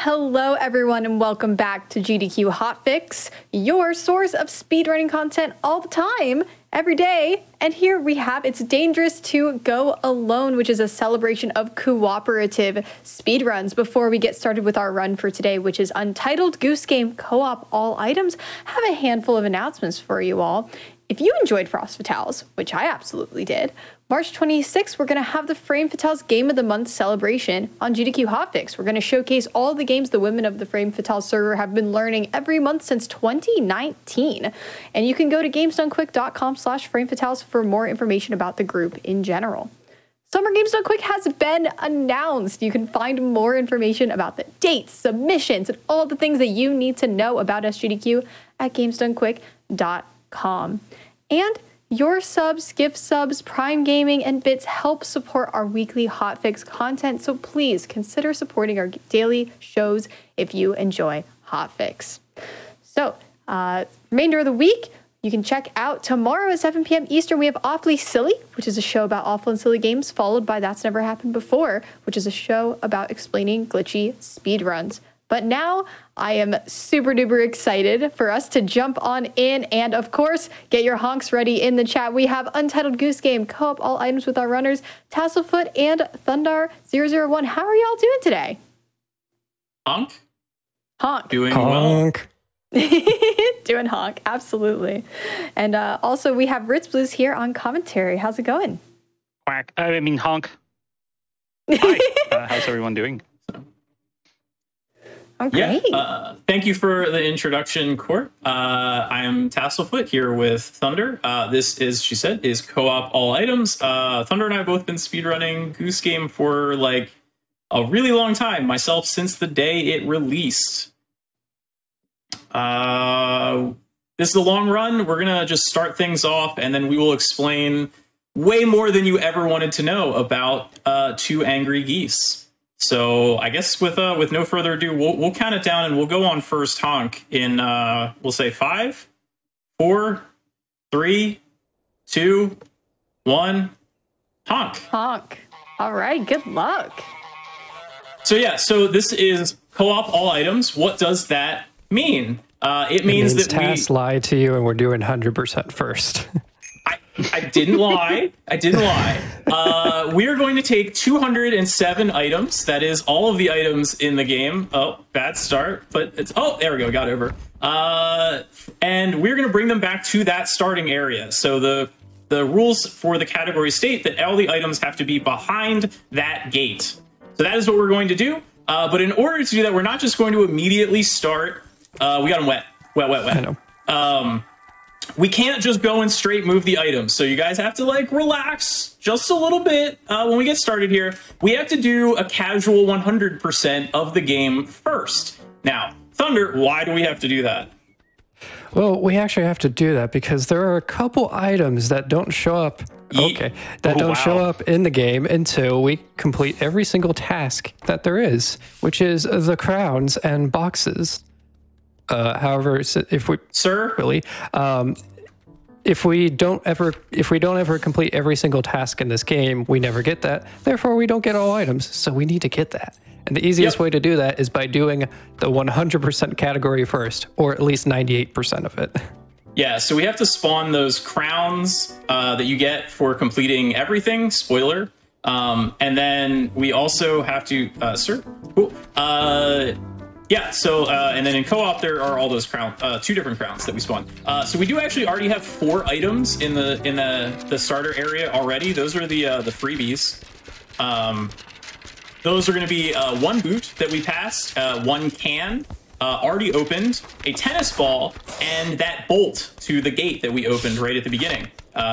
Hello everyone and welcome back to GDQ Hotfix, your source of speedrunning content all the time, every day. And here we have It's Dangerous to Go Alone, which is a celebration of cooperative speedruns. Before we get started with our run for today, which is Untitled Goose Game Co-op All Items, I have a handful of announcements for you all. If you enjoyed Frost Fatals, which I absolutely did, March 26th, we're going to have the Frame Fatals Game of the Month celebration on GDQ Hotfix. We're going to showcase all the games the women of the Frame Fatals server have been learning every month since 2019. And you can go to gamesdonequick.com/framefatals for more information about the group in general. Summer Games Done Quick has been announced. You can find more information about the dates, submissions, and all the things that you need to know about SGDQ at gamesdonequick.com. And your subs, gift subs, Prime Gaming, and bits help support our weekly Hotfix content, so please consider supporting our daily shows if you enjoy Hotfix. So, remainder of the week, you can check out tomorrow at 7 p.m. Eastern, we have Awfully Silly, which is a show about awful and silly games, followed by That's Never Happened Before, which is a show about explaining glitchy speedruns. But now I am super duper excited for us to jump on in and, of course, get your honks ready in the chat. We have Untitled Goose Game, Co-op All Items with our runners, Tasselfoot and Thundar001. How are y'all doing today? Honk? Honk. Doing honk. Well. Doing honk, absolutely. And also we have Ritz Blues here on commentary. How's it going? Quack. I mean honk. Hi. How's everyone doing? Okay. Yeah, thank you for the introduction, Court. I am Tasselfoot here with Thunder. This is, she said, is Co-op All Items. Thunder and I have both been speedrunning Goose Game for like a really long time, myself since the day it released. This is a long run. We're going to just start things off and then we will explain way more than you ever wanted to know about Two Angry Geese. So I guess with no further ado, we'll count it down and we'll go on first honk in, we'll say 5, 4, 3, 2, 1, honk. Honk. All right. Good luck. So, yeah, so this is Co-op All Items. What does that mean? It means that Tass lied to you and we're doing 100% first. I didn't lie. I didn't lie. We are going to take 207 items. That is all of the items in the game. Oh, bad start. But it's... Oh, there we go. Got over. And we're going to bring them back to that starting area. So the rules for the category state that all the items have to be behind that gate. So that is what we're going to do. But in order to do that, we're not just going to immediately start... we got them wet. Wet, wet, wet. I know. We can't just go and straight move the items. So you guys have to like relax just a little bit when we get started here. We have to do a casual 100% of the game first. Now, Thunder, why do we have to do that? Well, we actually have to do that because there are a couple items that don't show up. Okay, that don't show up in the game until we complete every single task that there is, which is the crowns and boxes. However, if we if we don't ever complete every single task in this game, we never get that. Therefore, we don't get all items. So we need to get that. And the easiest way to do that is by doing the 100% category first, or at least 98% of it. Yeah. So we have to spawn those crowns that you get for completing everything. Spoiler. And then we also have to yeah, so, and then in co-op, there are all those crowns, two different crowns that we spawn. So we do actually already have 4 items in the starter area already. Those are the freebies. Those are going to be 1 boot that we passed, 1 can, already opened, a tennis ball, and that bolt to the gate that we opened right at the beginning.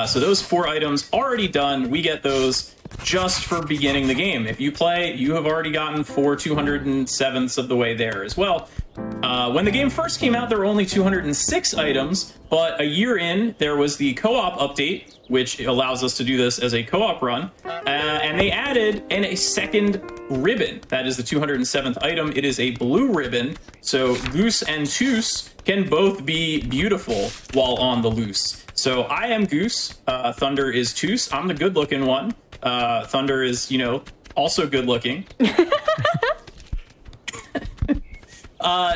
So those 4 items already done, we get those just for beginning the game. If you play, you have already gotten 4 207ths of the way there as well. When the game first came out, there were only 206 items, but a year in, there was the co-op update, which allows us to do this as a co-op run, and they added in a second ribbon. That is the 207th item. It is a blue ribbon, so Goose and Toos can both be beautiful while on the loose. So I am Goose, Thunder is Toos. I'm the good-looking one. Thunder is, you know, also good looking.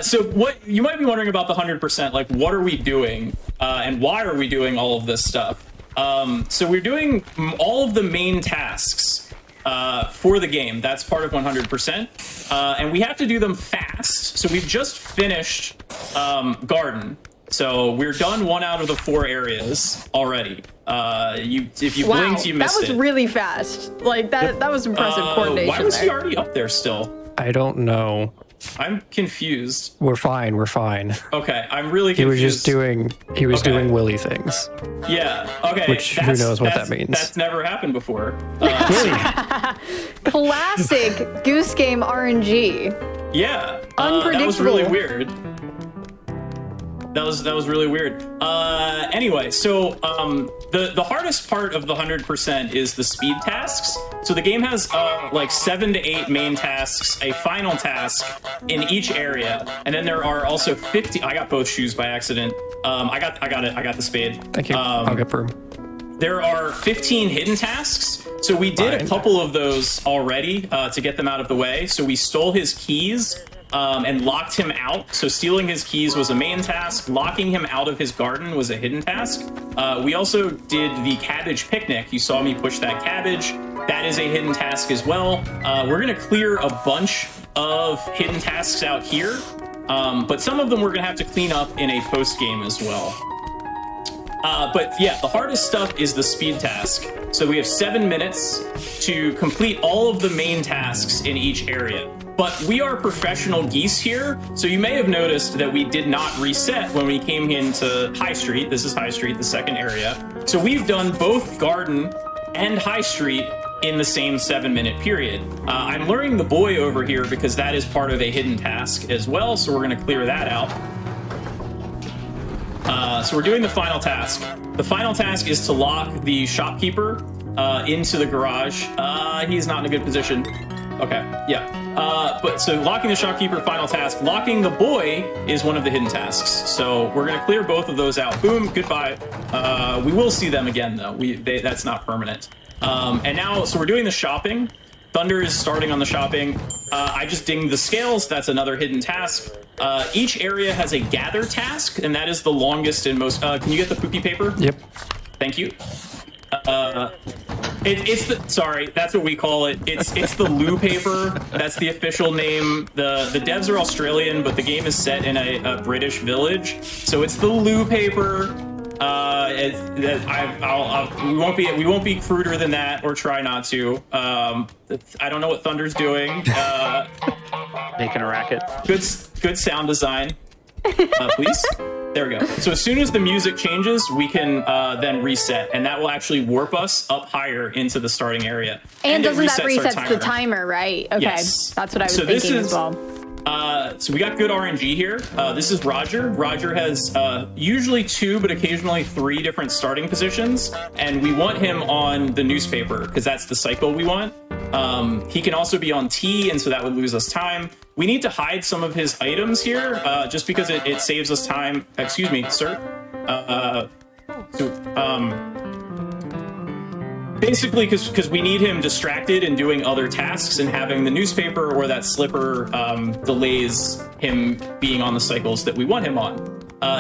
So what you might be wondering about the 100%, like what are we doing and why are we doing all of this stuff? So we're doing all of the main tasks for the game. That's part of 100%. And we have to do them fast. So we've just finished Garden. So we're done 1 out of the 4 areas already. If you blinked, you missed it. That was really fast. Like that was impressive coordination. Why was he already up there still? I don't know. I'm confused. We're fine. We're fine. Okay, I'm really confused. He was just doing. He was doing Willy things. Yeah. Okay. Which who knows what that means? That's never happened before. Classic Goose Game RNG. Yeah. Unpredictable. That was really weird. That was really weird. Anyway, so the hardest part of the 100% is the speed tasks. So the game has like 7 to 8 main tasks, a final task in each area, and then there are also 50. I got both shoes by accident. I got it. I got the spade. Thank you. I'll get broom. There are 15 hidden tasks, so we did a couple of those already to get them out of the way. So we stole his keys. And locked him out. So stealing his keys was a main task. Locking him out of his garden was a hidden task. We also did the cabbage picnic. You saw me push that cabbage. That is a hidden task as well. We're gonna clear a bunch of hidden tasks out here, but some of them we're gonna have to clean up in a post game as well. But yeah, the hardest stuff is the speed task. So we have 7 minutes to complete all of the main tasks in each area. But we are professional geese here, so you may have noticed that we did not reset when we came into High Street. This is High Street, the second area. So we've done both Garden and High Street in the same 7-minute period. I'm luring the boy over here because that is part of a hidden task as well, so we're gonna clear that out. So we're doing the final task. The final task is to lock the shopkeeper into the garage. He's not in a good position. Okay, yeah. But so locking the shopkeeper, final task. Locking the boy is one of the hidden tasks. So we're gonna clear both of those out. Boom, goodbye. We will see them again though. That's not permanent. And now, so we're doing the shopping. Thunder is starting on the shopping. I just dinged the scales. That's another hidden task. Each area has a gather task, and that is the longest and most. Can you get the poopy paper? Yep. Thank you. It's the sorry, that's what we call it. It's the loo paper. That's the official name. The devs are Australian, but the game is set in a British village, so it's the loo paper. We won't be cruder than that, or try not to. I don't know what Thunder's doing. Making a racket. Good sound design, please. There we go. So as soon as the music changes, we can then reset, and that will actually warp us up higher into the starting area. And doesn't that resets the timer, right? Okay, yes. That's what I was thinking as well. So we got good RNG here. This is Roger. Roger has usually 2, but occasionally 3 different starting positions, and we want him on the newspaper because that's the cycle we want. He can also be on T, and so that would lose us time. We need to hide some of his items here, just because it saves us time. Excuse me, sir. Basically, because we need him distracted and doing other tasks, and having the newspaper or that slipper delays him being on the cycles that we want him on.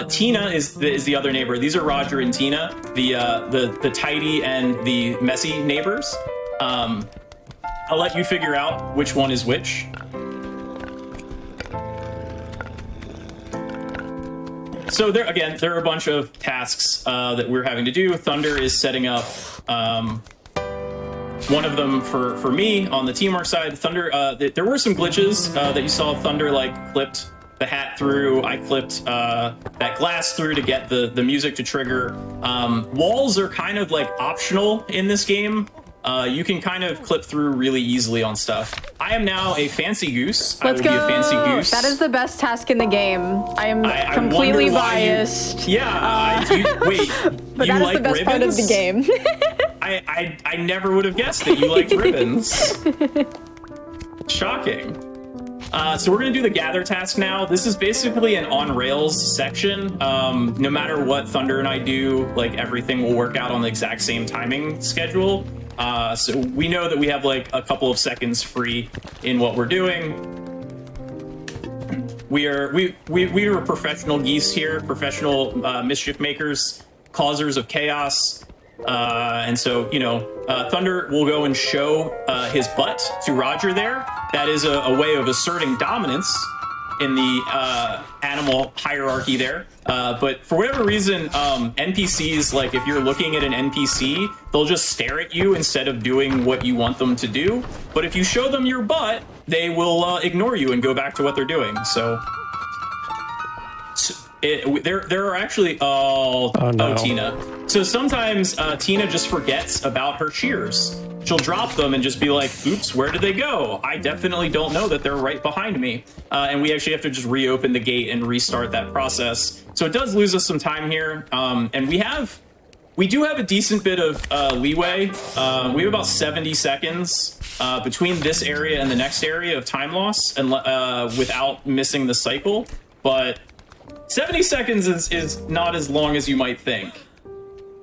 Tina is the other neighbor. These are Roger and Tina, the tidy and the messy neighbors. I'll let you figure out which one is which. So there, again, there are a bunch of tasks that we're having to do. Thunder is setting up one of them for me on the teamwork side. Thunder, there were some glitches that you saw. Thunder like clipped the hat through. I clipped that glass through to get the music to trigger. Walls are kind of like optional in this game. You can kind of clip through really easily on stuff. I am now a fancy goose. Let's go. I will be a fancy goose. That is the best task in the game. I am completely biased. Wait. But that is the best part of the game. I never would have guessed that you liked ribbons. Shocking. So we're gonna do the gather task now. This is basically an on rails section. No matter what Thunder and I do, like everything will work out on the exact same timing schedule. So we know that we have like a couple of seconds free in what we're doing. We are professional geese here, professional mischief makers, causers of chaos. And so, you know, Thunder will go and show his butt to Roger there. That is a way of asserting dominance in the animal hierarchy there. But for whatever reason, NPCs, like if you're looking at an NPC, they'll just stare at you instead of doing what you want them to do. But if you show them your butt, they will ignore you and go back to what they're doing. So, there are actually, oh, Tina. So sometimes Tina just forgets about her cheers. She'll drop them and just be like, oops, where did they go? I definitely don't know that they're right behind me. And we actually have to just reopen the gate and restart that process. So it does lose us some time here. And we do have a decent bit of leeway. We have about 70 seconds between this area and the next area of time loss, and without missing the cycle. But 70 seconds is not as long as you might think.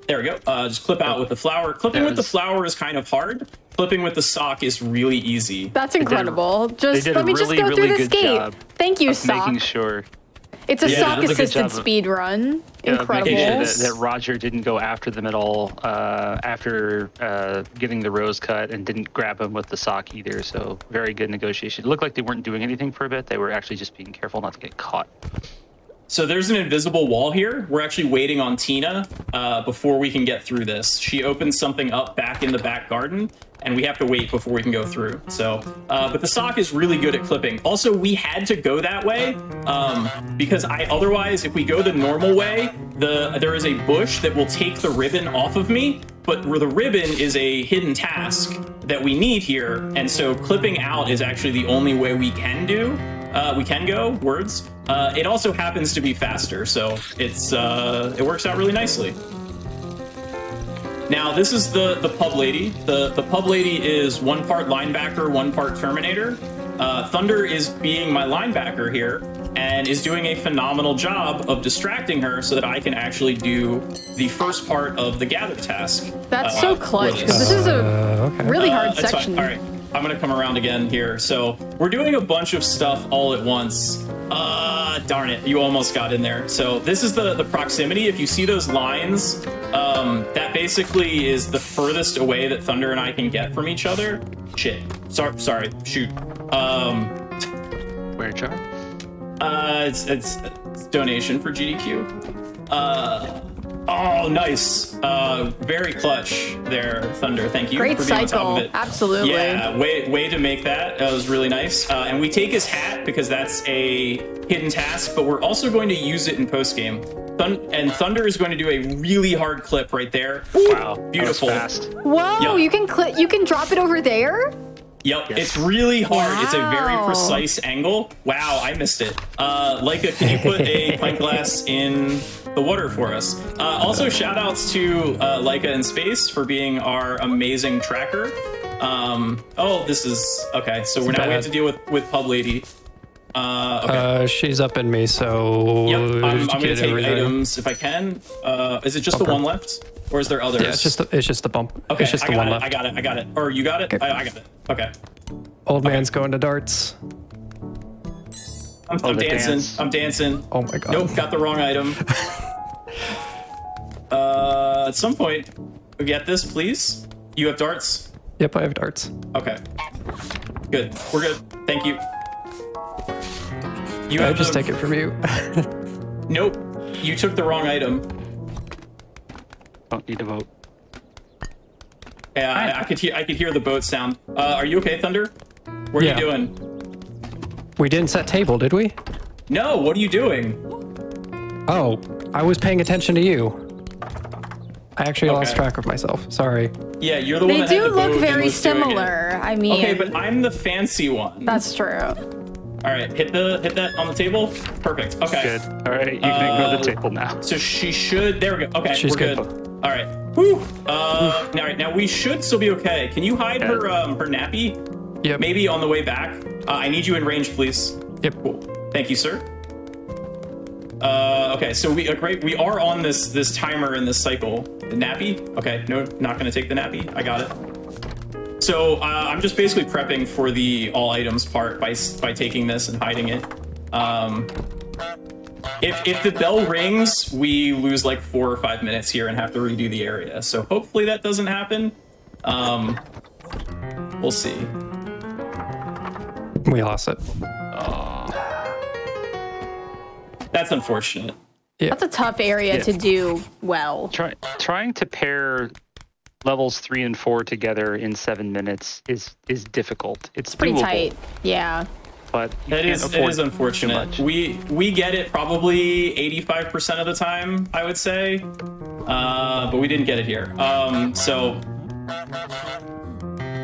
There we go. Just clip out with the flower. Clipping with the flower is kind of hard. Clipping with the sock is really easy. That's incredible. Just let me just go through this gate. Thank you, sock. Making sure. It's a sock-assisted speed run. Incredible. Making sure that Roger didn't go after them at all after getting the rose cut, and didn't grab him with the sock either. So very good negotiation. It looked like they weren't doing anything for a bit. They were actually just being careful not to get caught. So there's an invisible wall here. We're actually waiting on Tina before we can get through this. She opens something up back in the back garden, and we have to wait before we can go through. So, but the sock is really good at clipping. Also, we had to go that way because otherwise, if we go the normal way, there is a bush that will take the ribbon off of me. But the ribbon is a hidden task that we need here, and so clipping out is actually the only way we can do. We can go, words. It also happens to be faster, so it's it works out really nicely. Now, this is the pub lady. The pub lady is one part linebacker, one part Terminator. Thunder is being my linebacker here and is doing a phenomenal job of distracting her so that I can actually do the first part of the gather task. That's so clutch, because this is a really hard section. All right. I'm gonna come around again here. So we're doing a bunch of stuff all at once. Darn it, you almost got in there. So this is the proximity. If you see those lines, that basically is the furthest away that Thunder and I can get from each other. Shit, sorry, shoot. Where, Char? It's donation for GDQ. Oh, nice. Very clutch there, Thunder. Thank you for being on top of it. Absolutely. Yeah, way to make that. That was really nice. And we take his hat because that's a hidden task, but we're also going to use it in post-game. And Thunder is going to do a really hard clip right there. Ooh. Wow. Beautiful. That was fast. Whoa, yep. you can drop it over there? Yep, yes. It's really hard. Wow. It's a very precise angle. Wow, I missed it. Laika, can you put a pint glass in the water for us? Also, shout outs to Laika and Space for being our amazing tracker. Oh, this is okay. So it's now we have to deal with Pub Lady. Okay. She's up in me, so yep, I'm gonna take items if I can. Is it just the one left, or is there others? Yeah, it's just the bump. Okay, it's just the one left. I got it. Or you got it? Okay. I got it. Okay. Old man's going to darts. I'm dancing. I'm dancing. Oh my god. Nope, got the wrong item. At some point, we get this, please. You have darts? Yep, I have darts. Okay. Good. We're good. Thank you. You have just take it from you. Nope. You took the wrong item. Don't need to vote. Yeah, I could hear the boat sound. Are you okay, Thunder? What are you doing? We didn't set table, did we? No, what are you doing? Oh, I was paying attention to you. I actually lost track of myself, sorry. Yeah, you're the one that had the boat. They do look very similar, I mean. Okay, but I'm the fancy one. That's true. All right, hit that on the table. Perfect, okay. Good, all right, you can ignore the table now. So she should, there we go, okay, she's good. All right, whew. Now we should still be okay. Can you hide her nappy? Yep. Maybe on the way back. I need you in range, please. Yep. Cool. Thank you, sir. Okay, so we are on this timer in this cycle. The nappy? Okay, no, not gonna take the nappy. I got it. So I'm just basically prepping for the all items part by taking this and hiding it. If the bell rings, we lose like 4 or 5 minutes here and have to redo the area. So hopefully that doesn't happen. We'll see. We lost it. That's unfortunate. Yeah. That's a tough area to do well. Trying to pair levels 3 and 4 together in 7 minutes is difficult. It's pretty doable. Tight. Yeah. But it is unfortunate. We get it probably 85% of the time, I would say, but we didn't get it here. So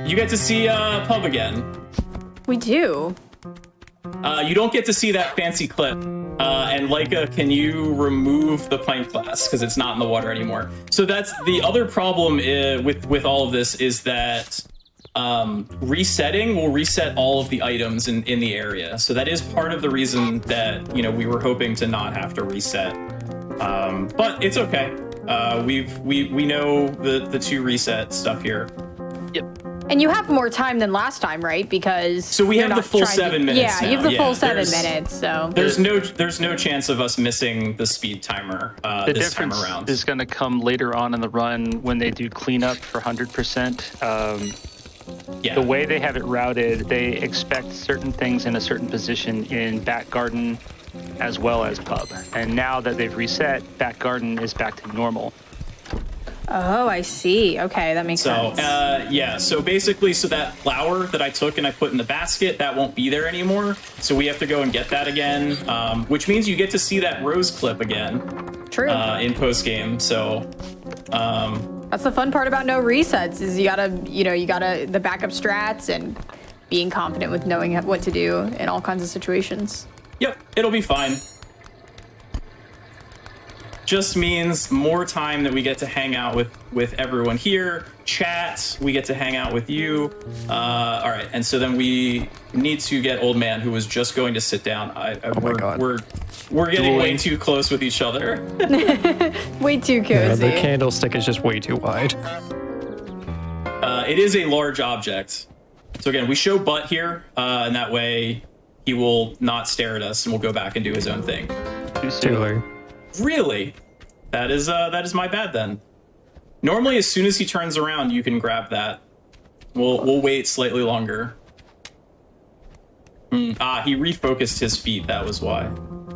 you get to see Pub again. We do. You don't get to see that fancy clip. And Laika, can you remove the pint glass because it's not in the water anymore? So that's the other problem with all of this is that. Resetting will reset all of the items in the area. So that is part of the reason that, you know, we were hoping to not have to reset. But it's okay. We know the two reset stuff here. Yep. And you have more time than last time, right? Because so we have the full 7 minutes. Yeah, you have the full 7 minutes. So there's no chance of us missing the speed timer this time around. Is going to come later on in the run when they do cleanup for 100%. Yeah. The way they have it routed, they expect certain things in a certain position in Back Garden as well as Pub. And now that they've reset, Back Garden is back to normal. Oh, I see. Okay, that makes sense. Yeah, so basically, so that flower that I took and I put in the basket, that won't be there anymore. So we have to go and get that again, which means you get to see that rose clip again. True. In post-game, so... That's the fun part about no resets is you gotta, you know, you gotta the backup strats and being confident with knowing what to do in all kinds of situations. Yep, it'll be fine. Just means more time that we get to hang out with everyone here, chat, we get to hang out with you. All right, and so then we need to get Old Man, who was just going to sit down. We're getting way too close with each other. Way too cozy. Yeah, the candlestick is just way too wide. It is a large object. So again, we show butt here, and that way he will not stare at us and will go back and do his own thing. Too late. Really? That is my bad then. Normally, as soon as he turns around, you can grab that. We'll wait slightly longer. Ah, he refocused his feet. That was why.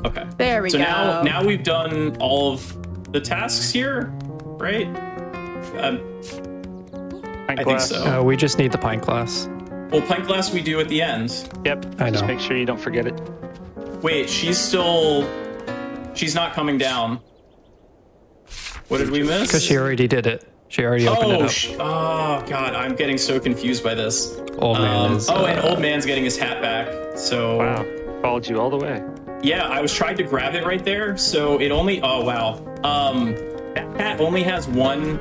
Okay. There we go. So now we've done all of the tasks here, right? I think so. We just need the pint glass. Well, pint glass we do at the end. Yep. I know. Just make sure you don't forget it. Wait, she's still. She's not coming down. What did we miss? Because she already did it. She already opened it up. Oh, God, I'm getting so confused by this. Old man is... and Old Man's getting his hat back, so... Wow, followed you all the way. Yeah, I was trying to grab it right there, so it only... Oh, wow. That hat only has one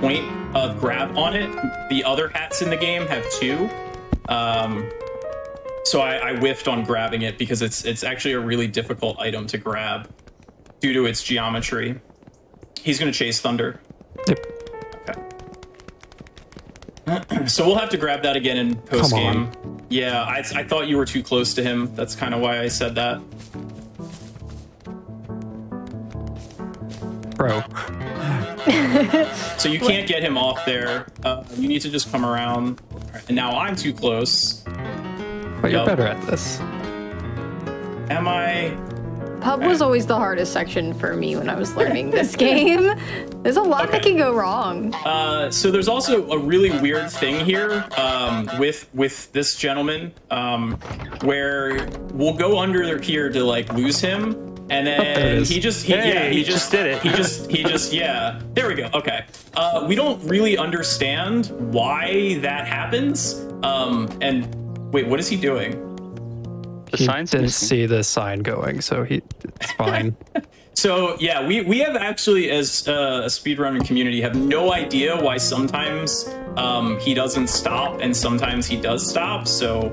point of grab on it. The other hats in the game have two. So I whiffed on grabbing it because it's actually a really difficult item to grab due to its geometry. He's going to chase Thunder. Yep. Okay. So we'll have to grab that again in post-game. Yeah, I thought you were too close to him. That's kind of why I said that. Bro. So you can't get him off there. You need to just come around. All right, and now I'm too close. But you're better at this. Am I... Pub was always the hardest section for me when I was learning this game. There's a lot that can go wrong. So there's also a really weird thing here with this gentleman where we'll go under here to like lose him, and then he just did it. He just There we go. Okay. We don't really understand why that happens. And wait, what is he doing? He didn't see the sign going, so it's fine. So yeah, we have actually, as a speedrunning community, have no idea why sometimes he doesn't stop and sometimes he does stop. So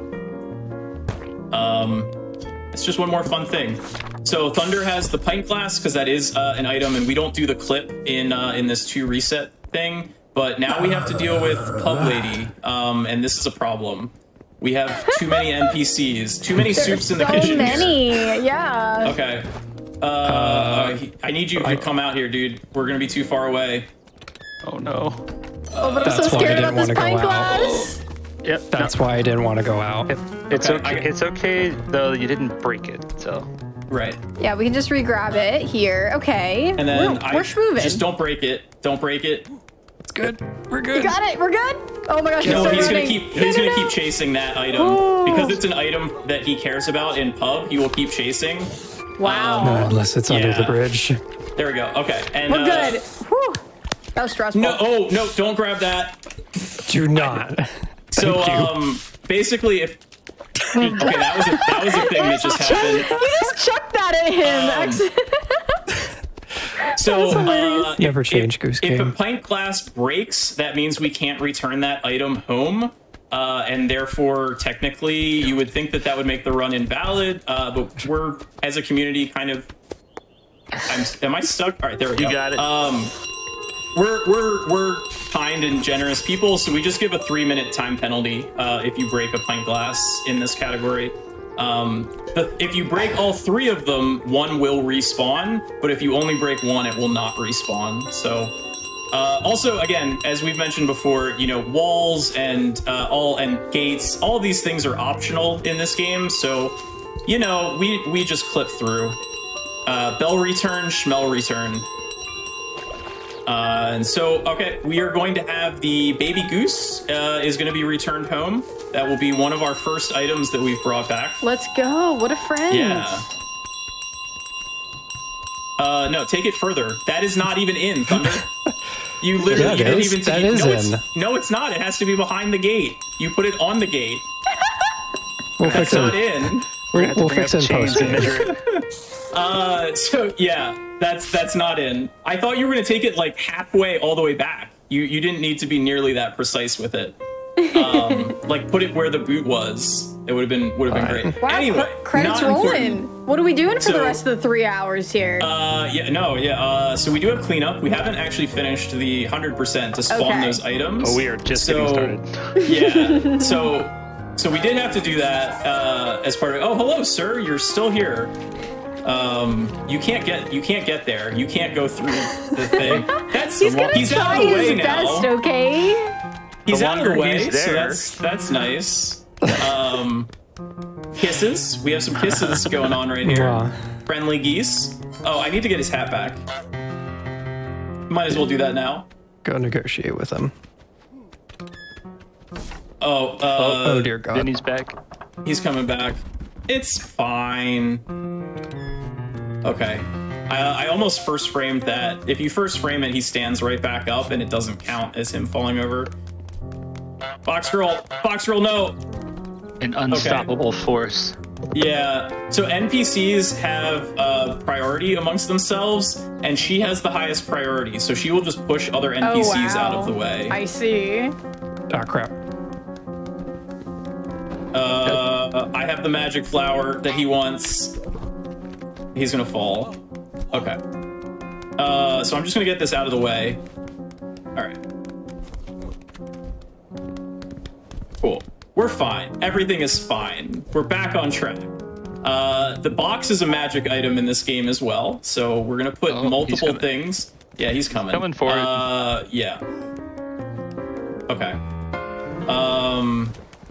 it's just one more fun thing. So Thunder has the pint glass because that is an item, and we don't do the clip in this 2 reset thing. But now we have to deal with Pub Lady, and this is a problem. We have too many NPCs. Too many soups in the kitchen. Too many, yeah. Okay. I need you to come out here, dude. We're gonna be too far away. Oh no. Oh, but I'm so scared about this pine glass. Yep. That's why I didn't want to go out. It's okay. It's okay though. You didn't break it, so. Right. Yeah, we can just re-grab it here. Okay. And then we're moving. Just don't break it. Don't break it. It's good. We're good. We got it. We're good. Oh my gosh. No, he's gonna keep. He's gonna keep chasing that item because it's an item that he cares about in pub. He will keep chasing. Wow. No, unless it's under the bridge. There we go. Okay. And we're good. Whew. That was stressful. No. Oh no! Don't grab that. Do not. So basically if. Okay, that was a thing that just happened. You just chucked that at him. So never change Goose Game. If a pint glass breaks, that means we can't return that item home, and therefore technically you would think that that would make the run invalid. But we're as a community kind of. Am I stuck? All right, there we go. You got it. We're kind and generous people, so we just give a 3-minute time penalty if you break a pint glass in this category. If you break all three of them, one will respawn, but if you only break one, it will not respawn. So also, again, as we've mentioned before, you know, walls and gates, all these things are optional in this game. So, you know, we just clip through. Bell return, Schmell return. And so, okay, we are going to have the baby goose is going to be returned home. That will be one of our first items that we've brought back. Let's go. What a friend. Yeah. No, take it further. That is not even in, Thunder. You literally didn't even... That is in. No, it's not. It has to be behind the gate. You put it on the gate. That's not in. We'll fix it in post. So, yeah. That's not in. I thought you were gonna take it like halfway all the way back. You didn't need to be nearly that precise with it. Like put it where the boot was. It would have been great. Wow, anyway, credits rolling. Important. What are we doing for the rest of the 3 hours here? So we do have cleanup. We haven't actually finished the 100% to spawn those items. Oh, we are just getting started. Yeah. So we did have to do that as part of. Oh, hello, sir. You're still here. You can't get there. You can't go through the thing. That's he's out of the way now. He's out of the way, so that's nice. Kisses. We have some kisses going on right here. Wow. Friendly geese. Oh, I need to get his hat back. Might as well do that now. Go negotiate with him. Oh dear God. Then he's back. He's coming back. It's fine. Okay, I almost first framed that. If you first frame it, he stands right back up and it doesn't count as him falling over. Box girl, no! An unstoppable force. Yeah, so NPCs have priority amongst themselves and she has the highest priority. So she will just push other NPCs out of the way. I see. Ah, crap. I have the magic flower that he wants. He's gonna fall. Okay. So I'm just gonna get this out of the way. Alright. Cool. We're fine. Everything is fine. We're back on track. The box is a magic item in this game as well, so we're gonna put multiple things. Yeah, he's coming. He's coming for it. Yeah. Okay.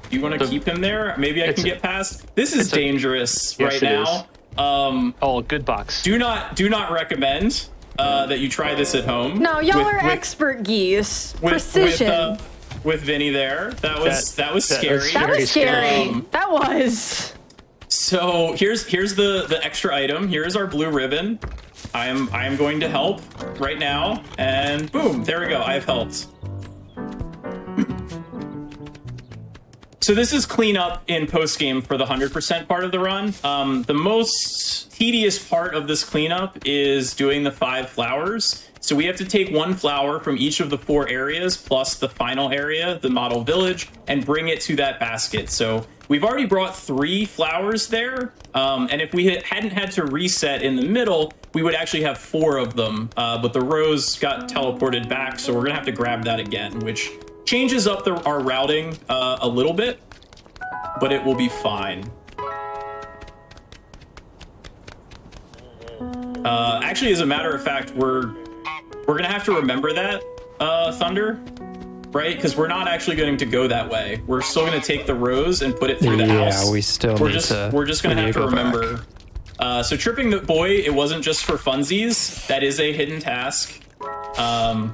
Do you wanna keep him there? Maybe I can get past? This is dangerous right now. Good box. Do not recommend that you try this at home. No, y'all are expert geese. Precision. With Vinny there, that was scary. That was scary. That was. So here's the extra item. Here's our blue ribbon. I am going to help right now, and boom, there we go. I've helped. So this is cleanup in post-game for the 100% part of the run. The most tedious part of this cleanup is doing the 5 flowers. So we have to take 1 flower from each of the 4 areas, plus the final area, the model village, and bring it to that basket. So we've already brought 3 flowers there. And if we hadn't had to reset in the middle, we would actually have 4 of them. But the rose got teleported back, so we're gonna have to grab that again, which changes up our routing a little bit. but it will be fine. Actually, as a matter of fact, we're gonna have to remember that, Thunder, right? Because we're not actually going to go that way. We're still gonna take the rose and put it through the house. Yeah, we're just gonna have to remember. Back. So tripping the boy, it wasn't just for funsies. That is a hidden task. And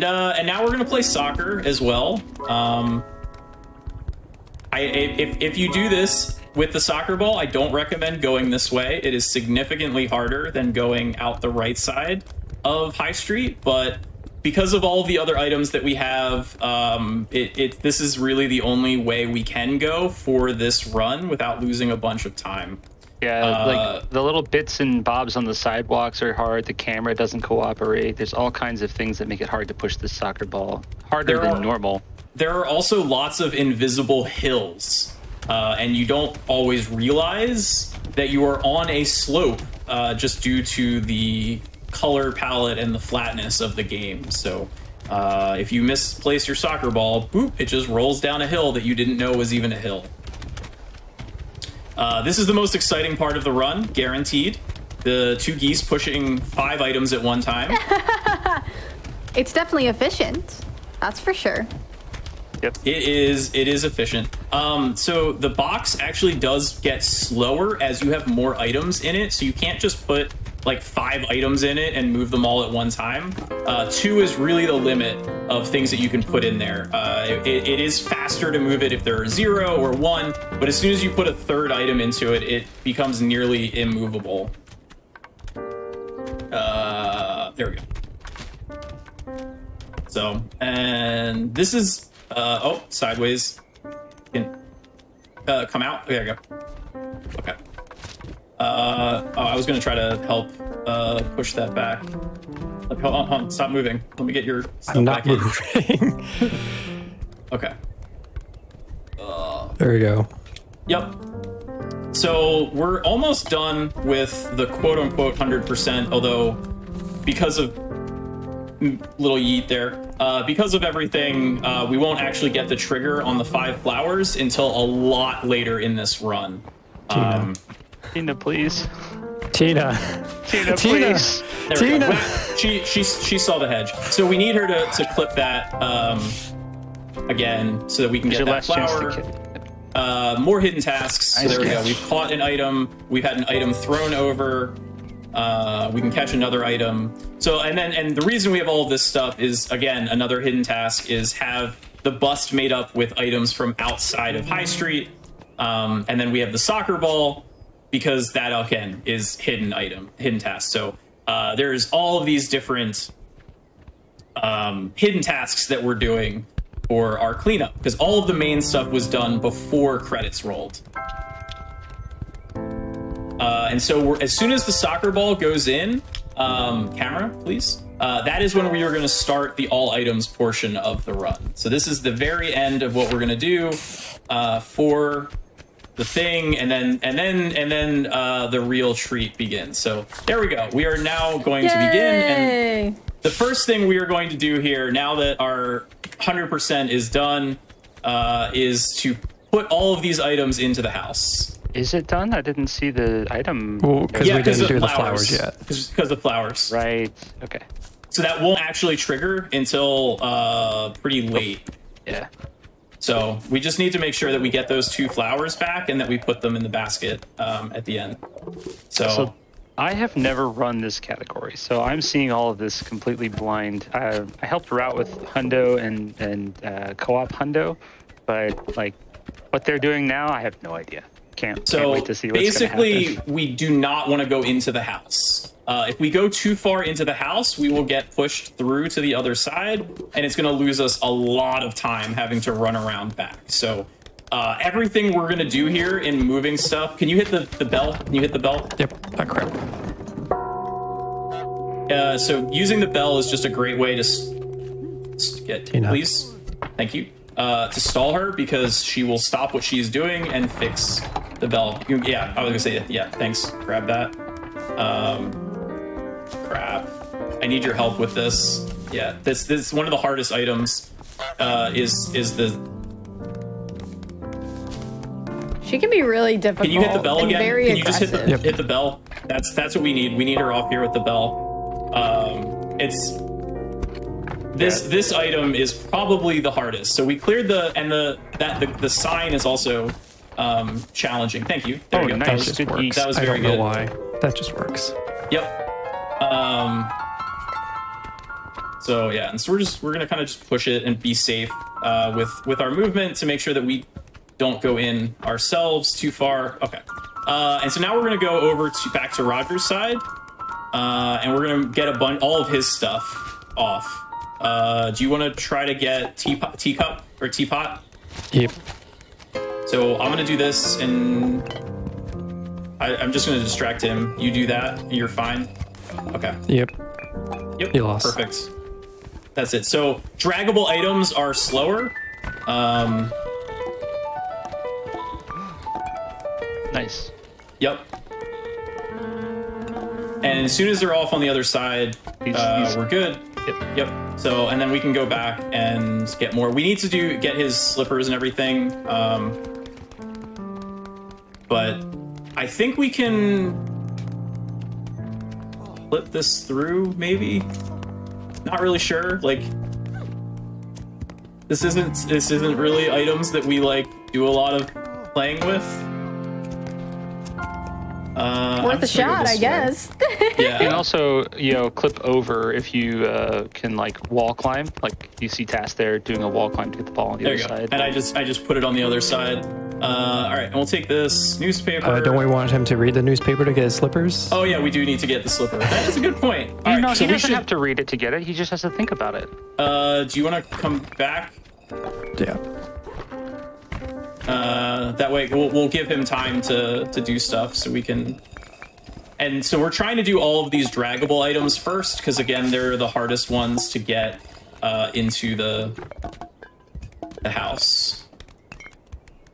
now we're gonna play soccer as well. If you do this with the soccer ball, I don't recommend going this way. It is significantly harder than going out the right side of High Street, but because of all the other items that we have, this is really the only way we can go for this run without losing a bunch of time. Yeah, like the little bits and bobs on the sidewalks are hard. The camera doesn't cooperate. There's all kinds of things that make it hard to push the soccer ball harder than normal. There are also lots of invisible hills, and you don't always realize that you are on a slope just due to the color palette and the flatness of the game. So if you misplace your soccer ball, boop, it just rolls down a hill that you didn't know was even a hill. This is the most exciting part of the run, guaranteed. The two geese pushing 5 items at one time. It's definitely efficient, that's for sure. Yep. It is efficient. So the box actually does get slower as you have more items in it, so you can't just put like 5 items in it and move them all at one time. 2 is really the limit of things that you can put in there. It is faster to move it if there are 0 or 1, but as soon as you put a 3rd item into it, it becomes nearly immovable. There we go. So, and this is, oh, sideways. Can, come out, there you go. Okay. Oh, I was gonna try to help push that back. Like, hold on, stop moving. Let me get your stuff back in. I'm not moving. Okay. There we go. Yep. So we're almost done with the quote-unquote 100%, although because of little yeet there, because of everything, we won't actually get the trigger on the 5 flowers until a lot later in this run. Tina, please. Tina. Tina, please. Tina. Tina. Well, she saw the hedge. So we need her to clip that again so that we can get that flower. More hidden tasks. So there we go. We've caught an item. We've had an item thrown over. We can catch another item. So and the reason we have all of this stuff is, again, another hidden task is have the bust made up with items from outside of High Street. And then we have the soccer ball, because that, again, is hidden task. So there's all of these different hidden tasks that we're doing for our cleanup, because all of the main stuff was done before credits rolled. And so as soon as the soccer ball goes in, camera, please, that is when we are going to start the all items portion of the run. So this is the very end of what we're going to do for the thing, and then the real treat begins. So there we go. We are now going to begin. And the first thing we are going to do here, now that our 100% is done, is to put all of these items into the house. Is it done? I didn't see the item. Well, yeah, because of flowers. Because of flowers. Right. Okay. So that won't actually trigger until pretty late. Yeah. So we just need to make sure that we get those 2 flowers back and that we put them in the basket at the end. So I have never run this category, so I'm seeing all of this completely blind. I helped her out with Hundo and Co-op Hundo, but like what they're doing now, I have no idea. Can't wait to see what's going to happen. Basically, we do not want to go into the house. If we go too far into the house, we will get pushed through to the other side, and it's going to lose us a lot of time having to run around back. So everything we're going to do here in moving stuff... Can you hit the bell? Can you hit the bell? Yep. Oh, crap. So using the bell is just a great way to get... Tina. Please. Thank you. To stall her, because she will stop what she's doing and fix the bell. Yeah, I was going to say, yeah, thanks. Grab that. Crap. I need your help with this. Yeah, this is one of the hardest items. Is the She can be really difficult. Can you hit the bell again? Can you just hit the bell? That's what we need. We need her off here with the bell. This item is probably the hardest. So we cleared the sign is also challenging. Thank you. There we go. Nice. That was very good. I don't know why. That just works. Yep. So yeah, and so we're gonna kind of just push it and be safe with our movement to make sure that we don't go in ourselves too far. Okay. And so now we're gonna go over to back to Roger's side, and we're gonna get all of his stuff off. Do you want to try to get teacup or teapot? Yep. So I'm gonna do this, and I'm just gonna distract him. You do that, and you're fine. Okay. Yep. Yep. You lost. Perfect. That's it. So draggable items are slower. Nice. Yep. And as soon as they're off on the other side, we're good. Yep. Yep. So, and then we can go back and get more. We need to get his slippers and everything. But I think we can flip this through, maybe. Not really sure. Like, this isn't really items that we like do a lot of playing with. Worth a shot, I guess. Yeah. And also, you know, clip over if you can like wall climb. Like you see Tass there doing a wall climb to get the ball on the other side. And I just put it on the other side. All right, and we'll take this newspaper. Don't we want him to read the newspaper to get his slippers? Oh yeah, we do need to get the slipper. That is a good point. All right, so he doesn't have to read it to get it. He just has to think about it. Do you want to come back? Yeah. That way we'll give him time to do stuff, so we can. And so we're trying to do all of these draggable items first, because again, they're the hardest ones to get into the house.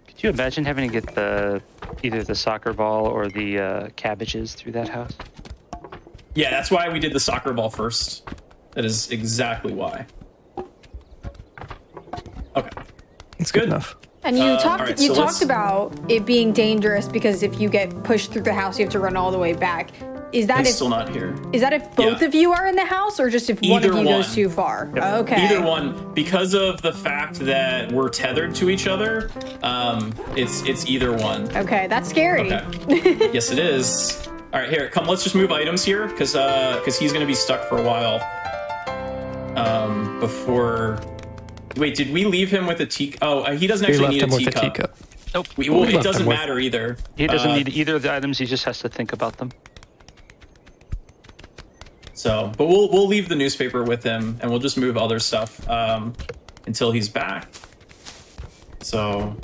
Could you imagine having to get either the soccer ball or the cabbages through that house? Yeah, that's why we did the soccer ball first. That is exactly why. Okay, it's good enough. And you talked about it being dangerous because if you get pushed through the house, you have to run all the way back. Is that if still not here? Is that if both of you are in the house, or just if one of you goes too far? Yep. Okay. Either one, because of the fact that we're tethered to each other, it's either one. Okay, that's scary. Okay. Yes, it is. All right, here, come. Let's just move items here because he's gonna be stuck for a while. Wait, did we leave him with a teacup? Oh, he doesn't actually need a teacup. Nope. Well, it doesn't matter either. He doesn't need either of the items. He just has to think about them. So, but we'll leave the newspaper with him, and we'll just move other stuff until he's back. So,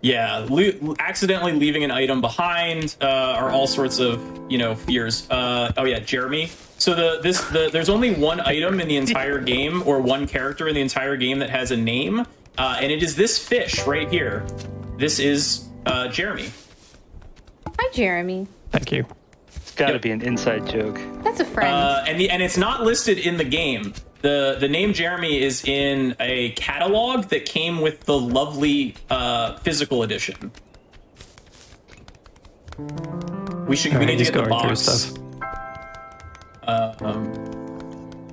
yeah, accidentally leaving an item behind are all sorts of, you know, fears. Oh yeah, Jeremy. So there's only one item in the entire game, or one character in the entire game that has a name, and it is this fish right here. This is Jeremy. Hi, Jeremy. Thank you. It's got to be an inside joke. That's a friend. And it's not listed in the game. The name Jeremy is in a catalog that came with the lovely physical edition. We need to get the box. Stuff.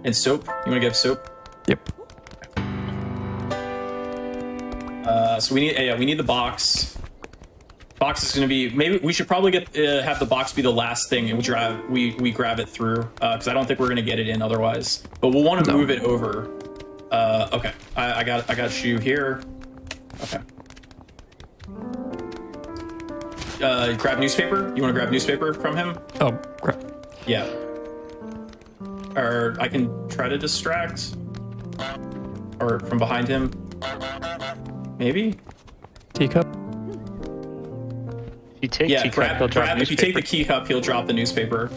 And soap. You want to get soap? Yep. So we need the box. Box is going to be, maybe we should probably get have the box be the last thing, and we grab it through because I don't think we're going to get it in otherwise. But we'll want to move it over. Okay, I got you here. Okay. Grab newspaper. You want to grab newspaper from him? Oh, crap. Yeah. Or I can try to distract, or from behind him, maybe. Teacup. If you take if you take the teacup, he'll drop the newspaper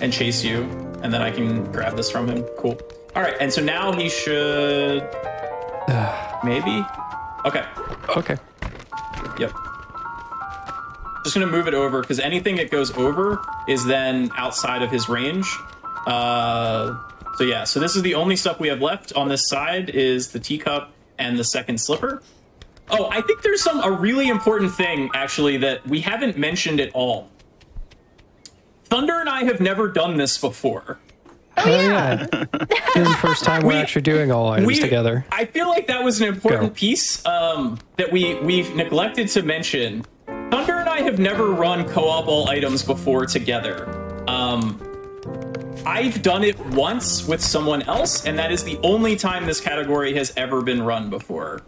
and chase you, and then I can grab this from him. Cool. All right, and so now he should maybe. Okay. Okay. Yep. Just gonna move it over because anything that goes over is then outside of his range. So yeah, so this is the only stuff we have left on this side is the teacup and the second slipper. Oh, I think there's a really important thing, actually, that we haven't mentioned at all. Thundar and I have never done this before. Oh, yeah. This is the first time we're actually doing all items together. I feel like that was an important piece that we've neglected to mention. Thundar and I have never run co-op all items before together. I've done it once with someone else, and that is the only time this category has ever been run before.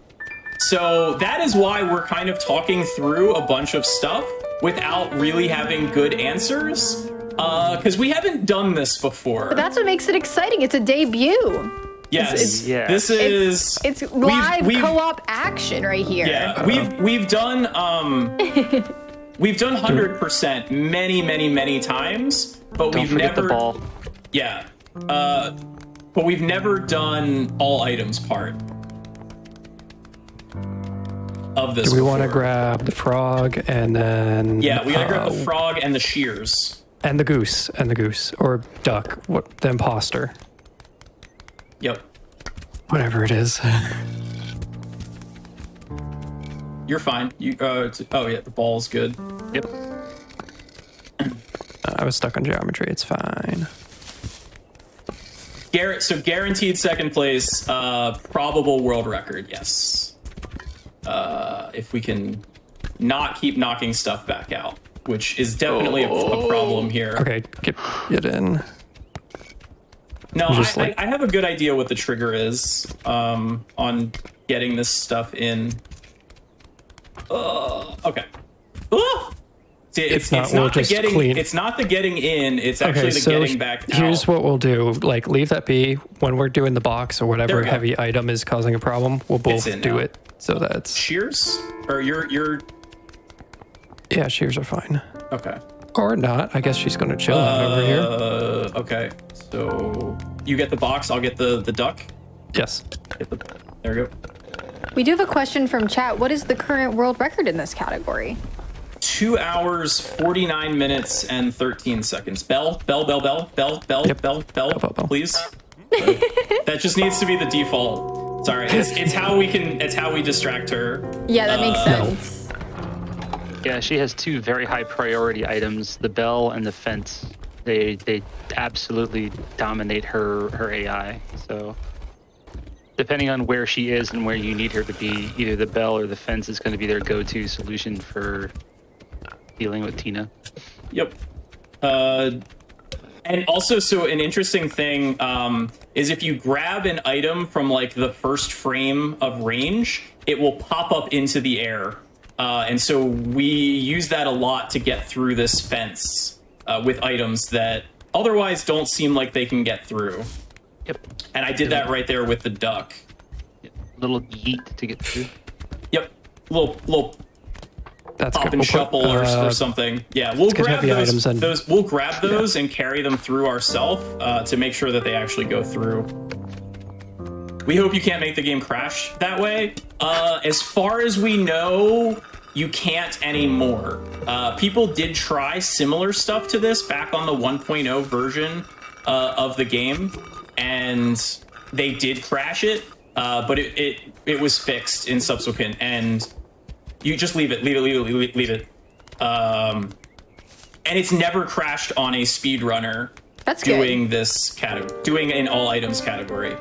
So that is why we're kind of talking through a bunch of stuff without really having good answers. Because we haven't done this before. But that's what makes it exciting. It's a debut. Yes. It's live co-op action right here. Yeah, we've done we've done 100% many times, but don't forget the ball. Yeah. But we've never done all items part of this. Do we want to grab the frog and then yeah, we gotta grab the frog and the shears. And the goose, or duck, the imposter. Yep. Whatever it is. You're fine. You, oh yeah, the ball's good. Yep. I was stuck on geometry, it's fine. So guaranteed second place, probable world record, yes. If we can not keep knocking stuff back out. Which is definitely a problem here. Okay, get in. No, I have a good idea what the trigger is on getting this stuff in. Okay. It's not the getting in, it's actually the getting back out. Here's what we'll do. Like, leave that be. When we're doing the box or whatever heavy item is causing a problem, we'll both do it. So that's... Shears? Or your... Yeah, shears are fine. Okay. Or not. I guess she's going to chill out over here. Okay. So you get the box. I'll get the duck. Yes. There we go. We do have a question from chat. What is the current world record in this category? 2 hours, 49 minutes, and 13 seconds. Bell, please. That just needs to be the default. Sorry. It's how we can, it's how we distract her. Yeah, that makes sense. Yeah, she has two very high priority items, the bell and the fence. They absolutely dominate her AI. So depending on where she is and where you need her to be, either the bell or the fence is going to be their go-to solution for dealing with Tina. Yep. And also, so an interesting thing is if you grab an item from like the first frame of range, it will pop up into the air. And so we use that a lot to get through this fence with items that otherwise don't seem like they can get through. Yep. And I did that right there with the duck. Yep. Little yeet to get through. Yep. Little pop and shuffle or something. Yeah, we'll grab those, we'll grab those and carry them through ourselves to make sure that they actually go through. We hope you can't make the game crash that way. As far as we know, you can't anymore. People did try similar stuff to this back on the 1.0 version of the game, and they did crash it, but it was fixed in subsequent, and you just leave it. And it's never crashed on a speedrunner doing an all items category.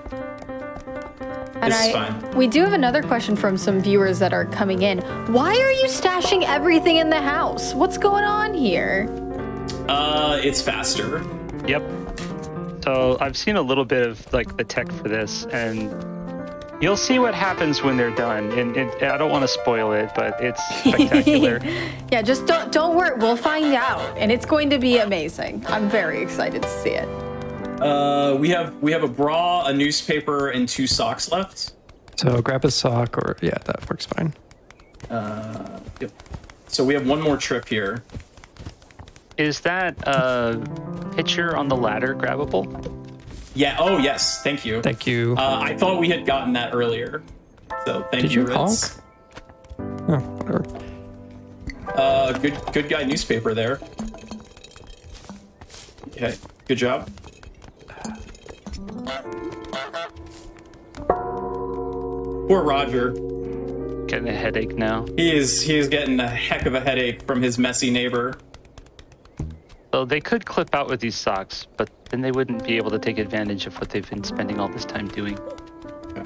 And we do have another question from some viewers that are coming in. Why are you stashing everything in the house? What's going on here? It's faster. Yep. So I've seen a little bit of like the tech for this, and you'll see what happens when they're done. And I don't want to spoil it, but it's spectacular. Yeah, just don't worry. We'll find out, and it's going to be amazing. I'm very excited to see it. We have a bra, a newspaper, and 2 socks left. So grab a sock, or yeah, that works fine. Yep. So we have one more trip here. Is that picture on the ladder grabbable? Yeah. Oh yes. Thank you. Thank you. I thought we had gotten that earlier. So thank you, Ritz. Did you honk? Oh, whatever. Good guy newspaper there. Okay. Good job. Poor Roger. getting a headache now. He is getting a heck of a headache from his messy neighbor. Well, they could clip out with these socks, but then they wouldn't be able to take advantage of what they've been spending all this time doing. Okay.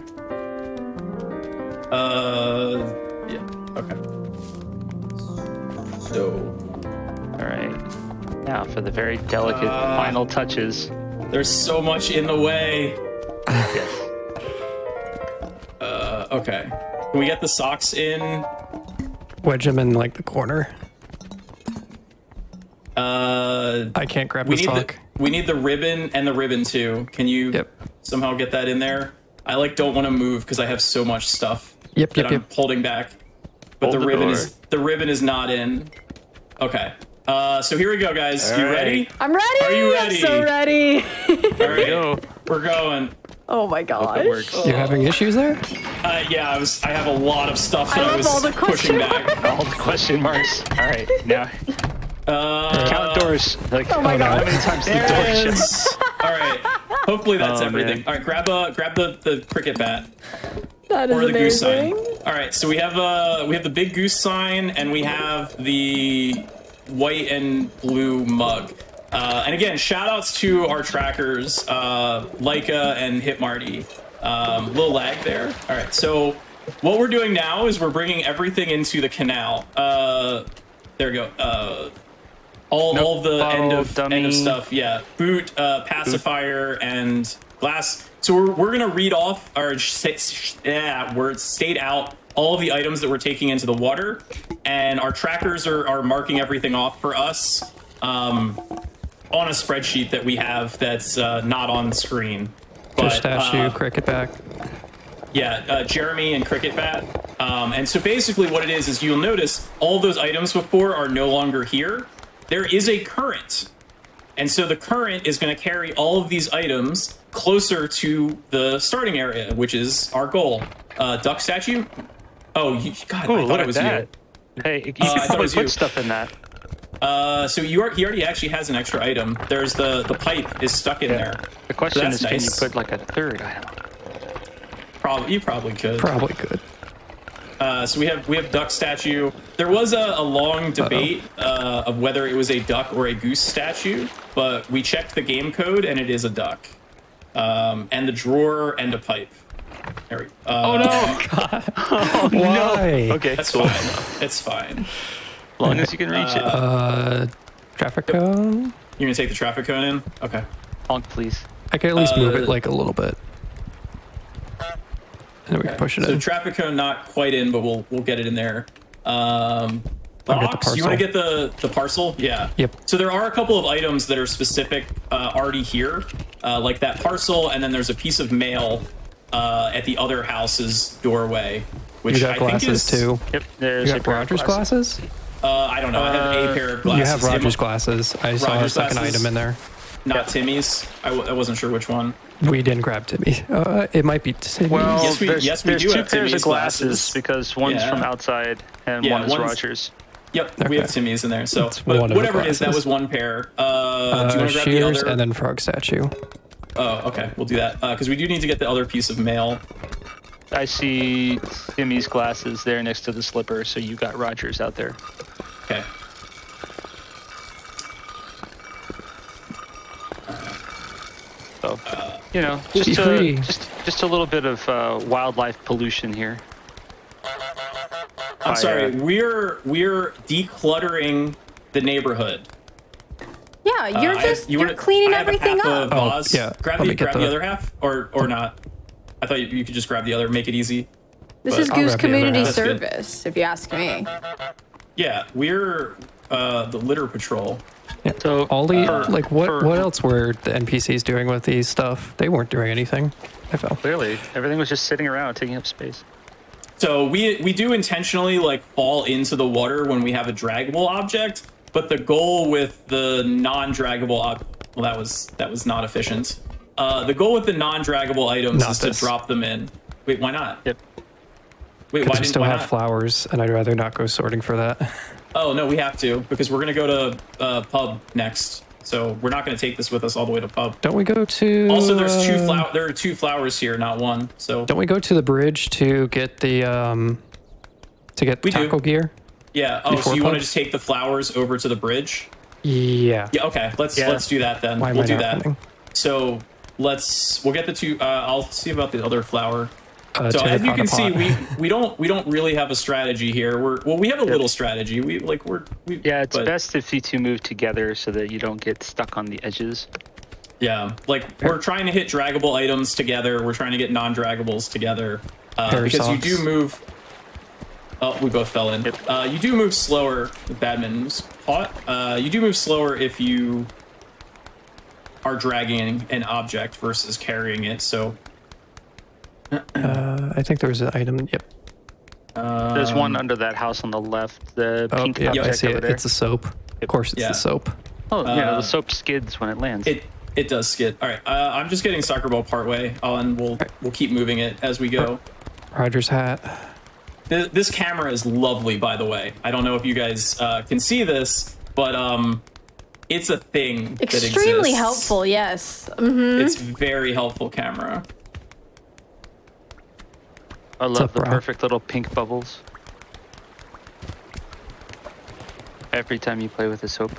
Yeah. Okay. So. All right. Now for the very delicate final touches. There's so much in the way. Yes. Okay. Can we get the socks in? Wedge them in like the corner. I can't grab the sock. We need the ribbon and the ribbon too. Can you somehow get that in there? I like don't want to move because I have so much stuff that I'm holding back. But the ribbon is not in. Okay. So here we go, guys. You ready? I'm ready. Are you ready? I'm so ready. All right, we're going. Oh my gosh. You're having issues there? Yeah, I have a lot of stuff that I was pushing back. All the question marks. All right, now. Count doors. Like, oh my God. How many times the door shuts? All right. Hopefully that's everything. Man. All right, grab the cricket bat. That is the goose sign. All right, so we have the big goose sign and we have the white and blue mug. And again, shout outs to our trackers, Laika and Hit Marty. Little lag there. All right, so what we're doing now is we're bringing everything into the canal. There we go. All of the end of stuff. Yeah, boot, pacifier, and glass. So we're gonna read off our words, state out all of the items that we're taking into the water, and our trackers are marking everything off for us. On a spreadsheet that we have that's not on the screen. But, pistachio, cricket bat. Yeah, Jeremy and cricket bat. And so basically what it is you'll notice all those items before are no longer here. There is a current. And so the current is going to carry all of these items closer to the starting area, which is our goal. Duck statue? Oh, God, I thought it was that. You. Hey, you should probably put stuff in that. So he already actually has an extra item. There's the pipe is stuck in there. The question is, can you put like a third item? Probably, you probably could. Probably could. So we have duck statue. There was a long debate of whether it was a duck or a goose statue, but we checked the game code and it is a duck. And the drawer and a pipe. There we go. Oh no! God. Oh, why? No. Okay, that's fine. It's fine. As long as you can reach it. Traffic cone? You're gonna take the traffic cone in? Okay. Honk, please. I can at least move it like a little bit. And then we can push it in. So traffic cone not quite in, but we'll get it in there. Box, you wanna get the parcel? Yeah. Yep. So there are a couple of items that are specific already here, like that parcel, and then there's a piece of mail at the other house's doorway, which I think is... too. Yep, there's a pair of glasses? I don't know. I have a pair of glasses. You have Roger's glasses. I saw a second item in there. Not Timmy's. I wasn't sure which one. We didn't grab Timmy. It might be Timmy's. Well, yes, we do have Timmy's glasses because one's from outside and one is Roger's. Yep, okay. We have Timmy's in there. So but whatever it is, that was one pair. Do you want to grab the other? And then frog statue. Oh, okay. We'll do that because we do need to get the other piece of mail. I see Timmy's glasses there next to the slipper, so you got Roger's out there. Okay. So, you know, just a little bit of wildlife pollution here. I'm sorry, we're decluttering the neighborhood. Yeah, you're cleaning everything up. Oh, yeah. Grab the other half, or not. I thought you could just grab the other, make it easy. This is Goose Community Service, if you ask me. Yeah, we're the litter patrol. Yeah. So Ollie, like what else were the NPCs doing with these stuff? They weren't doing anything. I felt clearly everything was just sitting around, taking up space. So we do intentionally like fall into the water when we have a draggable object, but the goal with the non-draggable well, that was not efficient. The goal with the non-draggable items is to drop them in. Wait, why not? Yep. Wait, why didn't we still have flowers, and I'd rather not go sorting for that. Oh, no, we have to, because we're going to go to pub next. So we're not going to take this with us all the way to pub. Don't we go to... Also, there's there are two flowers here, not one. So don't we go to the bridge to get the to get tackle gear? Yeah. Oh, so you want to just take the flowers over to the bridge? Yeah. Yeah. Okay. Let's do that then. We'll do that. So we'll get the two. I'll see about the other flower. So as you can see, we don't really have a strategy here. We have a little strategy. It's best if you two move together so that you don't get stuck on the edges. Yeah, we're trying to hit draggable items together. We're trying to get non-draggables together because you do move. Oh, we both fell in. Yep. You do move slower. Badminton's hot. You do move slower if you are dragging an object versus carrying it. So I think there was an item. Yep. There's one under that house on the left. The pink object I see it. There. It's a soap. Yep. Of course, it's the soap. Oh yeah, the soap skids when it lands. It does skid. All right, I'm just getting soccer ball partway on. We'll keep moving it as we go. Roger's hat. This camera is lovely, by the way. I don't know if you guys can see this, but it's a thing. Extremely helpful, yes. Mm-hmm. It's very helpful camera. I love the perfect little pink bubbles every time you play with the soap.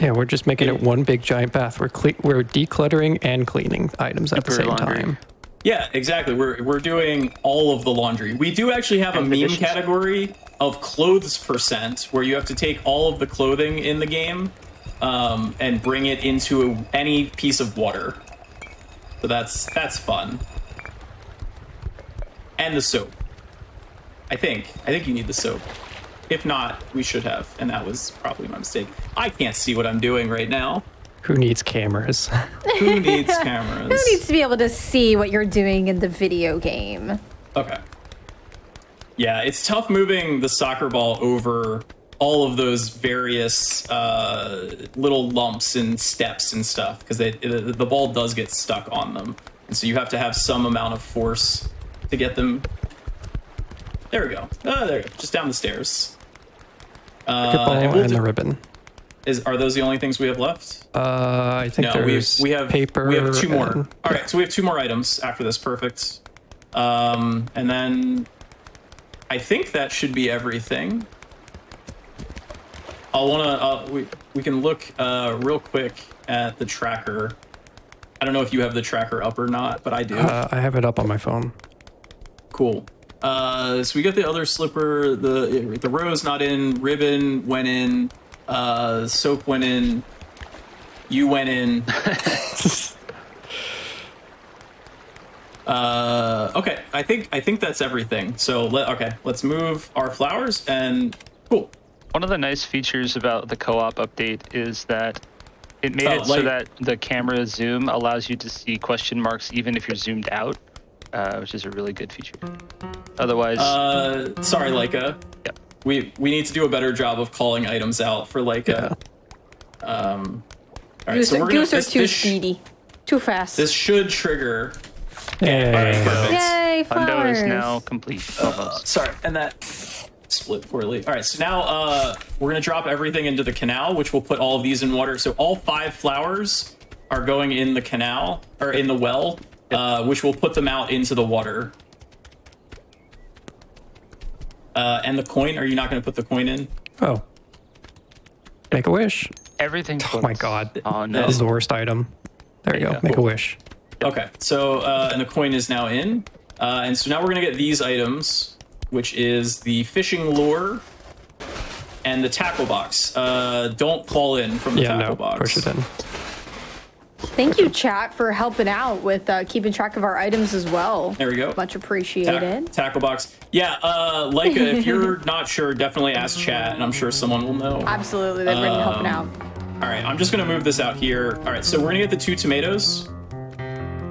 Yeah, we're just making it one big giant bath. We're decluttering and cleaning items at the same time. Yeah, exactly. We're doing all of the laundry. We do actually have a meme category of clothes percent, where you have to take all of the clothing in the game and bring it into any piece of water. So that's fun. And the soap. I think you need the soap. If not, we should have, and that was probably my mistake. I can't see what I'm doing right now. Who needs cameras? Who needs cameras? Who needs to be able to see what you're doing in the video game? Okay. Yeah, it's tough moving the soccer ball over all of those various little lumps and steps and stuff, because the ball does get stuck on them. And so you have to have some amount of force to get them. There we go. Oh, there we go. Just down the stairs. And the ribbon. Are those the only things we have left? I think we have paper. We have two more. All right, so we have two more items after this. Perfect. And then I think that should be everything. I'll wanna we can look real quick at the tracker. I don't know if you have the tracker up or not, but I do. I have it up on my phone. Cool. So we got the other slipper. The rose not in. Ribbon went in. Soap went in. You went in. Okay, I think that's everything. So let's move our flowers and cool. One of the nice features about the co-op update is that it made it so that the camera zoom allows you to see question marks even if you're zoomed out, which is a really good feature. Otherwise, sorry, Laika. Yeah. We need to do a better job of calling items out for Laika. Yeah. All right, so we're gonna, are too speedy, too fast. This should trigger. Yay! Thunder is now complete. Sorry, and that split poorly. All right, so now we're gonna drop everything into the canal, which will put all of these in water. So all 5 flowers are going in the canal or in the well, which will put them out into the water. And the coin, are you not going to put the coin in? Oh. Make a wish. Everything. Oh my god. Oh no. That is the worst item. There you go. Make a wish. Okay. So, and the coin is now in. And so now we're going to get these items, which is the fishing lure and the tackle box. Don't fall in from the tackle box. Push it in. Thank you, chat, for helping out with keeping track of our items as well. There we go. Much appreciated. Tackle box. Yeah, Laika, if you're not sure, definitely ask chat, and I'm sure someone will know. Absolutely, they've been helping out. All right, I'm just going to move this out here. All right, so we're going to get the 2 tomatoes.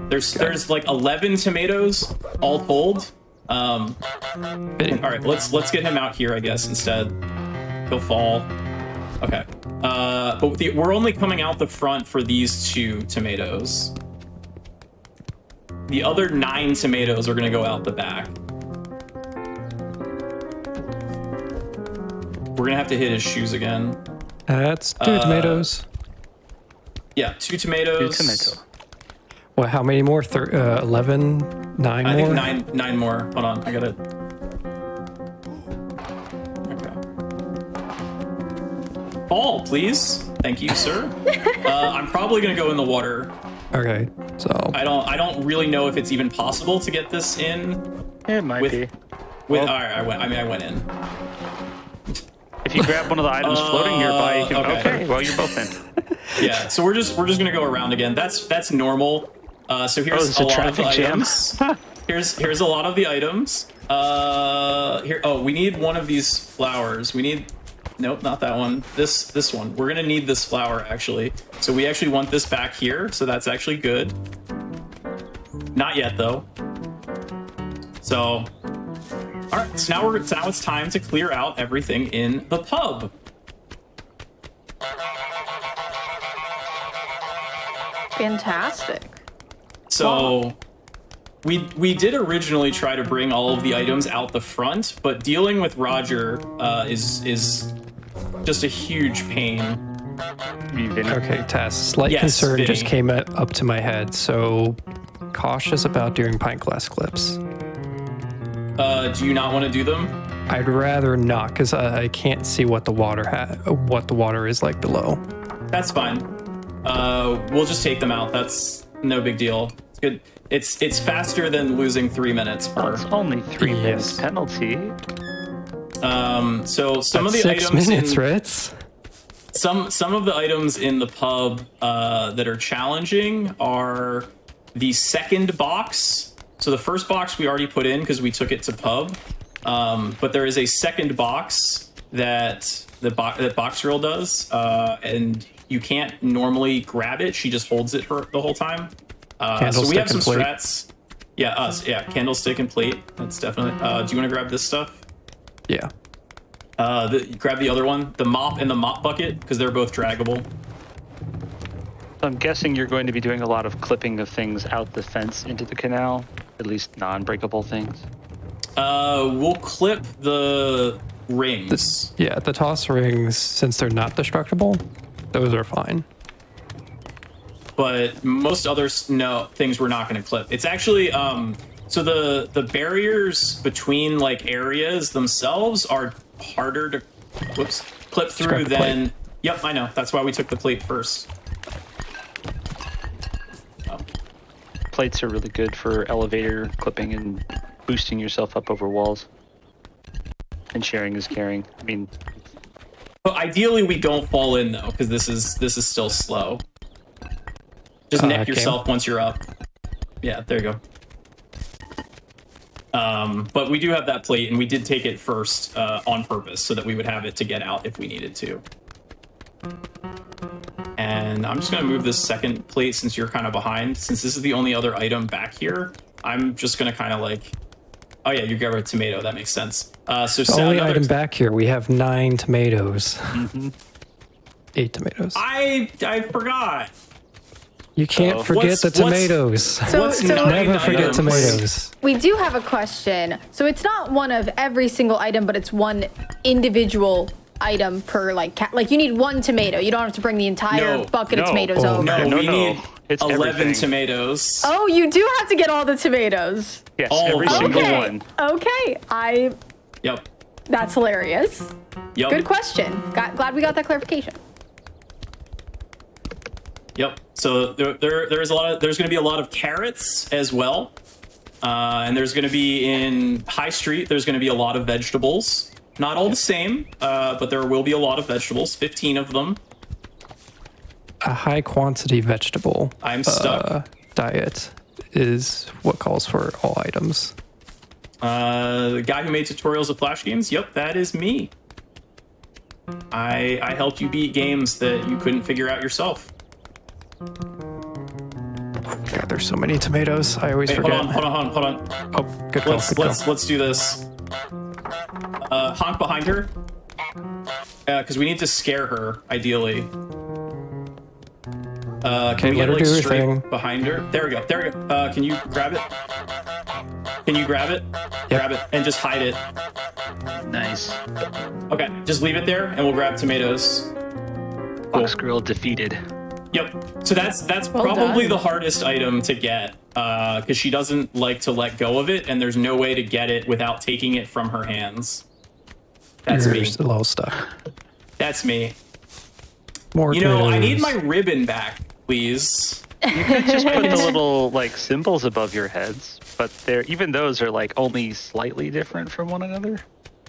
There's like 11 tomatoes, all pulled. All right, let's get him out here, I guess, instead. He'll fall. Okay. But we're only coming out the front for these 2 tomatoes. The other 9 tomatoes are going to go out the back. We're going to have to hit his shoes again. That's 2 tomatoes. Yeah, 2 tomatoes. 2 tomatoes. Well, how many more? 11? 9 more? I think 9 more. Hold on, I got it. Ball, please. Thank you, sir. I'm probably gonna go in the water. Okay, so I don't really know if it's even possible to get this in. It might be. Well, all right, I went in. If you grab one of the items floating nearby, you can. Okay, well, you're both in. Yeah. So we're just gonna go around again. That's normal. So here's a lot of the items. Here's a lot of the items. Here. Oh, we need one of these flowers. We need. Nope, not that one. This one. We're gonna need this flower actually. So we actually want this back here. So that's actually good. Not yet though. So, all right. So now it's time to clear out everything in the pub. Fantastic. So. We did originally try to bring all of the items out the front, but dealing with Roger is just a huge pain. Okay, Tess. Slight concern Vinny. Just came up to my head, so cautious about doing pint glass clips. Do you not want to do them? I'd rather not, because I can't see what the water is like below. That's fine. We'll just take them out. That's no big deal. It's good. It's faster than losing 3 minutes per. Well, it's only 3 minutes penalty. So some That's of the six items minutes, in Ritz. Some of the items in the pub that are challenging are the second box. So the first box we already put in because we took it to pub, but there is a second box that that Boxgirl does, and you can't normally grab it. She just holds it the whole time. So we have some strats. Yeah, candlestick and plate. That's definitely. Do you want to grab this stuff? Yeah. Grab the other one, the mop and the mop bucket, because they're both draggable. I'm guessing you're going to be doing a lot of clipping of things out the fence into the canal, at least non-breakable things. We'll clip the rings. The toss rings, since they're not destructible, those are fine. But most other things we're not going to clip. It's actually so the barriers between like areas themselves are harder to clip through than. Yep, I know. That's why we took the plate first. Oh. Plates are really good for elevator clipping and boosting yourself up over walls. And sharing is caring. I mean, but ideally we don't fall in though, because this is still slow. Just neck yourself once you're up. Yeah, there you go. But we do have that plate, and we did take it first on purpose so that we would have it to get out if we needed to. And I'm just going to move this second plate since you're kind of behind. Since this is the only other item back here, I'm just going to kind of like... Oh, yeah, you grab a tomato. That makes sense. So the only item back here, we have 9 tomatoes. Mm-hmm. 8 tomatoes. I forgot. You can't forget the tomatoes. Never forget tomatoes. We do have a question. So it's not one of every single item, but it's one individual item per like you need one tomato. You don't have to bring the entire bucket of tomatoes over. No, we need 11 everything. Tomatoes. Oh, you do have to get all the tomatoes. Yes, every single one. Okay, Yep. That's hilarious. Yep. Good question. Glad we got that clarification. Yep. So there's going to be a lot of carrots as well, and there's going to be in High Street. There's going to be a lot of vegetables. Not all the same, but there will be a lot of vegetables. 15 of them. A high quantity vegetable. I'm stuck. Diet is what calls for all items. The guy who made tutorials of Flash games. Yep, that is me. I helped you beat games that you couldn't figure out yourself. God, there's so many tomatoes. I always forget. Hold on. Oh, good call. Let's do this. Honk behind her, because we need to scare her, ideally. Can we get her like straight behind her? There we go. Can you grab it? Yep. Grab it and just hide it. Nice. Okay, just leave it there, and we'll grab tomatoes. Boxgirl defeated. Yep. So that's probably the hardest item to get because she doesn't like to let go of it, and there's no way to get it without taking it from her hands. That's me. You're still all stuck. That's me. More you know, I need my ribbon back, please. You could just put the little like symbols above your heads, but they're even those are like only slightly different from one another.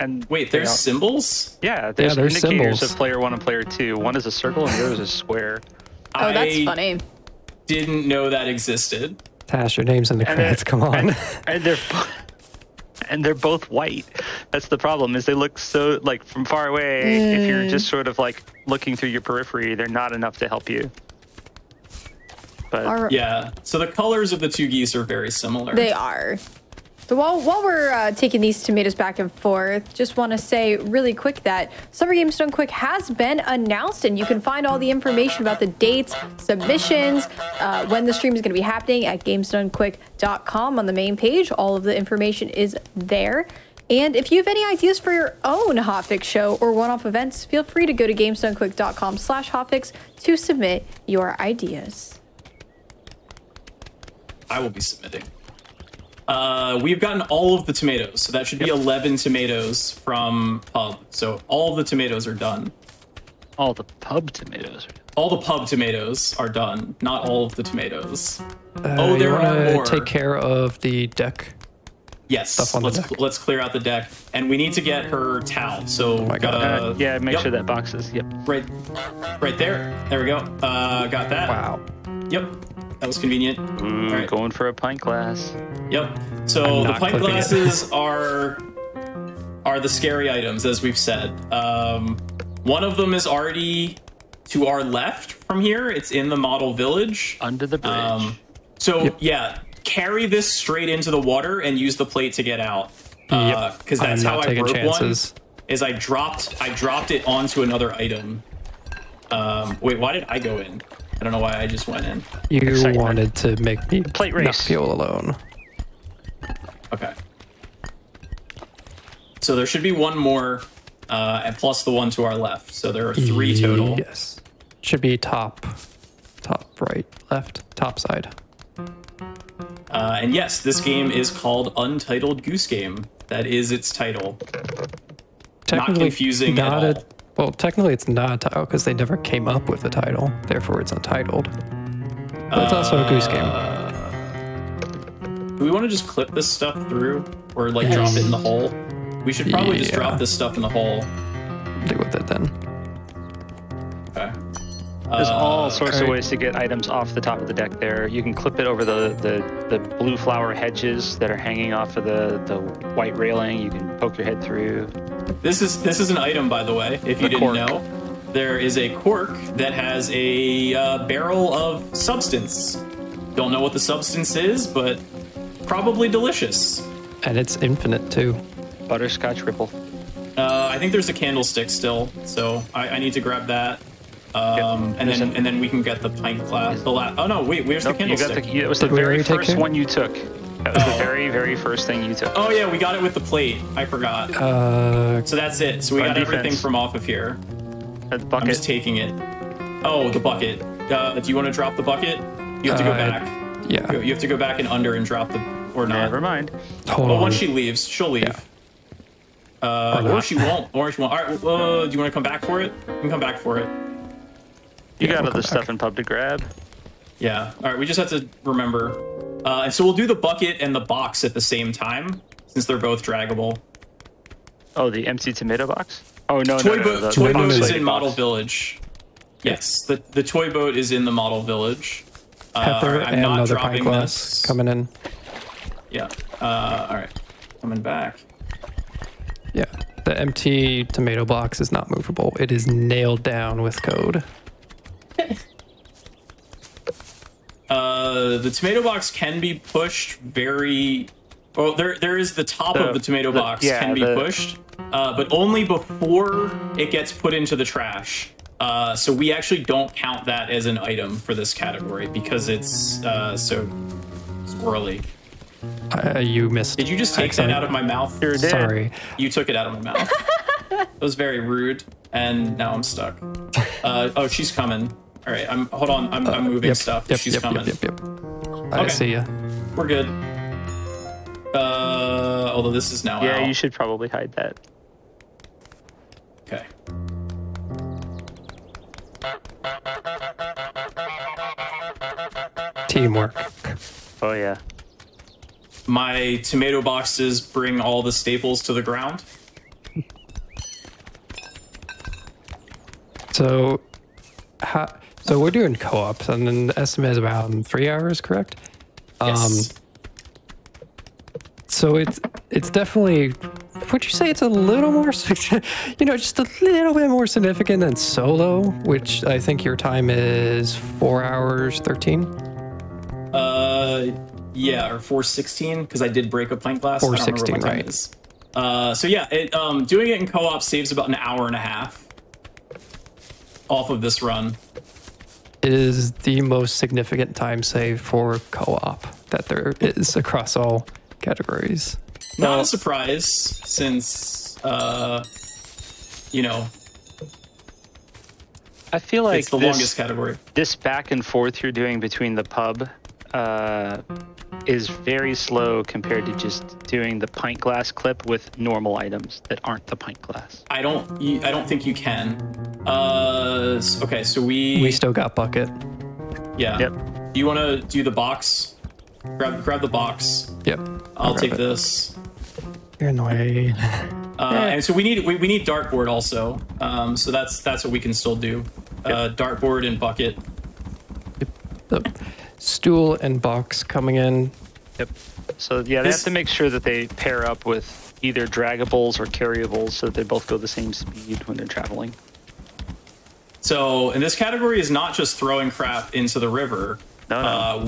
And wait, there's symbols? Yeah, there's indicators symbols. Of player one and player two. One is a circle and the other is a square. Oh, that's funny. Didn't know that existed. Tash, your name's in the credits. Come on. And they're both white. That's the problem. Is they look so like from far away. If you're just sort of like looking through your periphery, they're not enough to help you. But yeah, so the colors of the two geese are very similar. They are. So while we're taking these tomatoes back and forth, just want to say really quick that Summer Games Done Quick has been announced, and you can find all the information about the dates, submissions, when the stream is going to be happening at gamesdonequick.com on the main page. All of the information is there. And if you have any ideas for your own hotfix show or one-off events, feel free to go to gamesdonequick.com/hotfix to submit your ideas. I will be submitting. We've gotten all of the tomatoes, so that should be 11 tomatoes from pub. So all the tomatoes are done. All the pub tomatoes. All the pub tomatoes are done. Not all of the tomatoes. Oh, there are no more. Take care of the deck. Yes. Stuff on the deck. Let's clear out the deck, and we need to get her towel. So yeah, make sure that box is right there. There we go. Got that. Wow. Yep. That was convenient. All right. Going for a pint glass. Yep. So the pint glasses are the scary items, as we've said. One of them is already to our left from here. It's in the model village. Under the bridge. Yeah, carry this straight into the water and use the plate to get out. Because that's how I broke one. Is I dropped it onto another item. Wait, why did I go in? I don't know why I just went in. You wanted to make me plate race. Not feel alone. Okay. So there should be one more, and plus the one to our left. So there are three total. Yes. Should be top right, left, top side. And yes, this game is called Untitled Goose Game. That is its title. Not confusing at all. Well, technically it's not a title because they never came up with a title. Therefore, it's untitled. But it's also a goose game. Do we want to just clip this stuff through or like drop it in the hole? We should probably just drop this stuff in the hole. Deal with it then. Okay. There's all sorts of ways to get items off the top of the deck there. You can clip it over the blue flower hedges that are hanging off of the white railing. You can poke your head through. This is an item, by the way, if you didn't know. There is a cork that has a barrel of substance. Don't know what the substance is, but probably delicious. And it's infinite, too. Butterscotch ripple. I think there's a candlestick still, so I need to grab that. And then we can get the pint glass. Oh no, wait, where's the candlestick? It was the very first one you took. That was the very first thing you took. Oh yeah, we got it with the plate. I forgot. So that's it. So we got everything from off of here. The bucket. I'm just taking it. Oh, the bucket. Do you want to drop the bucket? You have to go back. Yeah. You have to go back and under and drop the or not. Never mind. Well, once she leaves, she'll leave. Yeah. Or she won't. All right. Do you want to come back for it? You can come back for it. You got other stuff in pub to grab. Yeah. All right. We just have to remember. And so we'll do the bucket and the box at the same time, since they're both draggable. Oh, the empty tomato box? Oh, no, toy boat is in Model Village. Yes, the toy boat is in the Model Village. I'm not dropping this. Coming in. Yeah. All right. Coming back. Yeah. The empty tomato box is not movable. It is nailed down with code. The tomato box can be pushed very... Oh, there is the top of the tomato box can be pushed, but only before it gets put into the trash. So we actually don't count that as an item for this category because it's so squirrely. You missed. Did you just take that out of my mouth? Sure did. Sorry. You took it out of my mouth. That was very rude, and now I'm stuck. Oh, she's coming. All right, hold on. I'm moving stuff. She's coming. Yep. I see ya. We're good. Although this is now out. Yeah, you should probably hide that. Okay. Teamwork. Oh, yeah. My tomato boxes bring all the staples to the ground. So we're doing co-ops, and then the estimate is about 3 hours, correct? Yes. So it's definitely, would you say it's a little more, you know, just a little bit more significant than solo, which I think your time is 4 hours 13. Yeah, or 4:16, because I did break a pint glass. 4:16, right? Is. So yeah, doing it in co-op saves about an hour and a half off of this run. It is the most significant time save for co-op that there is across all categories. Not a surprise, since you know, I feel like it's the longest category. This back and forth you're doing between the pub. Is very slow compared to just doing the pint glass clip with normal items that aren't the pint glass. I don't think you can. Okay, so we still got bucket. Yeah. Yep. Do you want to do the box? Grab the box. Yep. I'll take this. You're in the way. And so we need dartboard also. So that's what we can still do. Yep. Dartboard and bucket. Yep. Oh. Stool and box coming in. Yep. So yeah, they have to make sure that they pair up with either dragables or carryables so that they both go the same speed when they're traveling. So, and this category is not just throwing crap into the river. No, no.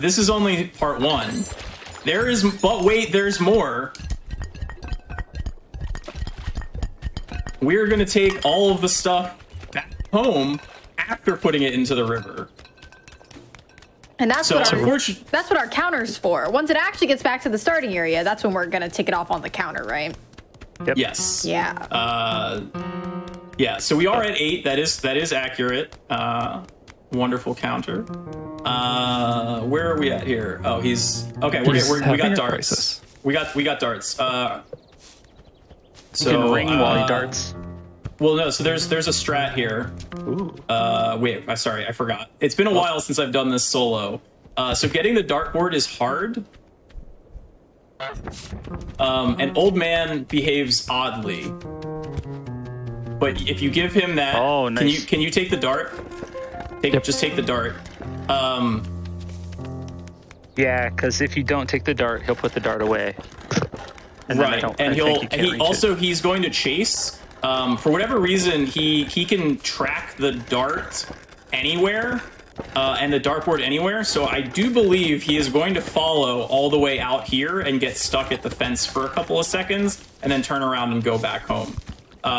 This is only part one. There is, but wait, there's more. We're gonna take all of the stuff back home after putting it into the river. And that's what our counter's for. Once it actually gets back to the starting area, that's when we're gonna take it off on the counter, right? Yep. Yes. Yeah. Yeah. So we are at 8. That is accurate. Wonderful counter. Where are we at here? Oh, we got darts. Crisis. We got darts. So you can ring while he darts. Well, no, so there's a strat here. Ooh. Wait, I'm sorry, I forgot. It's been a while since I've done this solo. So getting the dartboard is hard. An old man behaves oddly. But if you give him that, oh, nice. Can you take the dart? Just take the dart. Yeah, because if you don't take the dart, he'll put the dart away. And right, he's going to chase. For whatever reason, he can track the dart anywhere, and the dartboard anywhere, so I do believe he is going to follow all the way out here and get stuck at the fence for a couple of seconds, and then turn around and go back home.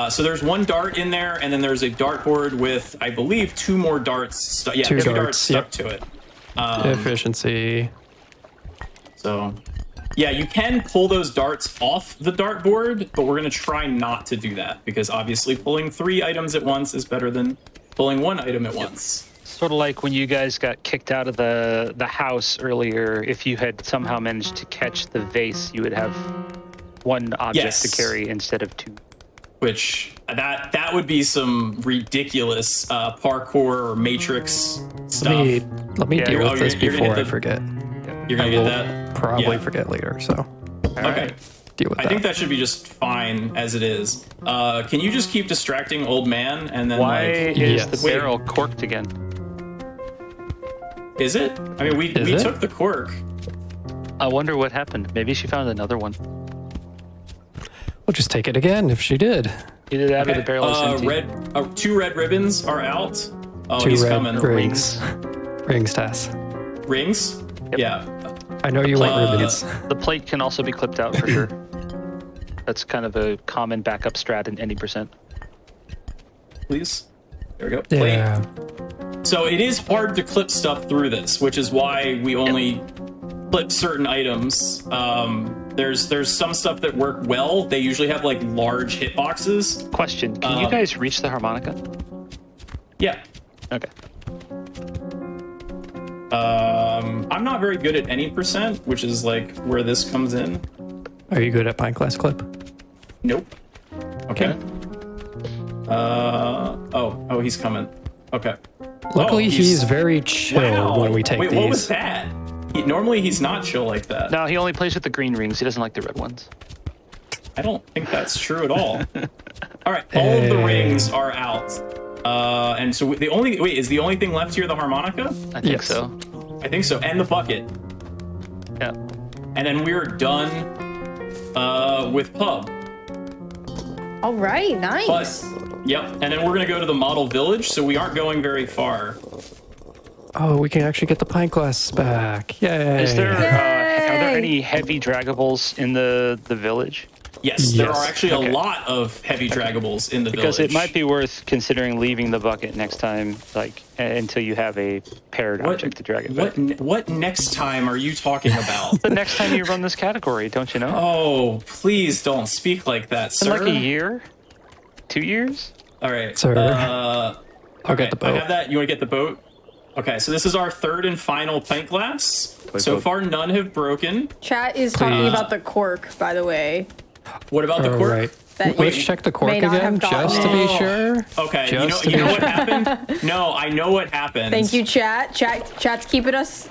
So there's one dart in there, and then there's a dartboard with, I believe, 2 more darts. Yeah, 2 darts stuck to it. Efficiency. So... yeah, you can pull those darts off the dartboard, but we're going to try not to do that, because obviously pulling 3 items at once is better than pulling 1 item at once. Sort of like when you guys got kicked out of the house earlier, if you had somehow managed to catch the vase, you would have 1 object to carry instead of 2. Which, that would be some ridiculous parkour or Matrix stuff. Let me deal with this before I forget. You're going to get that? Probably forget later, so. Okay. Deal with that. I think that should be just fine as it is. Can you just keep distracting old man and then Why is the barrel corked again? Is it? I mean, we took the cork. I wonder what happened. Maybe she found another one. We'll just take it again if she did. Either that or the barrel is empty. 2 red ribbons are out. Oh, 2 he's coming. Rings. Rings, Tass. Rings? Yep. Yeah. I know you like ribbons. The plate can also be clipped out for sure. That's kind of a common backup strat in any percent. Please. There we go. Plate. Yeah. So it is hard to clip stuff through this, which is why we only clip certain items. There's some stuff that work well. They usually have like large hitboxes. Question, can you guys reach the harmonica? Yeah. Okay. I'm not very good at any percent, which is like where this comes in. Are you good at pint glass clip? Nope. Okay. Oh, he's coming. Okay. Luckily, oh, he's very chill when we take these. What was that? Normally, he's not chill like that. No, he only plays with the green rings. He doesn't like the red ones. I don't think that's true at all. All right, all of the rings are out. And so the only... Wait, is the only thing left here the harmonica? I think so. I think so. And the bucket. Yeah. And then we're done with pub. All right, nice. Plus, yep. And then we're going to go to the model village, so we aren't going very far. Oh, we can actually get the pint glass back. Yay. Is there, are there any heavy draggables in the village? Yes, there are actually a lot of heavy draggables in the village. Because it might be worth considering leaving the bucket next time, like until you have a paired object to drag it back. What next time are you talking about? The next time you run this category, don't you know? Oh, please don't speak like that, sir. In like a year? 2 years? All right. Sir. I'll get the boat. I have that. You want to get the boat? Okay, so this is our third and final pint glass. So far, none have broken. Chat is talking about the cork, by the way. What about the cork? Right. Let's check the cork again, just to be sure. Okay, you know what happened? No, I know what happened. Thank you, chat. Chat's keeping us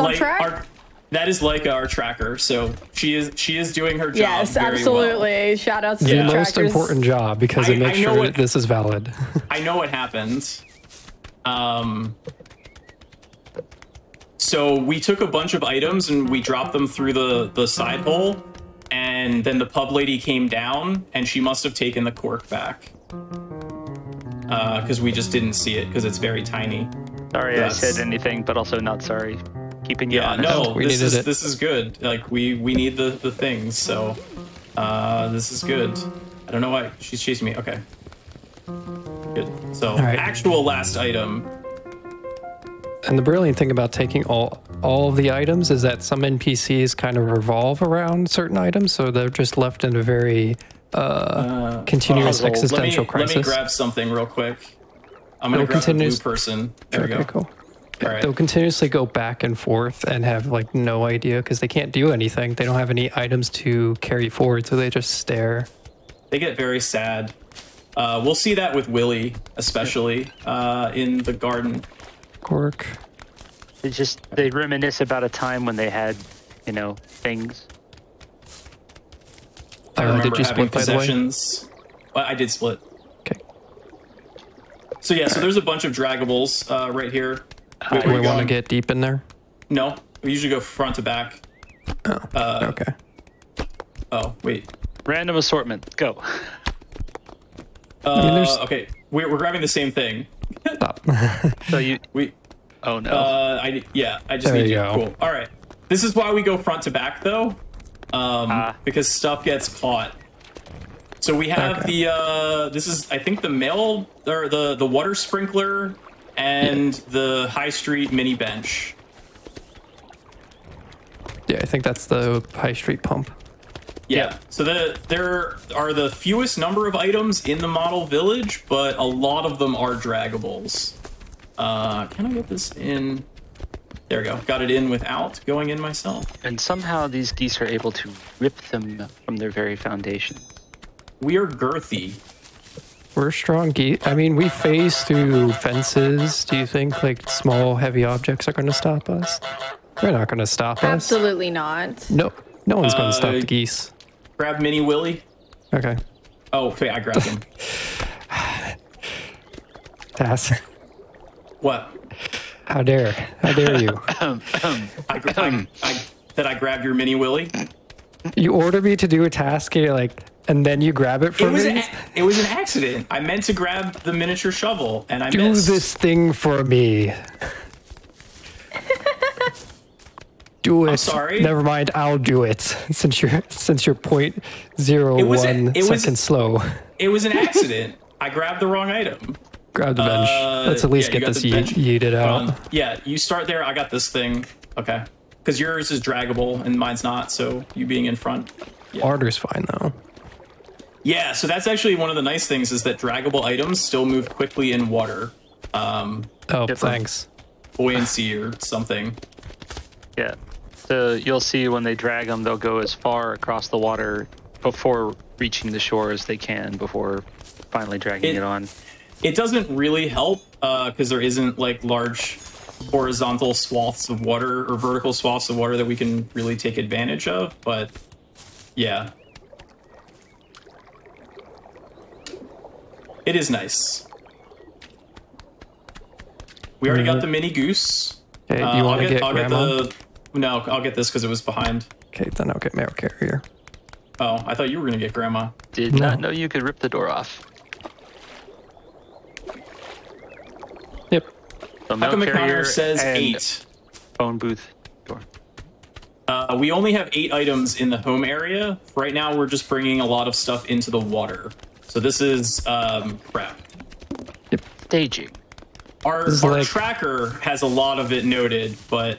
on track. That is Laika, our tracker. So she is doing her job. Yes, absolutely. Well. Shout out to the trackers. The most important job because it makes sure that this is valid. I know what happens. So we took a bunch of items and we dropped them through the side hole. And then the pub lady came down, and she must have taken the cork back. Because we just didn't see it, because it's very tiny. Sorry I said anything, but also not sorry. Keeping you honest. No, this is good. Like, we need the things, so... this is good. I don't know why she's chasing me. Okay. Good. So, actual last item. And the brilliant thing about taking all of the items is that some NPCs kind of revolve around certain items, so they're just left in a very continuous existential crisis. Let me grab something real quick. I'm going to grab the blue person. There we go. Cool. All right. They'll continuously go back and forth and have like no idea because they can't do anything. They don't have any items to carry forward, so they just stare. They get very sad. We'll see that with Willy, especially in the garden. Cork. It's just they reminisce about a time when they had, you know, things. I remember did you having split, possessions. Well, I did split. Okay. So yeah, so there's a bunch of draggables right here. Do we want to get deep in there? No, we usually go front to back. Oh. Okay. Oh wait. Random assortment. Go. Okay, we're grabbing the same thing. Stop. So oh no. I just need you. Cool. All right. This is why we go front to back though, because stuff gets caught. So we have the this is I think the mail or the water sprinkler and the High Street mini bench. Yeah, I think that's the High Street pump. Yeah, so there are the fewest number of items in the model village, but a lot of them are draggables. Can I get this in? There we go. Got it in without going in myself. And somehow these geese are able to rip them from their very foundation. We are girthy. We're strong geese. I mean, we phase through fences. Do you think, like, small, heavy objects are going to stop us? They're not going to stop us. Absolutely not. Nope. No one's going to stop the geese. Grab Mini Willy. Okay. Oh, wait, I grabbed him. Pass. What? How dare? How dare you? I grabbed your Mini Willy. You order me to do a task, and you're like, and then you grab it from me. It was an accident. I meant to grab the miniature shovel, and I missed. Do this thing for me. Do it. I'm sorry. Never mind. I'll do it. Since you're 0.01 seconds slow. It was an accident. I grabbed the wrong item. Grab the bench. Let's at least get this yeeted out. Yeah, you start there. I got this thing. Okay. Because yours is draggable and mine's not. So you being in front. Yeah. Order's fine though. Yeah. So that's actually one of the nice things is that draggable items still move quickly in water. Oh, thanks. Buoyancy or something. Yeah. So you'll see when they drag them, they'll go as far across the water before reaching the shore as they can before finally dragging it on. It doesn't really help because there isn't like large horizontal swaths of water or vertical swaths of water that we can really take advantage of, but yeah. It is nice. We already got the mini goose. Okay, do you want to get the... No, I'll get this because it was behind. Okay, then I'll get mail carrier. Oh, I thought you were going to get grandma. Did not know you could rip the door off. Yep. So Malcolm McConnor says 8. Phone booth door. We only have 8 items in the home area. Right now, we're just bringing a lot of stuff into the water. So this is prep. Yep. Staging. Our like... tracker has a lot of it noted, but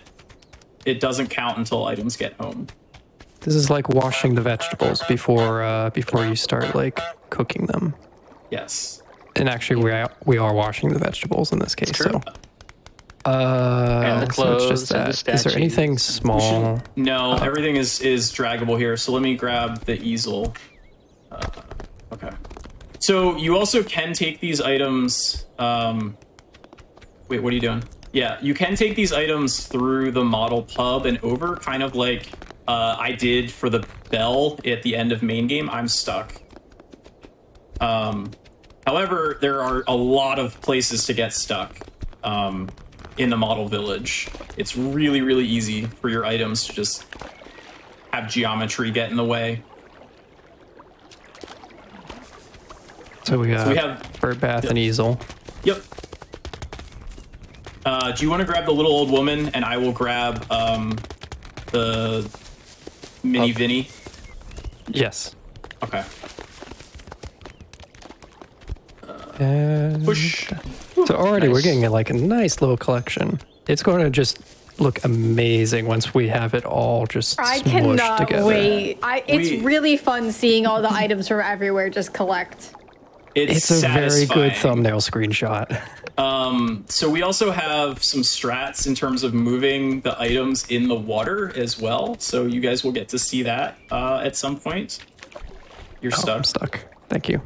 it doesn't count until items get home. This is like washing the vegetables before before you start like cooking them. Yes. And actually, we are washing the vegetables in this case. So. And the clothes, so it's just that. Is there anything small? No, everything is draggable here. So let me grab the easel. Okay. So you also can take these items. Wait, what are you doing? Yeah, you can take these items through the model pub and over, kind of like I did for the bell at the end of main game. I'm stuck. However, there are a lot of places to get stuck in the model village. It's really, really easy for your items to just have geometry get in the way. So we got bird bath and easel. Yep. Do you want to grab the little old woman, and I will grab the mini Vinny? Yes. Okay. Push. So already nice. We're getting like a nice little collection. It's going to just look amazing once we have it all just smooshed together. I cannot wait. It's really fun seeing all the items from everywhere just collect. It's a satisfying. Very good thumbnail screenshot. So we also have some strats in terms of moving the items in the water as well. So you guys will get to see that at some point. You're stuck. I'm stuck. Thank you.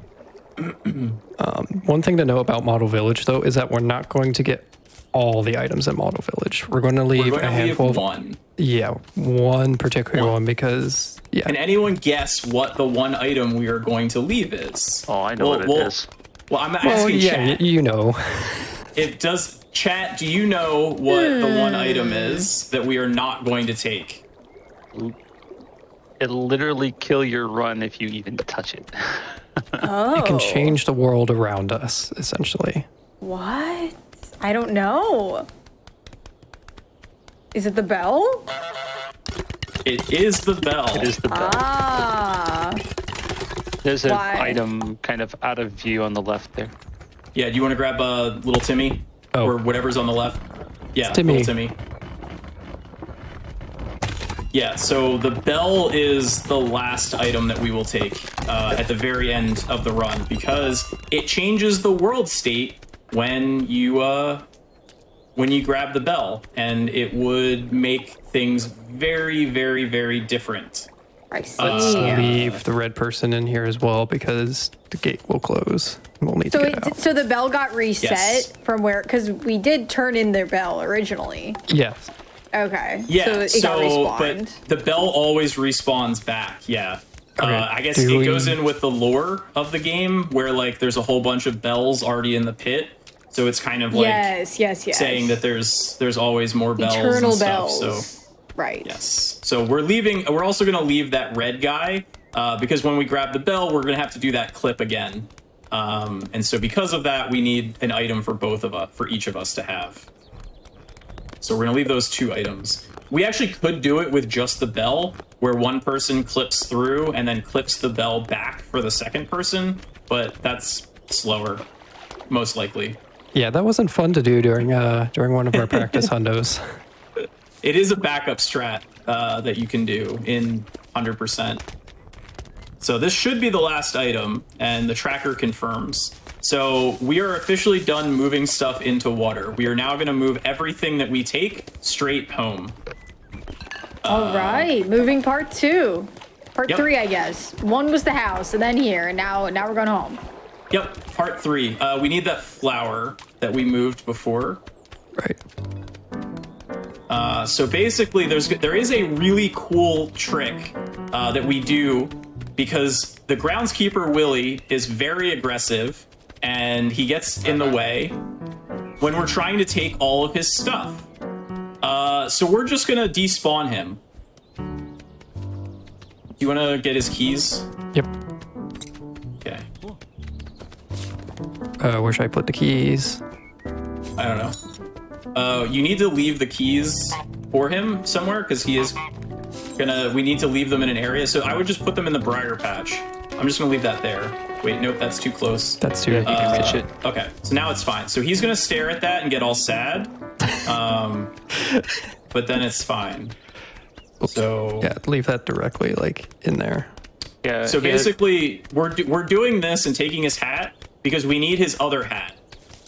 One thing to know about Model Village, though, is that we're not going to get all the items in Model Village. We're going to leave a handful. One. Yeah, one particular one because... Yeah. Can anyone guess what the one item we are going to leave is? Oh, I know what it is. Well, I'm asking chat. You know. Chat, do you know what the one item is that we are not going to take? It'll literally kill your run if you even touch it. It can change the world around us, essentially. What? I don't know. Is it the bell? It is the bell. It is the bell. Ah. There's an item kind of out of view on the left there. Yeah, do you want to grab little Timmy? Oh. Or whatever's on the left? Yeah, Timmy. Little Timmy. Yeah, so the bell is the last item that we will take at the very end of the run because it changes the world state when you grab the bell, and it would make things very, very, very different. I see. Let's leave the red person in here as well because the gate will close. We'll need to get out. So the bell got reset from where? Because we did turn in their bell originally. Yes. Okay. Yeah. So it got respawned. But the bell always respawns back. Yeah. Okay. I guess it goes in with the lore of the game where like there's a whole bunch of bells already in the pit. So it's kind of like saying that there's always more bells and stuff. Eternal bells. So, right. Yes. So we're leaving. We're also going to leave that red guy because when we grab the bell, we're going to have to do that clip again. And so because of that, we need an item for both of us, for each of us to have. So we're going to leave those two items. We actually could do it with just the bell where one person clips through and then clips the bell back for the second person. But that's slower, most likely. Yeah, that wasn't fun to do during during one of our practice hundos. It is a backup strat that you can do in 100%. So this should be the last item, and the tracker confirms. So we are officially done moving stuff into water. We are now going to move everything that we take straight home. All right, moving part 2. Part 3, I guess. 1 was the house, and then here, and now we're going home. Yep, part three. We need that flower that we moved before. Right. So basically, there is a really cool trick that we do because the groundskeeper Willie is very aggressive and he gets in the way when we're trying to take all of his stuff. So we're just gonna despawn him. Do you want to get his keys? Yep. Okay. Where should I put the keys? I don't know. You need to leave the keys for him somewhere because he is gonna. We need to leave them in an area, so I would just put them in the briar patch. I'm just gonna leave that there. Wait, nope, that's too close. That's too. Okay, so now it's fine. So he's gonna stare at that and get all sad, but then it's fine. Oops. So yeah, leave that directly like in there. Yeah. So basically, we're doing this and taking his hat because we need his other hat.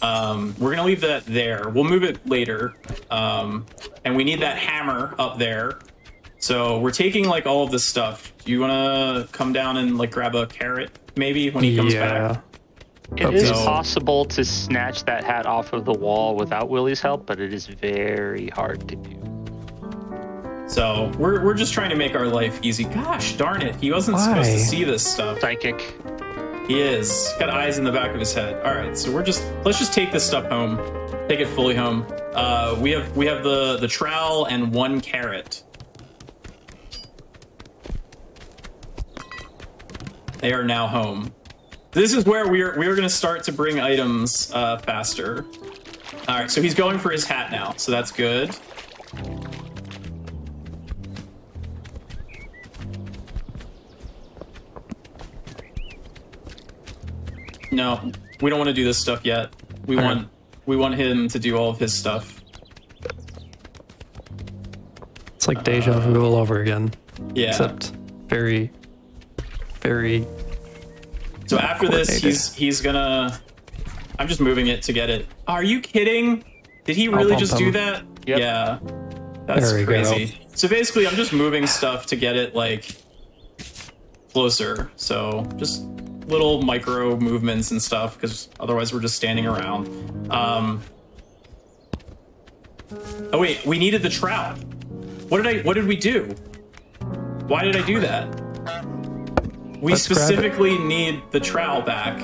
We're gonna leave that there. We'll move it later, and we need that hammer up there. So we're taking like all of this stuff. Do you wanna come down and like grab a carrot maybe when he comes back? It is possible to snatch that hat off of the wall without Willie's help, but it is very hard to do. So we're just trying to make our life easy. Gosh darn it, he wasn't supposed to see this stuff. Psychic. He is. Got eyes in the back of his head. All right, so let's just take this stuff home, take it fully home. We have the trowel and one carrot. They are now home. This is where we are going to start to bring items faster. All right, so he's going for his hat now, so that's good. No, we don't want to do this stuff yet. We want him to do all of his stuff. It's like deja vu all over again. Yeah. Except very, very. So after this, he's gonna. I'm just moving it to get it. Are you kidding? Did he really just do that? Yep. Yeah. That's crazy. Go. So basically, I'm just moving stuff to get it like closer. So just. Little micro movements and stuff, because otherwise we're just standing around. Oh wait, we needed the trowel. What did we do? Why did I do that? We specifically need the trowel back.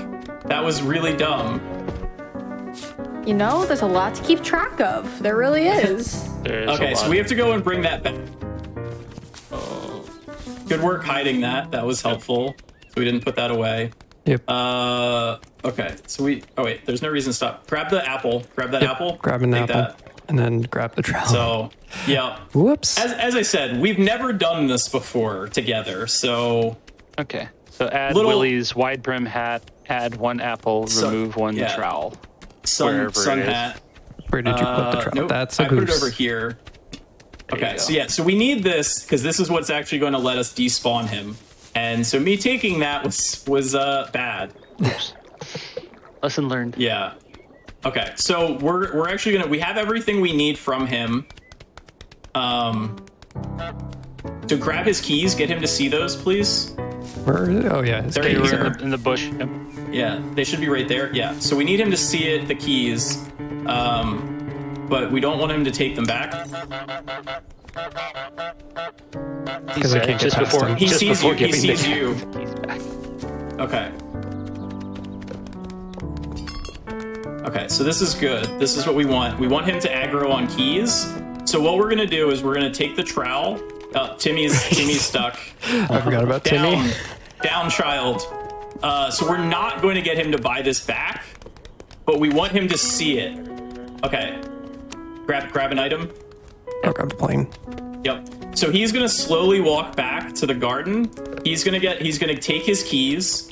That was really dumb. You know, there's a lot to keep track of. There really is. Okay, so we have to go and bring that back. Oh. Good work hiding that. That was helpful. We didn't put that away. Yep. Okay, so we... Oh, wait, there's no reason to stop. Grab the apple. Grab that apple. Grab an apple. And then grab the trowel. So, yeah. Whoops. As I said, we've never done this before together, so... Okay, so add Willie's wide brim hat, add one apple, remove one trowel. Sun hat. Where did you put the trowel? Nope, that's a goose. I put it over here. Okay, so yeah, so we need this, because this is what's actually going to let us despawn him. And so me taking that was bad. Lesson learned. Yeah. Okay. So we're actually gonna have everything we need from him. So grab his keys. Get him to see those, please. Where? Oh yeah. They're in the bush. Yep. Yeah. They should be right there. Yeah. So we need him to see it. The keys. But we don't want him to take them back. Because I can't just before him. He sees you. He's back. Okay. Okay, so this is good. This is what we want. We want him to aggro on keys. So what we're gonna do is we're gonna take the trowel. Timmy's stuck. I forgot about Timmy. Down, child. So we're not going to get him to buy this back, but we want him to see it. Okay. Grab an item. I'll grab the plane. Yep. So he's gonna slowly walk back to the garden. He's gonna take his keys,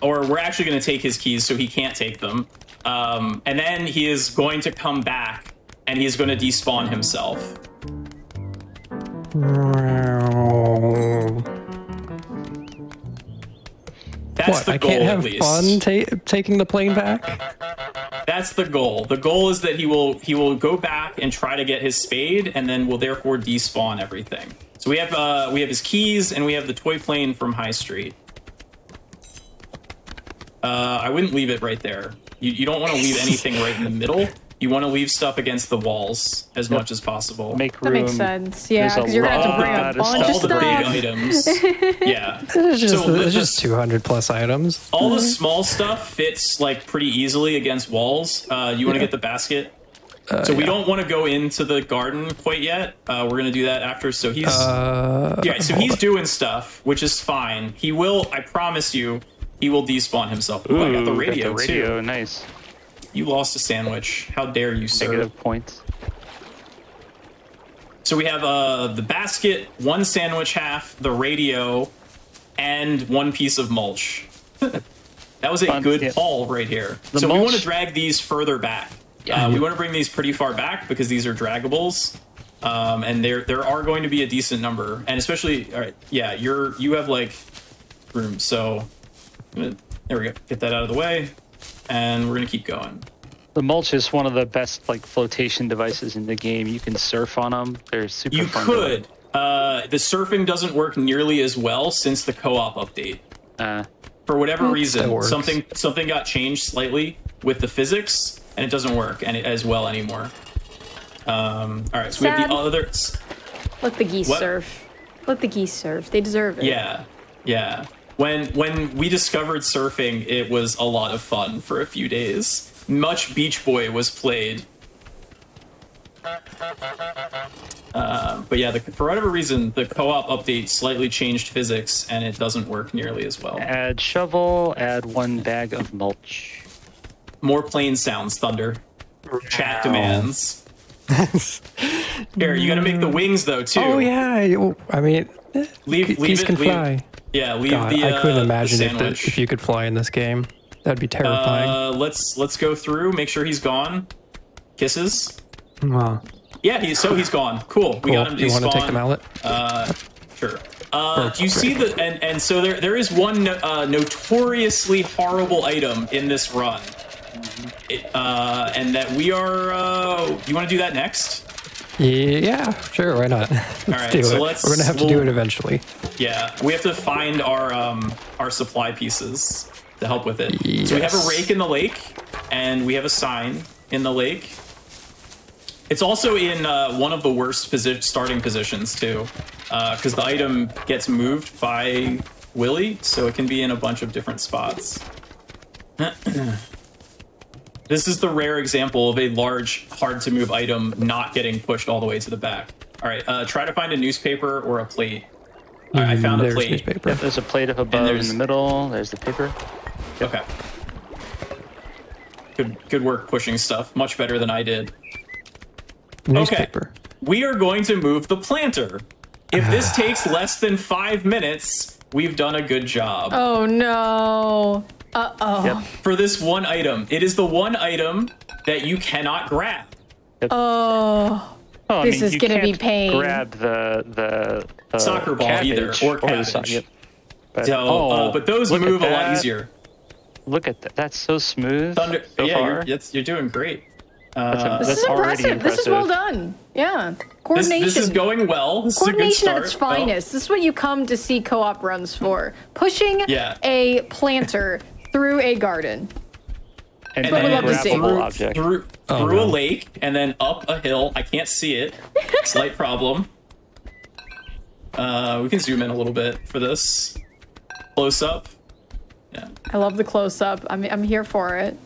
or we're actually gonna take his keys so he can't take them. And then he is going to come back and he's gonna despawn himself. That's the goal, at least. What, I can't have fun taking the plane back? That's the goal. The goal is that he will go back and try to get his spade, and then will therefore despawn everything. So we have his keys, and we have the toy plane from High Street. I wouldn't leave it right there. You don't want to leave anything right in the middle. You want to leave stuff against the walls as much as possible. Make room. That makes sense. Yeah, because you're going to have to bring a bunch of stuff. All the big items. Yeah. There's just 200 plus items. All the small stuff fits like pretty easily against walls. You want to get the basket. So we don't want to go into the garden quite yet. We're gonna do that after. So he's so he's doing stuff, which is fine. He will, I promise you, he will despawn himself. Ooh, I got the radio too. Nice. You lost a sandwich. How dare you, sir? Negative points. So we have the basket, one sandwich half, the radio, and one piece of mulch. That was a good haul right here. So we want to drag these further back. We want to bring these pretty far back because these are draggables, and there are going to be a decent number, and especially, all right, yeah, you have like room, so there we go, get that out of the way, and we're gonna keep going. The mulch is one of the best like flotation devices in the game. You can surf on them; they're super fun. You could. The surfing doesn't work nearly as well since the co-op update. For whatever reason, something got changed slightly with the physics. And it doesn't work as well anymore. All right, so we have the others. Let the geese surf. Let the geese surf. They deserve it. Yeah, yeah. When we discovered surfing, it was a lot of fun for a few days. Much Beach Boy was played. But yeah, for whatever reason, the co-op update slightly changed physics, and it doesn't work nearly as well. Add shovel. Add one bag of mulch. More plane sounds, Thunder. Chat demands. Here, you gotta make the wings though too. Oh yeah, I mean, geese can fly. Yeah, God, I couldn't imagine if you could fly in this game. That'd be terrifying. Let's go through. Make sure he's gone. Kisses. Wow. Yeah, he's gone. Cool. We got him. You want to take the mallet? Sure. Do you see the and so there is one notoriously horrible item in this run. And that we are. You want to do that next? Yeah, sure. Why not? Let's do it. We're gonna have to do it eventually. Yeah, we have to find our supply pieces to help with it. Yes. So we have a rake in the lake, and we have a sign in the lake. It's also in one of the worst starting positions too, because the item gets moved by Willy, so it can be in a bunch of different spots. This is the rare example of a large, hard-to-move item not getting pushed all the way to the back. All right, try to find a newspaper or a plate. All right, I found a plate. Yep, there's a plate up above in the middle. There's the paper. Yep. Okay. Good work pushing stuff. Much better than I did. Newspaper. Okay. We are going to move the planter. If this takes less than 5 minutes, we've done a good job. Oh, no. Uh-oh. Yep. For this one item. It is the one item that you cannot grab. Yep. Oh, this is going to be pain. Grab the soccer ball either, or cabbage. Yep. But those move a lot easier. Look at that. That's so smooth. Thunder, so far. You're doing great. This is impressive. This is well done. Yeah. Coordination. This is going well. This is a good start. At its finest. This is what you come to see co-op runs for. Pushing a planter through a garden, and then through a lake, and then up a hill. I can't see it. Slight problem. We can zoom in a little bit for this close up. Yeah, I love the close up. I'm here for it.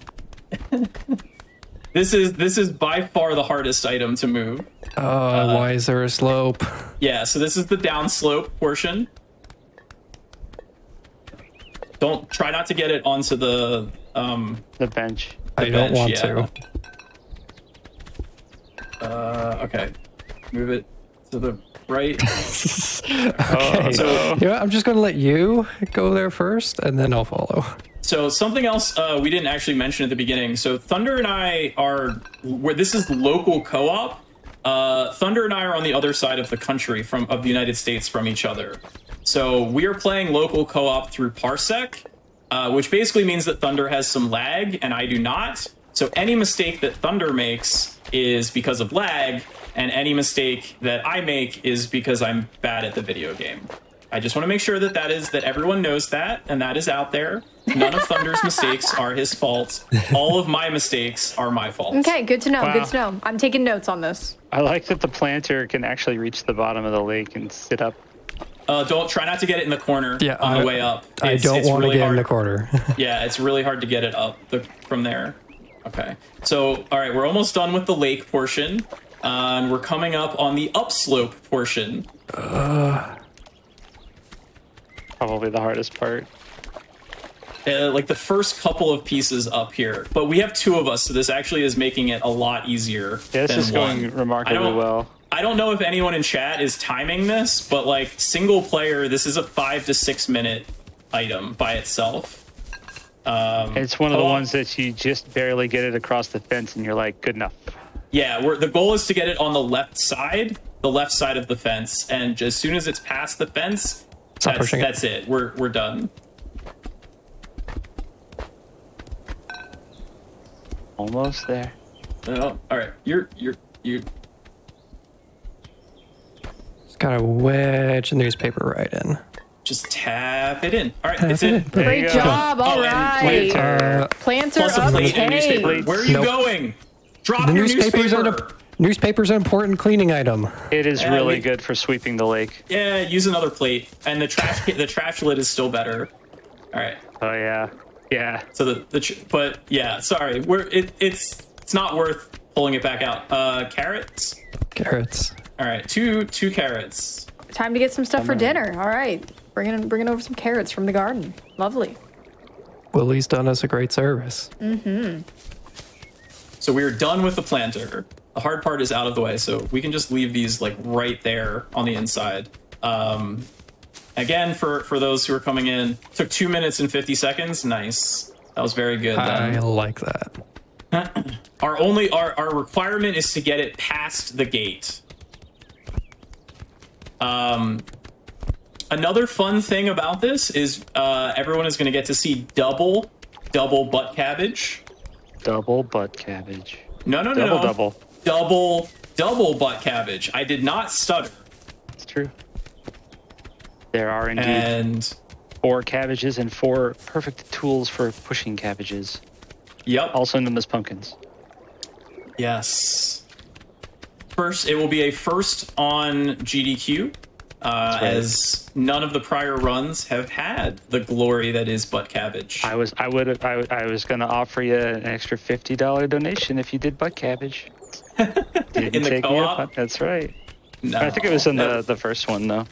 This is by far the hardest item to move. Why is there a slope? Yeah, so this is the downslope portion. Try not to get it onto the bench. I don't want to. Okay. Move it to the right. Okay. So, you know, I'm just gonna let you go there first, and then I'll follow. So something else we didn't actually mention at the beginning. So Thunder and I are this is local co-op. Thunder and I are on the other side of the country of the United States from each other. So we are playing local co-op through Parsec, which basically means that Thunder has some lag and I do not. So any mistake that Thunder makes is because of lag, and any mistake that I make is because I'm bad at the video game. I just want to make sure that everyone knows that, and that is out there. None of Thundar's mistakes are his fault. All of my mistakes are my fault. Okay, good to know. Wow. Good to know. I'm taking notes on this. I like that the planter can actually reach the bottom of the lake and sit up. Don't try not to get it in the corner on the way up. I don't want to really get it in the corner. Yeah, it's really hard to get it up from there. Okay, so all right, we're almost done with the lake portion, and we're coming up on the upslope portion. Probably the hardest part. Like the first couple of pieces up here, but we have two of us, so this actually is making it a lot easier. Yeah, this is going remarkably well. I don't know if anyone in chat is timing this, but like single player, this is a 5 to 6 minute item by itself. It's one of the ones that you just barely get it across the fence and you're like, good enough. Yeah, the goal is to get it on the left side of the fence. And as soon as it's past the fence, that's it. We're done. Almost there. Oh, all right. You just gotta wedge the newspaper right in. Just tap it in. All right, that's it. Great job. All right. Planter up. Where are you going? Drop your newspaper. Newspaper's an important cleaning item. It is really good for sweeping the lake. Yeah, use another plate. And the trash lid is still better. All right. Oh yeah. Yeah. So but yeah, sorry. It's not worth pulling it back out. Carrots. Carrots. All right, two carrots. Time to get some stuff for dinner. All right, bringing over some carrots from the garden. Lovely. Willie's done us a great service. Mm-hmm. So we're done with the planter. The hard part is out of the way, so we can just leave these like right there on the inside. Again, for those who are coming in, took 2 minutes and 50 seconds. Nice. That was very good. I like that. Our requirement is to get it past the gate. Another fun thing about this is everyone is going to get to see double butt cabbage. Double butt cabbage. No. Double butt cabbage. I did not stutter. It's true. There are indeed 4 cabbages and 4 perfect tools for pushing cabbages. Yep. Also known as pumpkins. Yes. First, it will be a first on GDQ, as none of the prior runs have had the glory that is butt cabbage. I was going to offer you an extra $50 donation if you did butt cabbage. In the co-op. That's right. No, I think it was in the first one though.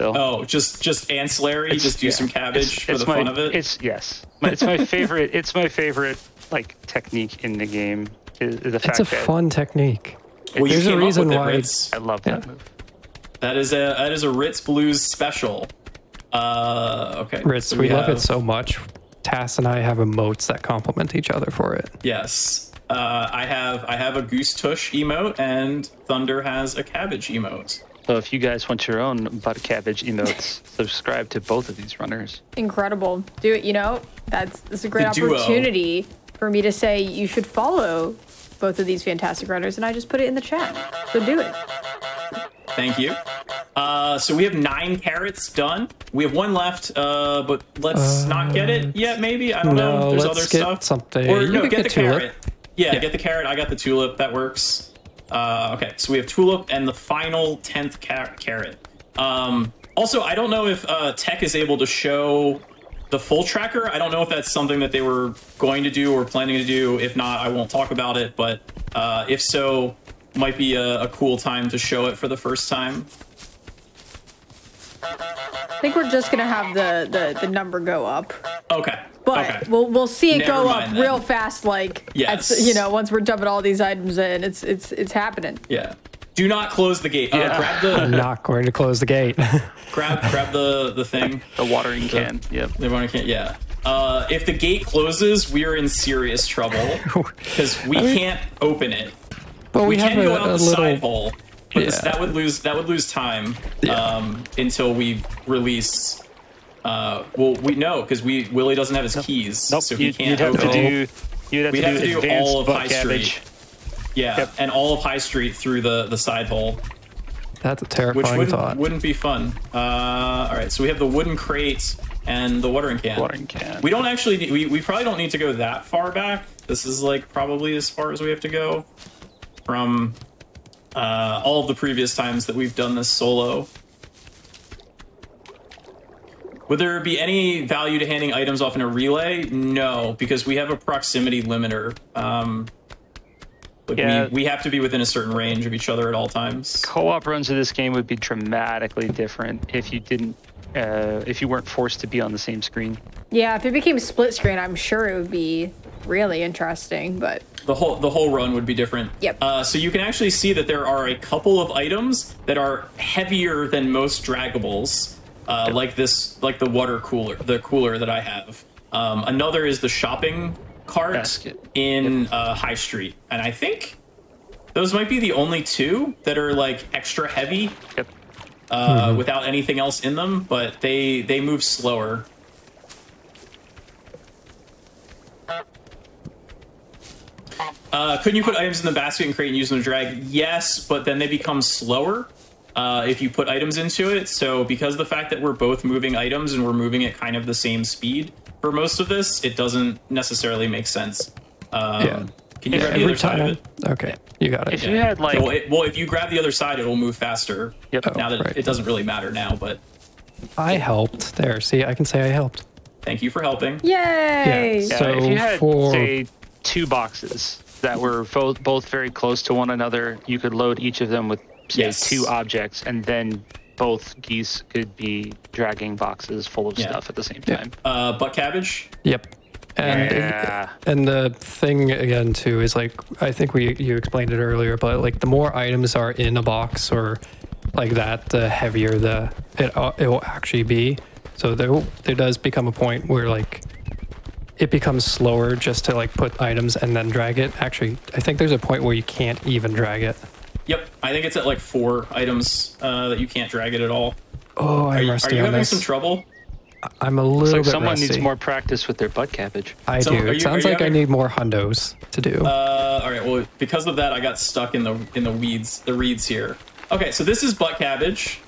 Oh, just ancillary. Just do some cabbage for the fun of it. It's my favorite. It's my favorite like technique in the game. It's a fun technique. Well, there's a reason why I love that move. That is a Ritz Blues special. Okay, Ritz, we love it so much. Tass and I have emotes that complement each other for it. Yes, I have a goose tush emote, and Thundar has a cabbage emote. So if you guys want your own butt cabbage emotes, subscribe to both of these runners. Incredible. Do it, you know, that's a great opportunity for me to say you should follow both of these fantastic runners, and I just put it in the chat. So do it. Thank you. So we have 9 carrots done. We have 1 left, but let's not get it yet, maybe. I don't know. There's other stuff. Something. Or no, get the carrot. Yeah, get the carrot. I got the tulip. That works. Okay, so we have tulip and the final 10th carrot. Also, I don't know if Tech is able to show the full tracker. I don't know if that's something that they were going to do or planning to do. If not, I won't talk about it. But if so, might be a cool time to show it for the first time. I think we're just gonna have the number go up. Okay. But we'll see it go up real fast, like you know, once we're dumping all these items in, it's happening. Yeah. Do not close the gate. Grab the. I'm not going to close the gate. grab the thing. The watering can. Yep. The watering can. Yeah. If the gate closes, we're in serious trouble because we can't open it. But we can go out the side hole. But that would lose time until we release. Well, we know because Willie doesn't have his keys, so he can't. You'd have to do all of High Street. Yeah, and all of High Street through the side hole. That's a terrifying thought. Which wouldn't be fun. All right, so we have the wooden crate. and the watering can. Watering can. We don't actually need, we probably don't need to go that far back. This is like probably as far as we have to go from all of the previous times that we've done this solo. Would there be any value to handing items off in a relay? No, because we have a proximity limiter. We have to be within a certain range of each other at all times. Co-op runs of this game would be dramatically different if you didn't, if you weren't forced to be on the same screen. Yeah, if it became split screen, I'm sure it would be really interesting, but the whole run would be different. Yep. So you can actually see that there are a couple of items that are heavier than most draggables. Like this, like the water cooler, the cooler that I have. Another is the shopping cart basket in High Street, and I think those might be the only two that are like extra heavy, without anything else in them. But they move slower. Couldn't you put items in the basket and crate and use them to drag? Yes, but then they become slower. If you put items into it. So because the fact that we're both moving items and we're moving at kind of the same speed for most of this, it doesn't necessarily make sense. Can you grab the other side of it? Okay, you got it. If you had like... Well, if you grab the other side, it'll move faster. Yep. Oh, now that it doesn't really matter now, but... I helped there. See, I can say I helped. Thank you for helping. Yay! Yeah. So if you had, say, two boxes that were both very close to one another, you could load each of them with two objects, and then both geese could be dragging boxes full of stuff at the same time. Butt cabbage. Yep. And and the thing again too is like, I think you explained it earlier, but like the more items are in a box or like that, the heavier it will actually be. So there does become a point where like it becomes slower just to like put items and then drag it. Actually, I think there's a point where you can't even drag it. Yep, I think it's at like 4 items that you can't drag it at all. Oh, I'm rusty. Are you having some trouble? I'm a little bit rusty. Someone needs more practice with their butt cabbage. I do. It sounds like I need more hundos to do. All right. Well, because of that, I got stuck in the weeds, the reeds here. Okay, so this is butt cabbage.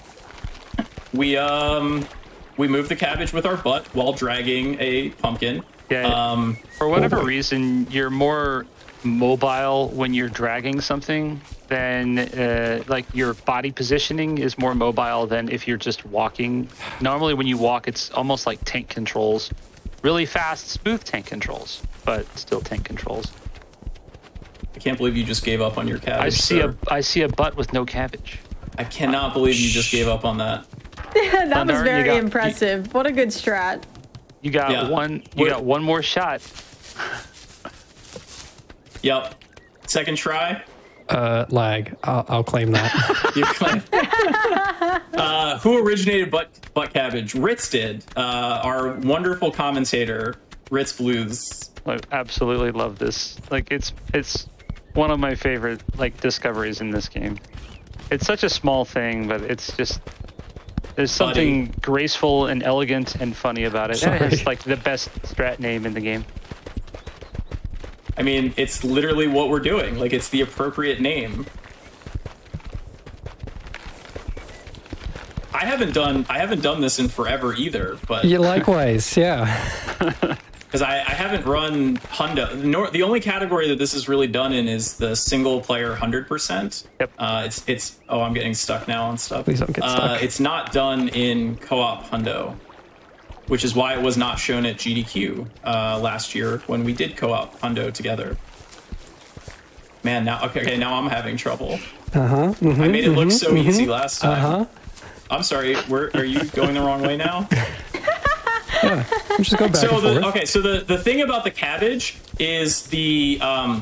We move the cabbage with our butt while dragging a pumpkin. Yeah. For whatever reason, you're more mobile when you're dragging something. Then like your body positioning is more mobile than if you're just walking. Normally when you walk, it's almost like tank controls, really fast, smooth tank controls, but still tank controls. I can't believe you just gave up on your cabbage. I see a butt with no cabbage. I cannot believe you just gave up on that. That Thundar, was very impressive. What a good strat. You got one more shot. Yep. Second try. Lag. I'll claim that. You claim. Who originated butt cabbage? Ritz did. Our wonderful commentator, Ritz Blues. I absolutely love this. Like it's one of my favorite like discoveries in this game. It's such a small thing, but it's just there's something graceful and elegant and funny about it. It's like the best strat name in the game. I mean, it's literally what we're doing. Like, it's the appropriate name. I haven't done this in forever either. But yeah, likewise, yeah. Because I haven't run hundo. The only category that this is really done in is the single player 100%. Yep. It's oh, I'm getting stuck now on stuff. Please don't get stuck. It's not done in co-op hundo, which is why it was not shown at GDQ last year when we did co-op hundo together. Man, now now I'm having trouble. I made it look so easy last time. I'm sorry, are you going the wrong way now? Yeah, I'm just going back and forth. Okay, so the thing about the cabbage is the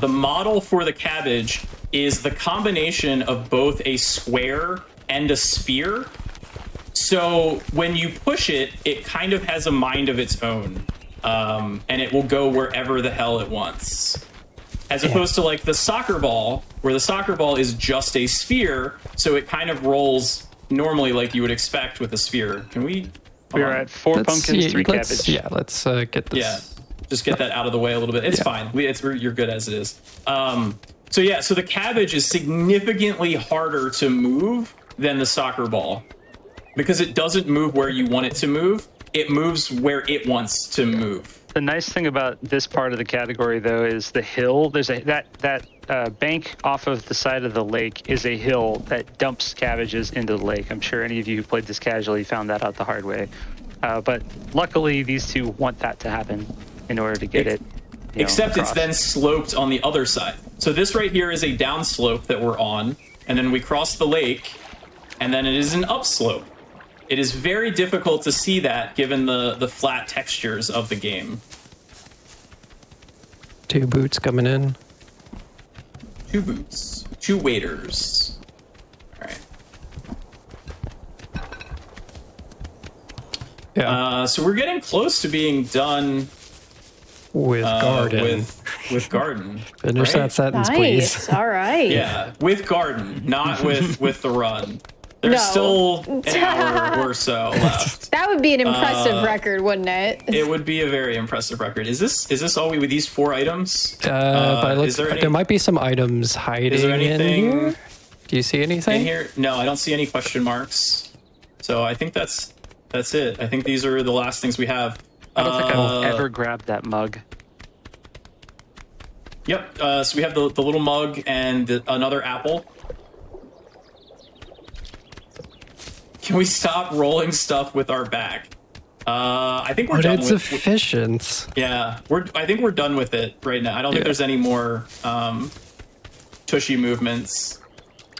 model for the cabbage is the combination of both a square and a sphere. So when you push it, it kind of has a mind of its own, and it will go wherever the hell it wants. As opposed to like the soccer ball, where the soccer ball is just a sphere, so it kind of rolls normally like you would expect with a sphere. Can we? We are at 4 pumpkins, 3 cabbage. Yeah, let's get this. Yeah, just get that out of the way a little bit. It's fine. You're good as it is. So yeah, so the cabbage is significantly harder to move than the soccer ball, because it doesn't move where you want it to move. it moves where it wants to move. The nice thing about this part of the category, though, is the hill. There's a that bank off of the side of the lake is a hill that dumps cabbages into the lake. I'm sure any of you who played this casually found that out the hard way. But luckily, these two want that to happen in order to get it. Except it's then sloped on the other side. So this right here is a down slope that we're on, and then we cross the lake, and then it is an upslope. It is very difficult to see that given the flat textures of the game. Two boots coming in. Two boots. Two waiters. All right. Yeah. So we're getting close to being done with garden. With garden. Finish that sentence, please. All right. Yeah, with garden, not with the run. There's still an hour or so left. That would be an impressive record, wouldn't it? It would be a very impressive record. Is this all with these four items? But look, there might be some items hiding. Is there anything in here? Do you see anything in here? No, I don't see any question marks. So I think that's it. I think these are the last things we have. I don't think I will ever grab that mug. Yep. So we have the little mug and another apple. Can we stop rolling stuff with our back? I think we're done with it. It's efficient. Yeah, I think we're done with it right now. I don't think there's any more tushy movements.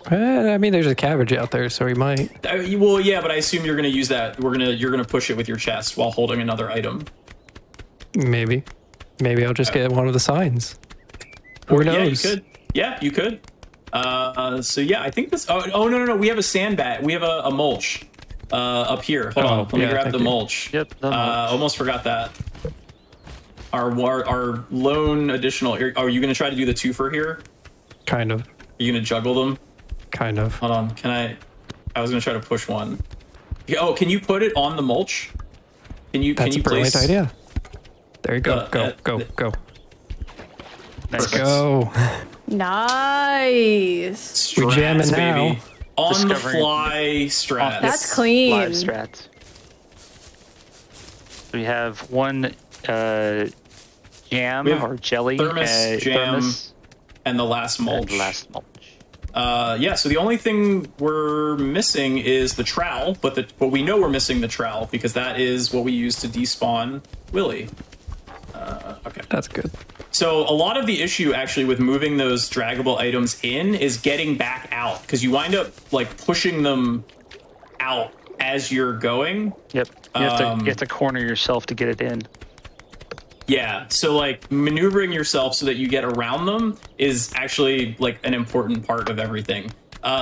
I mean, there's a cabbage out there, so we might. Well, yeah, but I assume you're gonna use that. You're gonna push it with your chest while holding another item. Maybe, I'll just get one of the signs. Who knows? Yeah, you could. So yeah, I think this. Oh no, we have a sandbat. We have a mulch up here. Hold on, let me grab the mulch. Yep. Almost forgot that. Our lone additional. Are you gonna try to do the twofer here? Kind of. Are you gonna juggle them? Kind of. Hold on. Can I? I was gonna try to push one. Oh, can you put it on the mulch? Can you? That's a brilliant idea. There you go. Go. Let's go. Nice. We're jamming now. On the fly strats. That's clean. Live strats. We have one jam or jelly. Thermos, jam, and the last mulch. Yeah, so the only thing we're missing is the trowel, but we know we're missing the trowel because that is what we use to despawn Willy. Okay. That's good. So a lot of the issue actually with moving those draggable items in is getting back out, because you wind up like pushing them out as you're going. Yep. You have to corner yourself to get it in. Yeah. So like maneuvering yourself so that you get around them is actually like an important part of everything.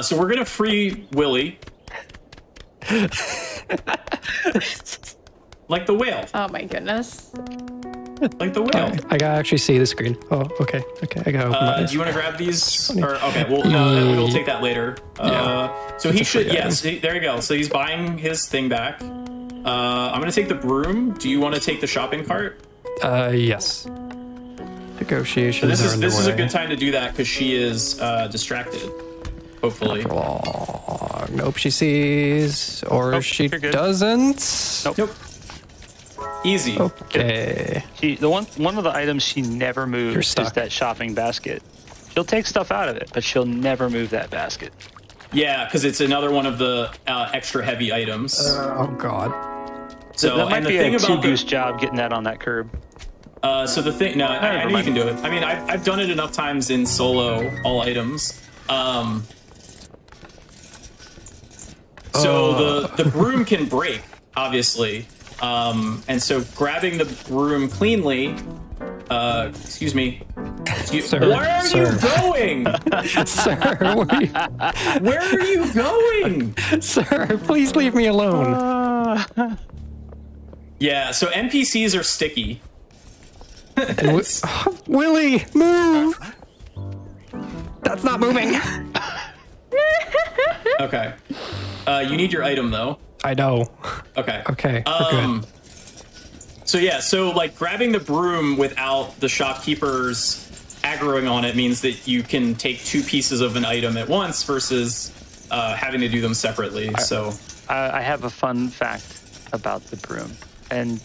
So we're going to free Willy. Like the whale. Oh my goodness. Like the whale. I gotta actually see the screen. Oh, okay. Okay, I gotta open my eyes. Do you want to grab these? Or, okay, well, no, we'll take that later. So that's there you go. So he's buying his thing back. I'm gonna take the broom. Do you want to take the shopping cart? Yes. Negotiations. So this is a good time to do that because she is distracted. Hopefully. Nope, she sees, or she doesn't. Nope. Easy. Okay. The one of the items she never moves is that shopping basket. She'll take stuff out of it, but she'll never move that basket. Yeah, because it's another one of the extra heavy items. Oh God. So that might be a two-goose job getting that on that curb. So the thing, I know you can do it. I mean, I've done it enough times in solo all items. So the broom can break, obviously. And so grabbing the broom cleanly, excuse me, where are you going? Where are you going? Sir, please leave me alone. Yeah, so NPCs are sticky. Willy, move. That's not moving. Okay. You need your item though. I know. Okay. Okay. So yeah, so like grabbing the broom without the shopkeepers aggroing on it means that you can take two pieces of an item at once versus having to do them separately. So I have a fun fact about the broom. and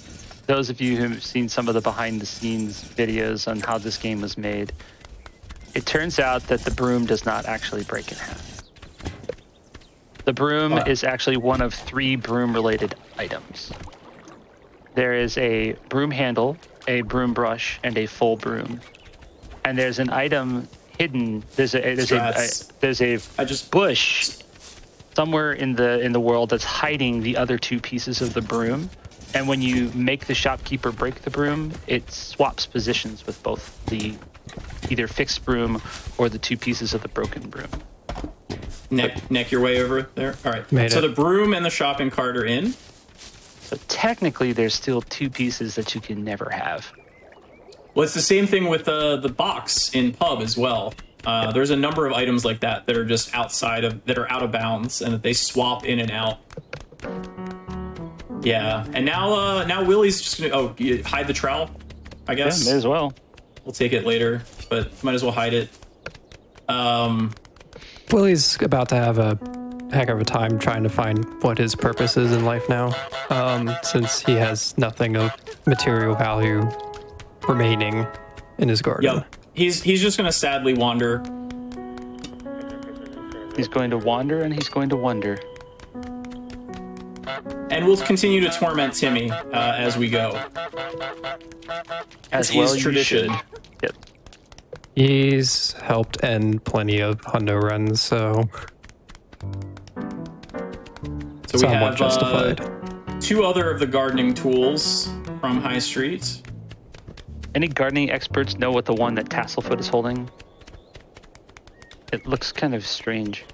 those of you who've seen some of the behind the scenes videos on how this game was made, it turns out that the broom does not actually break in half. The broom is actually one of three broom related items. There is a broom handle, a broom brush, and a full broom. And there's an item hidden. There's a bush somewhere in the world that's hiding the other two pieces of the broom. And when you make the shopkeeper break the broom, it swaps positions with both the either fixed broom or the two pieces of the broken broom. Neck your way over there. All right. Made so it. The broom and the shopping cart are in. So technically, there's still two pieces that you can never have. Well, it's the same thing with the box in pub as well. There's a number of items like that that are just outside of, that are out of bounds, and that they swap in and out. Yeah, and now Willie's just gonna hide the trowel, I guess. Yeah, may as well. We'll take it later, but might as well hide it. Willie's about to have a heck of a time trying to find what his purpose is in life now, since he has nothing of material value remaining in his garden. Yep. He's just gonna sadly wander. He's going to wander and he's going to wonder. And we'll continue to torment Timmy as we go. As well, tradition. Yep. He's helped end plenty of hundo runs, so. So we have justified. Two other of the gardening tools from High Street. Any gardening experts know what the one that Tasselfoot is holding? It looks kind of strange.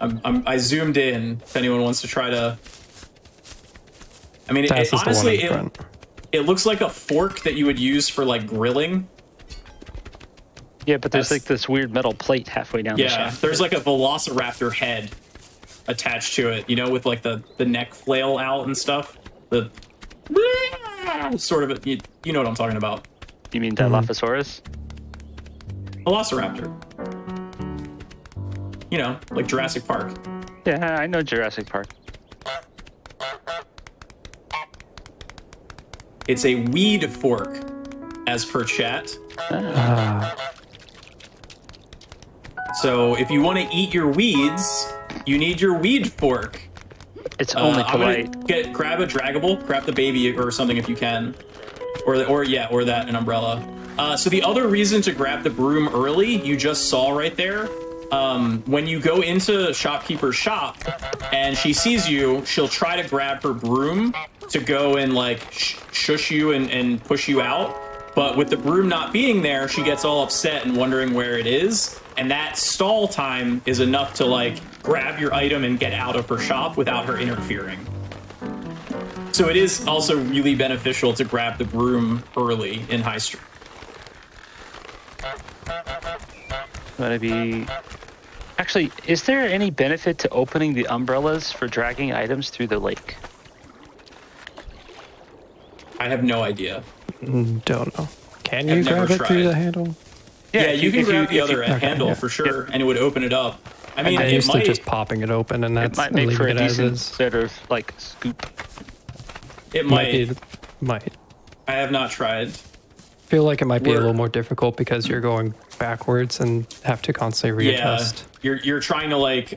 I zoomed in. If anyone wants to try to, I mean, it honestly, it looks like a fork that you would use for like grilling. Yeah, but there's like this weird metal plate halfway down. Yeah, the shaft. There's like a velociraptor head attached to it, you know, with like the neck flail out and stuff. The sort of a, you know what I'm talking about. You mean Dilophosaurus? Velociraptor. You know, like Jurassic Park. Yeah, I know Jurassic Park. It's a weed fork, as per chat. So if you want to eat your weeds, you need your weed fork. It's only polite. Grab a draggable, grab the baby or something if you can. Or that, an umbrella. So the other reason to grab the broom early, you just saw right there. When you go into shopkeeper's shop and she sees you, she'll try to grab her broom to go and like shush you and push you out. But with the broom not being there, she gets all upset and wondering where it is. And that stall time is enough to like grab your item and get out of her shop without her interfering. So it is also really beneficial to grab the broom early in High Street. Gonna be actually, is there any benefit to opening the umbrellas for dragging items through the lake? I have no idea. Don't know. Can you grab it through the handle? Yeah, you can grab the other handle for sure, and it would open it up. I mean, it might just popping it open, and that's it might make for a decent sort of like scoop. It might. I have not tried. I feel like it might be a little more difficult because you're going backwards and have to constantly readjust. Yeah, you're trying to like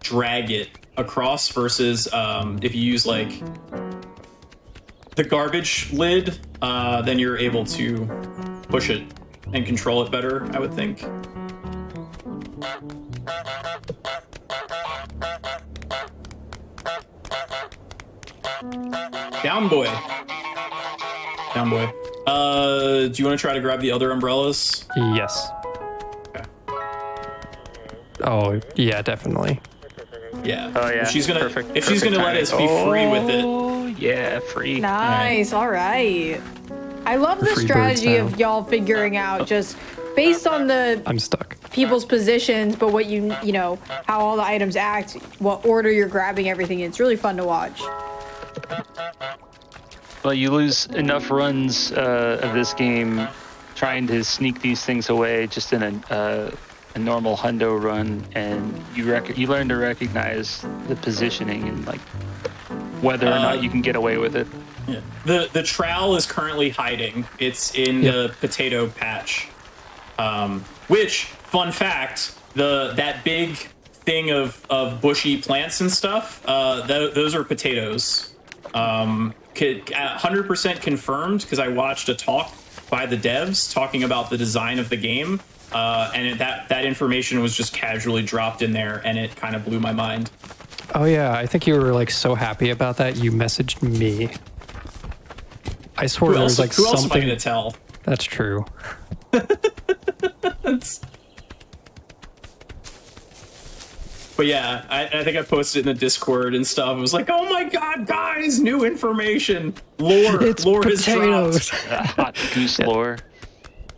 drag it across versus if you use like the garbage lid, then you're able to push it and control it better, I would think. Down boy. Down boy. Do you want to try to grab the other umbrellas? Yes. Okay. Oh, yeah, definitely. Yeah. Oh, yeah. If she's gonna let us be free with it. Oh, yeah, free. Nice. All right. I love the strategy of y'all figuring out just based on the people's positions, but what you know, how all the items act, what order you're grabbing everything in. It's really fun to watch. Well, you lose enough runs of this game trying to sneak these things away just in a normal hundo run, and you learn to recognize the positioning and like whether or not you can get away with it. Yeah. The trowel is currently hiding. It's in the potato patch. Which, fun fact, that big thing of bushy plants and stuff, those are potatoes. 100% confirmed, because I watched a talk by the devs talking about the design of the game, and that information was just casually dropped in there, and it kind of blew my mind. Oh yeah, I think you were like so happy about that you messaged me. I swore there was like something. Who else am I gonna tell? That's true. But yeah, I think I posted it in the Discord and stuff. I was like, oh my god, guys, new information. Lore. It's lore potatoes. Has dropped. Hot goose lore.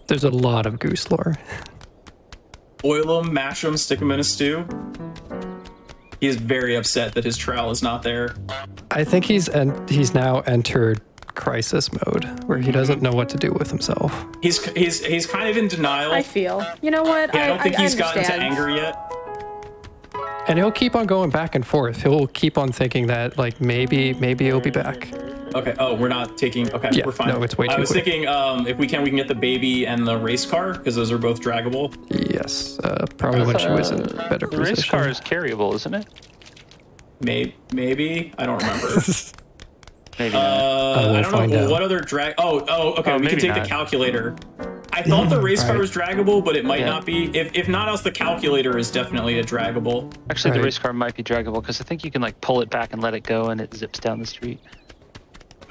There's a lot of goose lore. Boil them, mash them, stick them in a stew. He is very upset that his trowel is not there. I think he's now entered crisis mode where he doesn't know what to do with himself. He's kind of in denial. I feel. You know what? Yeah, I don't think he's gotten to anger yet. And he'll keep on going back and forth. He'll keep on thinking that, like, maybe he'll be back. Okay. Oh, we're not taking. Okay, yeah, we're fine. No, it's way too quick. I was thinking, if we can get the baby and the race car because those are both draggable. Yes. Probably when she was in a better position. The race car is carryable, isn't it? Maybe. I don't remember. Maybe. I don't know. What other drag? Oh. Okay. We can take the calculator. I thought the race car was draggable, but it might not be. If not else, the calculator is definitely a draggable. Actually, the race car might be draggable because I think you can like pull it back and let it go, and it zips down the street.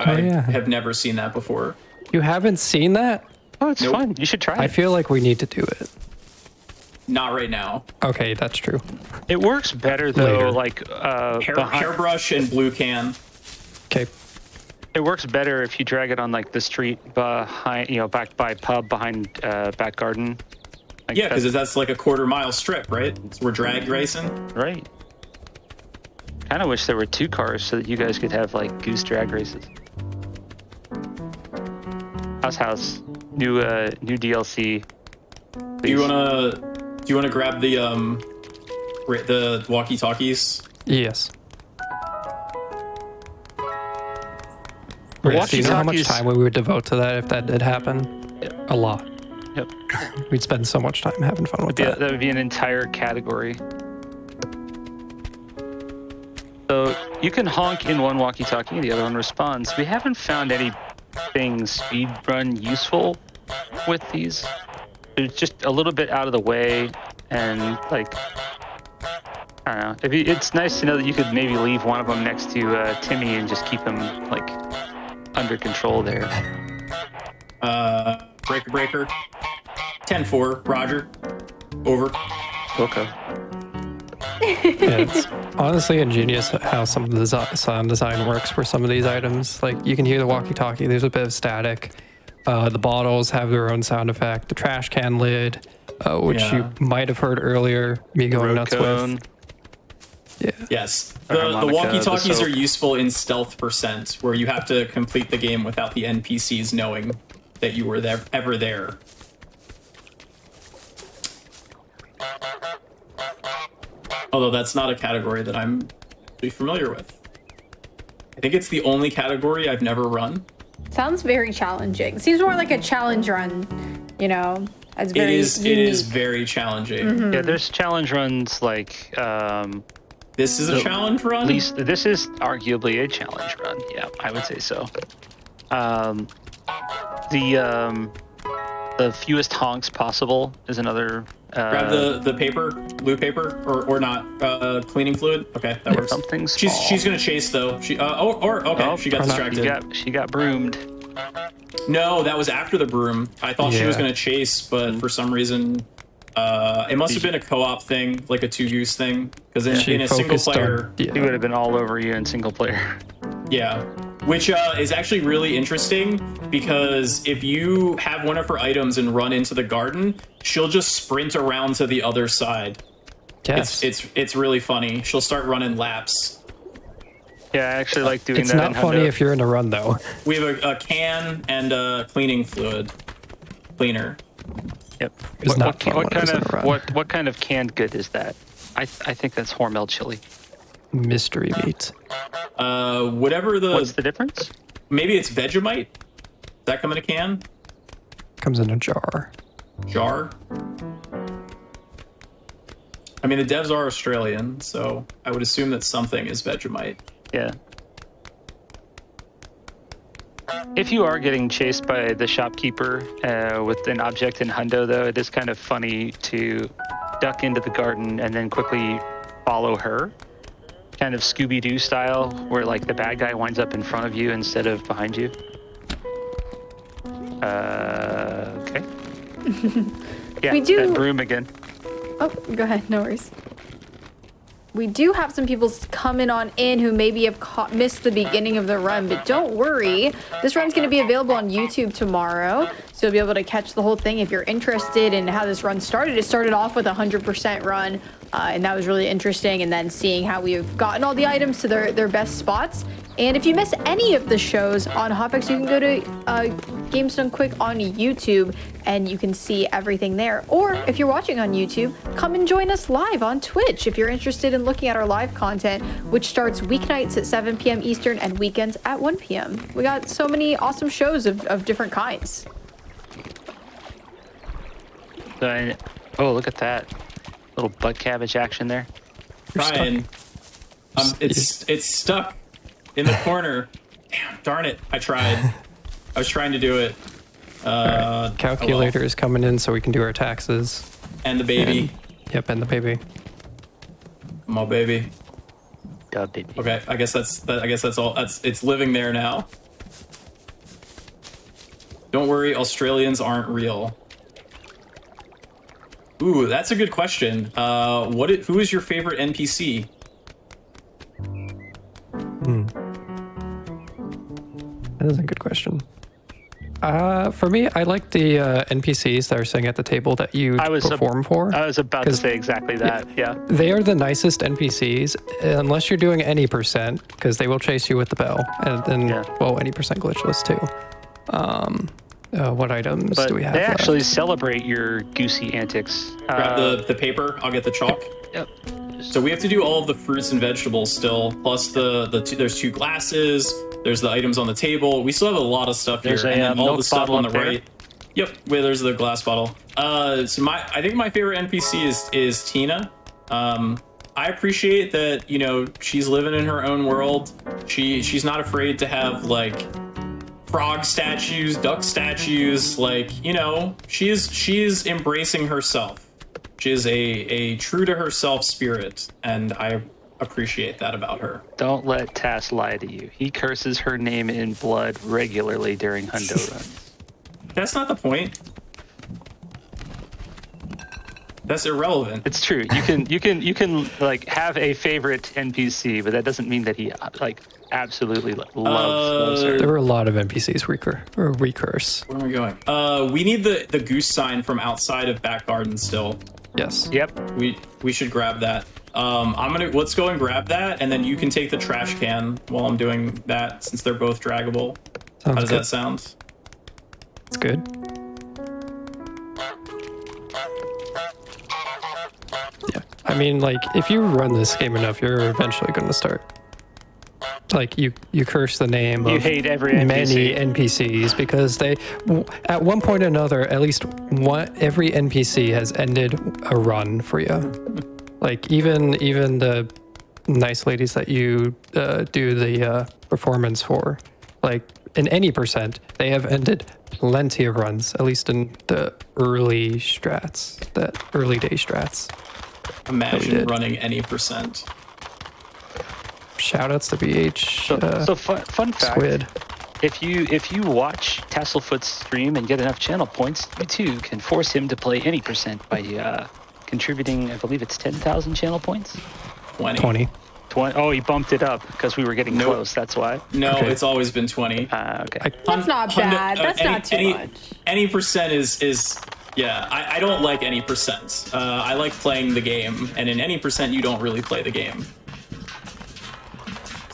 I have never seen that before. You haven't seen that? Oh, it's fun. You should try it. I feel like we need to do it. Not right now. Okay, that's true. It works better though, like hairbrush and blue can. Okay. It works better if you drag it on like the street behind, you know, back by pub behind back garden. Like yeah, because that's like a quarter-mile strip, right? So we're drag racing. Right. Kind of wish there were two cars so that you guys could have like goose drag races. House, new DLC. Please. Do you wanna grab the walkie-talkies? Yes. Do you know how much time we would devote to that if that did happen? Yep. A lot. Yep. We'd spend so much time having fun with that. That would be an entire category. So you can honk in one walkie-talkie and the other one responds. We haven't found anything speedrun useful with these. It's just a little bit out of the way and like, I don't know. It's nice to know that you could maybe leave one of them next to Timmy and just keep him like under control there. Breaker. 10-4, Roger. Over. Okay. Yeah, it's honestly ingenious how some of the sound design works for some of these items. Like you can hear the walkie-talkie. There's a bit of static. The bottles have their own sound effect. The trash can lid, which you might have heard earlier, me going nuts with. Yeah. Yes. The walkie-talkies are useful in stealth percent, where you have to complete the game without the NPCs knowing that you were ever there. Although that's not a category that I'm really familiar with. I think it's the only category I've never run. Sounds very challenging. Seems more like a challenge run, you know. That's very unique. It is very challenging. Mm-hmm. Yeah, there's challenge runs like. This is a challenge run? At least this is arguably a challenge run. Yeah, I would say so. The fewest honks possible is another. Grab the paper, blue paper, or not. Cleaning fluid. Okay, that works. Something small. She's gonna chase though. She got distracted. She got broomed. No, that was after the broom. I thought she was gonna chase, but for some reason. It must have been a co-op thing, like a two-use thing, because in a single player, he would have been all over you in single player. Yeah, which is actually really interesting because if you have one of her items and run into the garden, she'll just sprint around to the other side. Yes, it's really funny. She'll start running laps. Yeah, I actually like doing that. It's not funny if you're in a run though. We have a can and a cleaning fluid cleaner. Yep. What kind of canned good is that? I think that's Hormel chili. Mystery meat. Whatever the... What's the difference? Maybe it's Vegemite? Does that come in a can? Comes in a jar. Jar? I mean, the devs are Australian, so I would assume that something is Vegemite. Yeah. If you are getting chased by the shopkeeper with an object in Hundo, though, it is kind of funny to duck into the garden and then quickly follow her. Kind of Scooby-Doo style, where like the bad guy winds up in front of you instead of behind you. Okay. Yeah, we do... that broom again. Oh, go ahead, no worries. We do have some people coming on in who maybe have missed the beginning of the run, but don't worry. This run's going to be available on YouTube tomorrow, so you'll be able to catch the whole thing if you're interested in how this run started. It started off with a 100% run, and that was really interesting, and then seeing how we've gotten all the items to their best spots. And if you miss any of the shows on Hotfix, you can go to Games Done Quick on YouTube, and you can see everything there. Or if you're watching on YouTube, come and join us live on Twitch if you're interested in looking at our live content, which starts weeknights at 7 p.m. Eastern and weekends at 1 p.m. We got so many awesome shows of different kinds. Oh, look at that. Little butt cabbage action there. Ryan, it's stuck. In the corner. Damn, darn it. I tried. I was trying to do it. Right. Calculator is coming in so we can do our taxes. And the baby. And the baby. Come on, baby. God, baby. Okay, I guess that's all. It's living there now. Don't worry, Australians aren't real. Ooh, that's a good question. Who is your favorite NPC? That is a good question. For me, I like the NPCs that are sitting at the table that you perform for. I was about to say exactly that, yeah. They are the nicest NPCs, unless you're doing any percent, because they will chase you with the bell. And then, well, any percent glitchless, too. What items do we have? They actually celebrate your goosey antics. Grab the paper. I'll get the chalk. Yep. So we have to do all of the fruits and vegetables still, plus there's two glasses, there's the items on the table. We still have a lot of stuff here, and then all the stuff on the right. Yep, where there's the glass bottle. So I think my favorite NPC is Tina. I appreciate that, you know, she's living in her own world. She's not afraid to have like frog statues, duck statues, like, you know, she is embracing herself. She is a true to herself spirit, and I appreciate that about her. Don't let Tass lie to you. He curses her name in blood regularly during Hundo runs. That's not the point. That's irrelevant. It's true. You can like have a favorite NPC, but that doesn't mean that he like absolutely loves her. There were a lot of NPCs we curse. Where are we going? We need the goose sign from outside of back garden still. Yes. Yep. We should grab that. Let's go and grab that, and then you can take the trash can while I'm doing that, since they're both draggable. How does that sound? It's good. Yeah. I mean, like, if you run this game enough, you're eventually going to start. Like, you curse the name of many NPCs, because they, at one point or another, at least every NPC has ended a run for you. Like, even the nice ladies that you do the performance for, like, in any percent, they have ended plenty of runs, at least in the early strats, the early day strats. Imagine running any percent. Shoutouts to BH. So fun fact, Squid. If you watch Tasselfoot's stream and get enough channel points, you too can force him to play any percent by contributing, I believe it's 10,000 channel points? 20. Oh, he bumped it up because we were getting close, that's why. No, it's always been 20. Okay. That's not bad. That's not too much. Any percent is yeah, I don't like any percent. I like playing the game, and in any percent, you don't really play the game.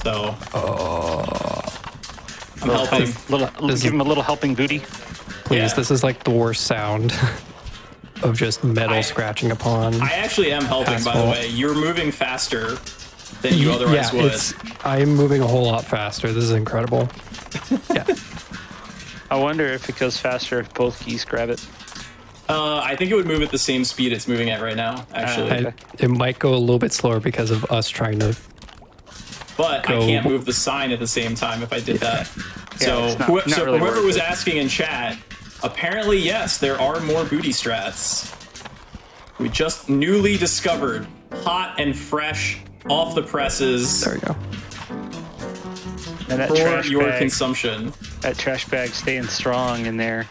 So, I'm helping. Give him a little helping booty. Please, this is like the worst sound of just metal scratching upon. I actually am helping, by the way. You're moving faster than you otherwise would. I'm moving a whole lot faster. This is incredible. Yeah. I wonder if it goes faster if both geese grab it. I think it would move at the same speed it's moving at right now, actually. It might go a little bit slower because of us trying to... But go. I can't move the sign at the same time if I did that. Yeah, so really whoever was asking in chat, apparently, yes, there are more booty strats. We just newly discovered, hot and fresh, off the presses. There we go. And that for your consumption. That trash bag staying strong in there,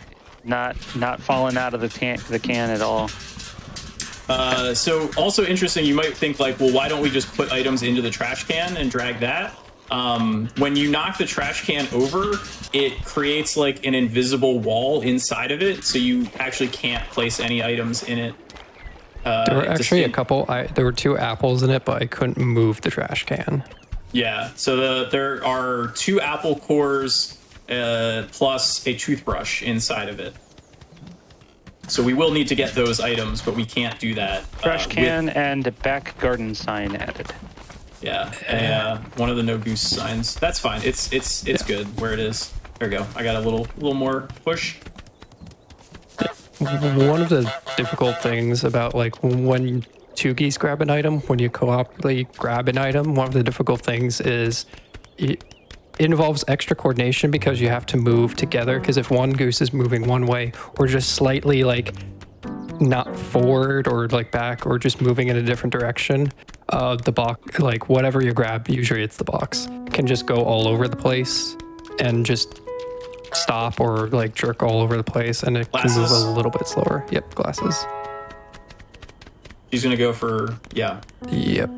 not falling out of the can at all. So also interesting, you might think like, well, why don't we just put items into the trash can and drag that? When you knock the trash can over, it creates like an invisible wall inside of it, so you actually can't place any items in it. There were actually a couple, there were 2 apples in it, but I couldn't move the trash can. Yeah, so there are 2 apple cores plus a toothbrush inside of it. So we will need to get those items, but we can't do that. Trash can and back garden sign added. Yeah, one of the no goose signs. That's fine. It's good where it is. There we go. I got a little more push. One of the difficult things about like when two geese grab an item, when you cooperatively grab an item, one of the difficult things is it involves extra coordination because you have to move together, because if one goose is moving one way or just slightly like not forward or like back or just moving in a different direction, the box, like whatever you grab, usually it's the box, can just go all over the place and just stop or like jerk all over the place, and it can move a little bit slower. Yep, glasses. He's gonna go for, yeah. Yep.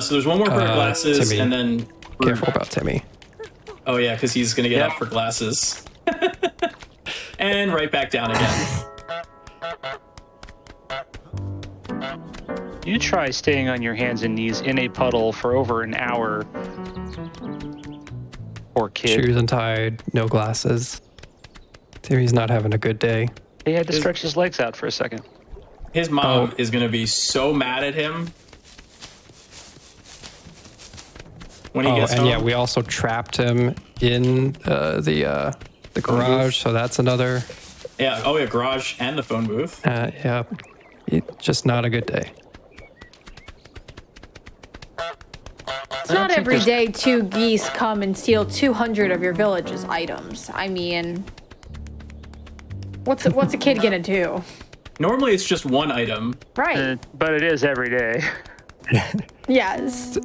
So there's one more pair of glasses, Timmy. And then... Careful about Timmy. Oh yeah, because he's going to get up for glasses. And right back down again. You try staying on your hands and knees in a puddle for over an hour. Poor kid. Shoes untied, no glasses. Timmy's not having a good day. He had to stretch his legs out for a second. His mom is going to be so mad at him. When he gets home. Yeah, we also trapped him in the garage, so that's another. Yeah, oh yeah, garage and the phone booth. Yeah, just not a good day. It's not every day 2 geese come and steal 200 of your village's items. I mean, what's a kid gonna do? Normally it's just 1 item. Right. But it is every day. Yes.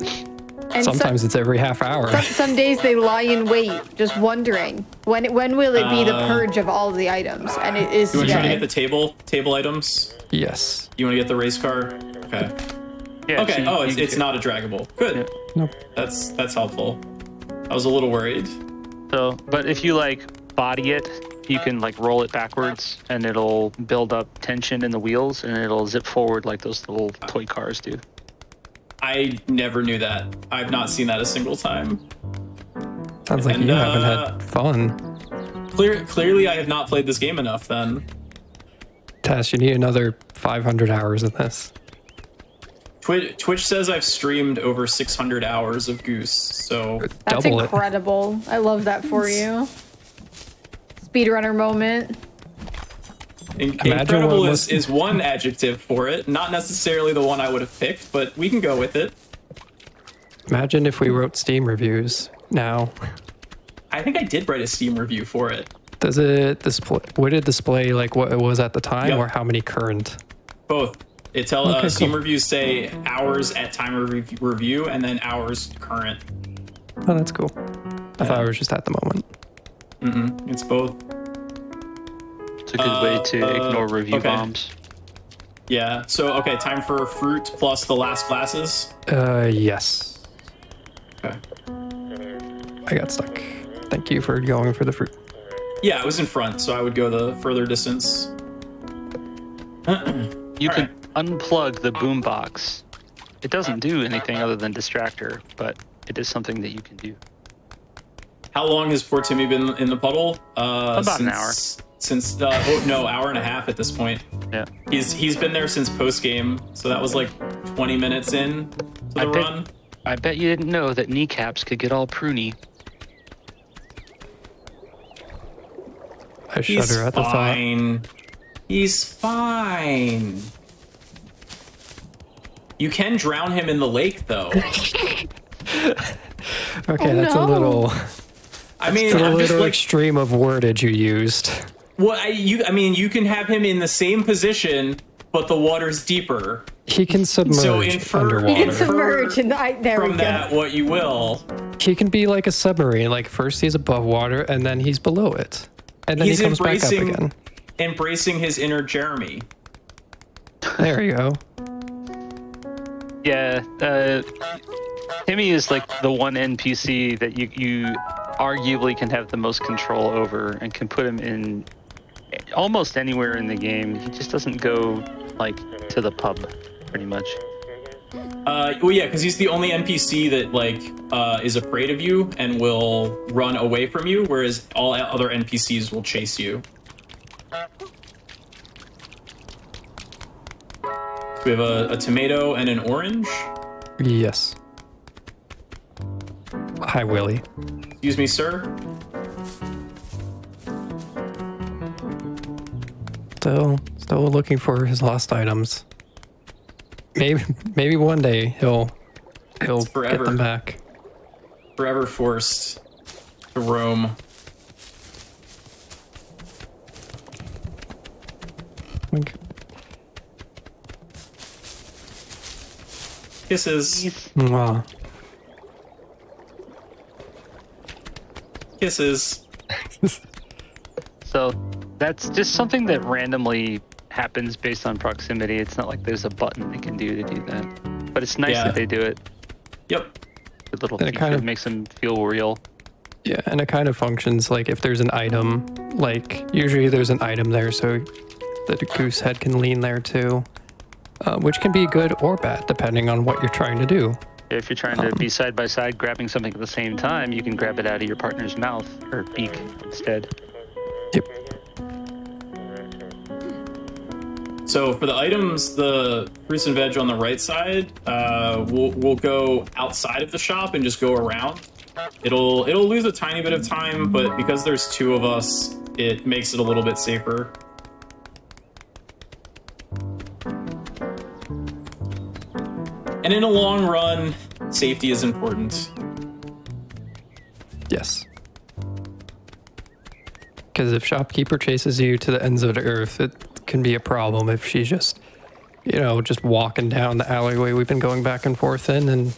And sometimes it's every half hour. Some days they lie in wait, just wondering when will it be the purge of all the items, and it is. You want to try to get the table items? Yes. You want to get the race car? Okay. Yeah, okay. Oh, it's not a draggable. Good. Yeah. Nope. That's helpful. I was a little worried. So, but if you like body it, you can like roll it backwards, and it'll build up tension in the wheels, and it'll zip forward like those little toy cars do. I never knew that. I've not seen that a single time. Sounds like you haven't had fun. Clearly, I have not played this game enough then. Tash, you need another 500 hours of this. Twitch says I've streamed over 600 hours of Goose, so... That's incredible. I love that for you. Speedrunner moment. Incredible is one adjective for it, not necessarily the one I would have picked, but we can go with it. Imagine if we wrote Steam reviews now. I think I did write a Steam review for it. Does it display? Would it display like what it was at the time, or how many current? Both. It tells Steam reviews say hours at time of review and then hours current. Oh, that's cool. I thought it was just at the moment. Mm-mm. It's both. It's a good way to ignore review bombs. Yeah, so okay, time for fruit plus the last glasses? Yes. Okay. I got stuck. Thank you for going for the fruit. Yeah, I was in front, so I would go the further distance. You could unplug the boombox. It doesn't do anything other than distract her, but it is something that you can do. How long has poor Timmy been in the puddle? About an hour. since hour and a half at this point. Yeah. He's been there since post game, so that was like 20 minutes in to the run. I bet you didn't know that kneecaps could get all pruny. I shudder at the thought. He's fine. You can drown him in the lake, though. Okay, that's a little. I mean, it's a little like, extreme of wordage you used. Well, I mean, you can have him in the same position, but the water's deeper. He can submerge underwater. He can submerge, and what you will. He can be like a submarine. Like first he's above water, and then he's below it, and then he comes back up again. Embracing his inner Jeremy. There you go. Yeah, Timmy is like the one NPC that you arguably can have the most control over, and can put him in almost anywhere in the game. He just doesn't go like to the pub, pretty much. Well, yeah, because he's the only NPC that like is afraid of you and will run away from you, whereas all other NPCs will chase you. We have a tomato and an orange. Yes. Hi, Willie. Excuse me, sir. Still looking for his lost items. Maybe one day he'll get them back. Forever forced to roam. Okay. Kisses. Wow. Kisses. So that's just something that randomly happens based on proximity. It's not like there's a button they can do to do that. But it's nice that they do it. Yep. The little feature kind of makes them feel real. Yeah, and it kind of functions like if there's an item, like usually there's an item there, so the goose head can lean there too. Which can be good or bad, depending on what you're trying to do. If you're trying to be side by side grabbing something at the same time, you can grab it out of your partner's mouth or beak instead. Yep. So for the items, the fruits and veg on the right side, we'll go outside of the shop and just go around. It'll lose a tiny bit of time, but because there's two of us, it makes it a little bit safer. And in a long run, safety is important. Yes. Because if shopkeeper chases you to the ends of the earth, it can be a problem if she's just, you know, just walking down the alleyway we've been going back and forth in and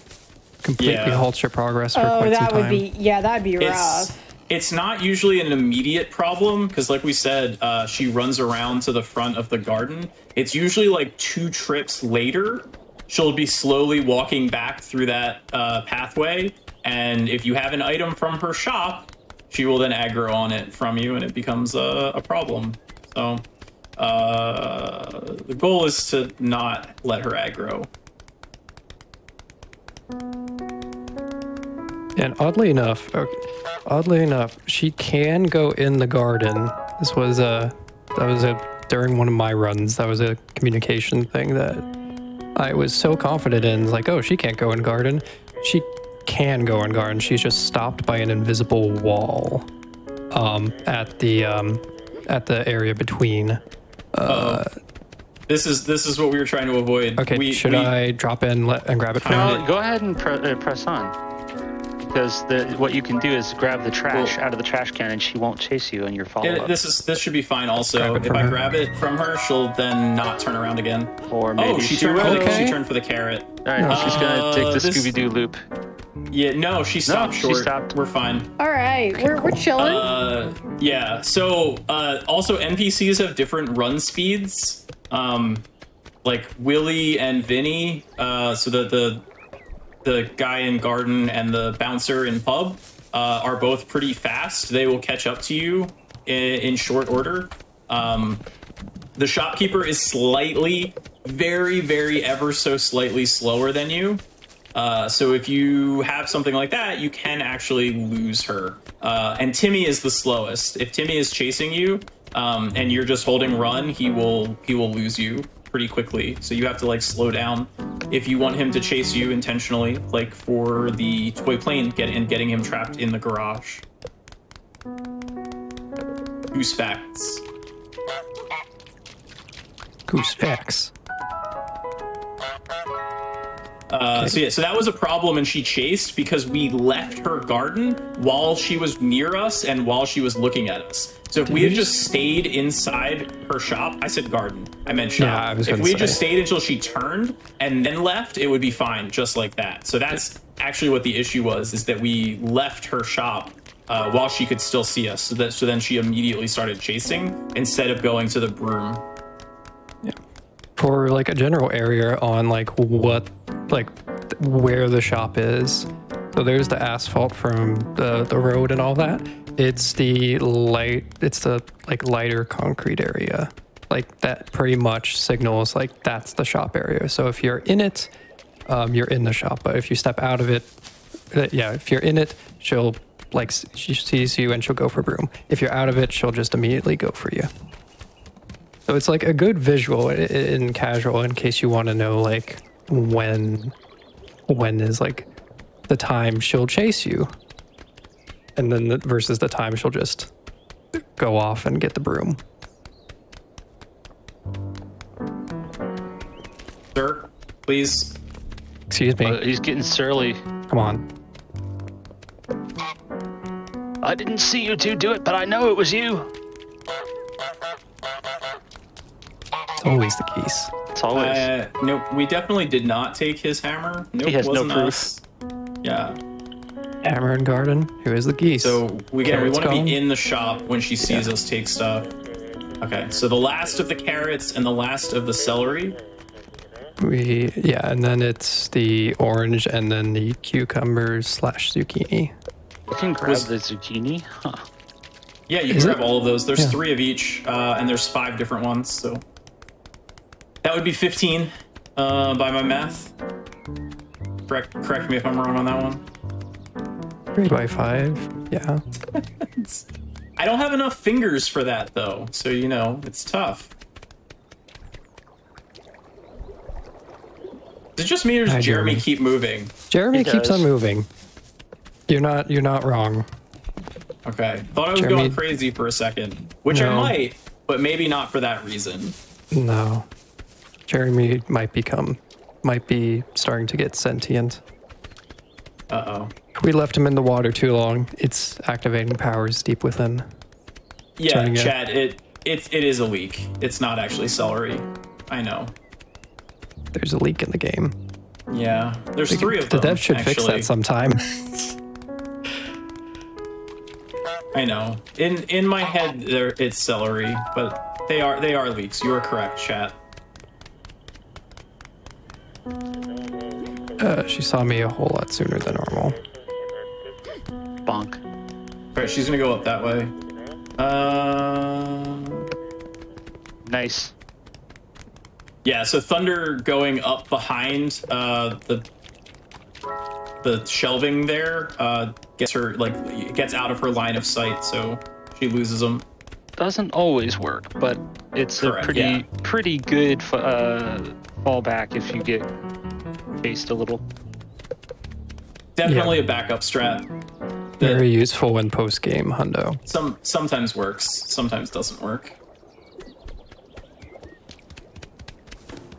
completely halts your progress for quite some time. That'd be rough. It's not usually an immediate problem because, like we said, she runs around to the front of the garden. It's usually like two trips later. She'll be slowly walking back through that pathway, and if you have an item from her shop, she will then aggro on it from you, and it becomes a problem. So the goal is to not let her aggro. And oddly enough, she can go in the garden. This was during one of my runs. That was a communication thing that I was so confident in, like, oh, she can't go in garden. She can go in garden. She's just stopped by an invisible wall at the area between. This is what we were trying to avoid. Okay, should I drop in and grab it from you? Go ahead and press on, because what you can do is grab the trash out of the trash can, and she won't chase you in your follow-up. This should be fine. Also, if I grab it from her, she'll then not turn around again. Or maybe she turned for the carrot. All right, she's gonna take the Scooby-Doo loop. Yeah, no, she stopped short. She stopped. We're fine. All right, we're chilling. Yeah. So also NPCs have different run speeds. Like Willie and Vinny. So the guy in garden and the bouncer in pub are both pretty fast. They will catch up to you in short order. The shopkeeper is slightly, very, very ever so slightly slower than you. So if you have something like that, you can actually lose her. And Timmy is the slowest. If Timmy is chasing you, and you're just holding run, he will lose you pretty quickly. So you have to like slow down if you want him to chase you intentionally, like for the toy plane getting him trapped in the garage. Goose facts. Goose facts. Okay. So yeah, so that was a problem, and she chased because we left her garden while she was near us and while she was looking at us. So if we had just stayed inside her shop, I said garden, I meant shop. Yeah, I was if we had just stayed until she turned and then left, it would be fine, just like that. So that's actually what the issue was, is that we left her shop while she could still see us. So, so then she immediately started chasing instead of going to the broom. Yeah. For like a general area on like what, like where the shop is. So there's the asphalt from the road and all that. It's the light, it's the like lighter concrete area. Like that pretty much signals like that's the shop area. So if you're in it, you're in the shop. But if you step out of it, yeah, if you're in it, she'll like, she sees you and she'll go for broom. If you're out of it, she'll just immediately go for you. So it's like a good visual in casual in case you want to know like when is like the time she'll chase you, and then versus the time she'll just go off and get the broom. Sir, please. Excuse me. He's getting surly. Come on. I didn't see you two do it, but I know it was you. It's always the case. It's always. Nope, we definitely did not take his hammer. Nope, he has no proof. Us. Yeah. Hammer and garden. Who is the geese? So we want to be in the shop when she sees us take stuff. Okay, so the last of the carrots and the last of the celery. Yeah, and then it's the orange and then the cucumbers / zucchini. You can grab the zucchini. Huh. Yeah, you can grab all of those. There's 3 of each, and there's 5 different ones. So that would be 15 by my math. Correct me if I'm wrong on that one. 3 by 5, yeah. I don't have enough fingers for that though, so you know, it's tough. Is it just me or does Jeremy keep moving? Jeremy keeps on moving. You're not wrong. Okay, thought I was going crazy for a second, which I might, but maybe not for that reason. No, Jeremy might be starting to get sentient. Uh-oh. We left him in the water too long. It's activating powers deep within. Yeah, Chad, it is a leak. It's not actually celery. I know. There's a leak in the game. Yeah, there's 3 of them. The dev should fix that sometime. I know. In my head, it's celery, but they are leaks. You are correct, chat. She saw me a whole lot sooner than normal. Bonk. Alright, she's gonna go up that way. Nice. Yeah, so Thunder going up behind the shelving there gets her gets out of her line of sight, so she loses him. Doesn't always work, but it's a pretty pretty good fallback if you get based a little. Definitely a backup strat. Very useful when post-game, hundo. Sometimes works, sometimes doesn't work.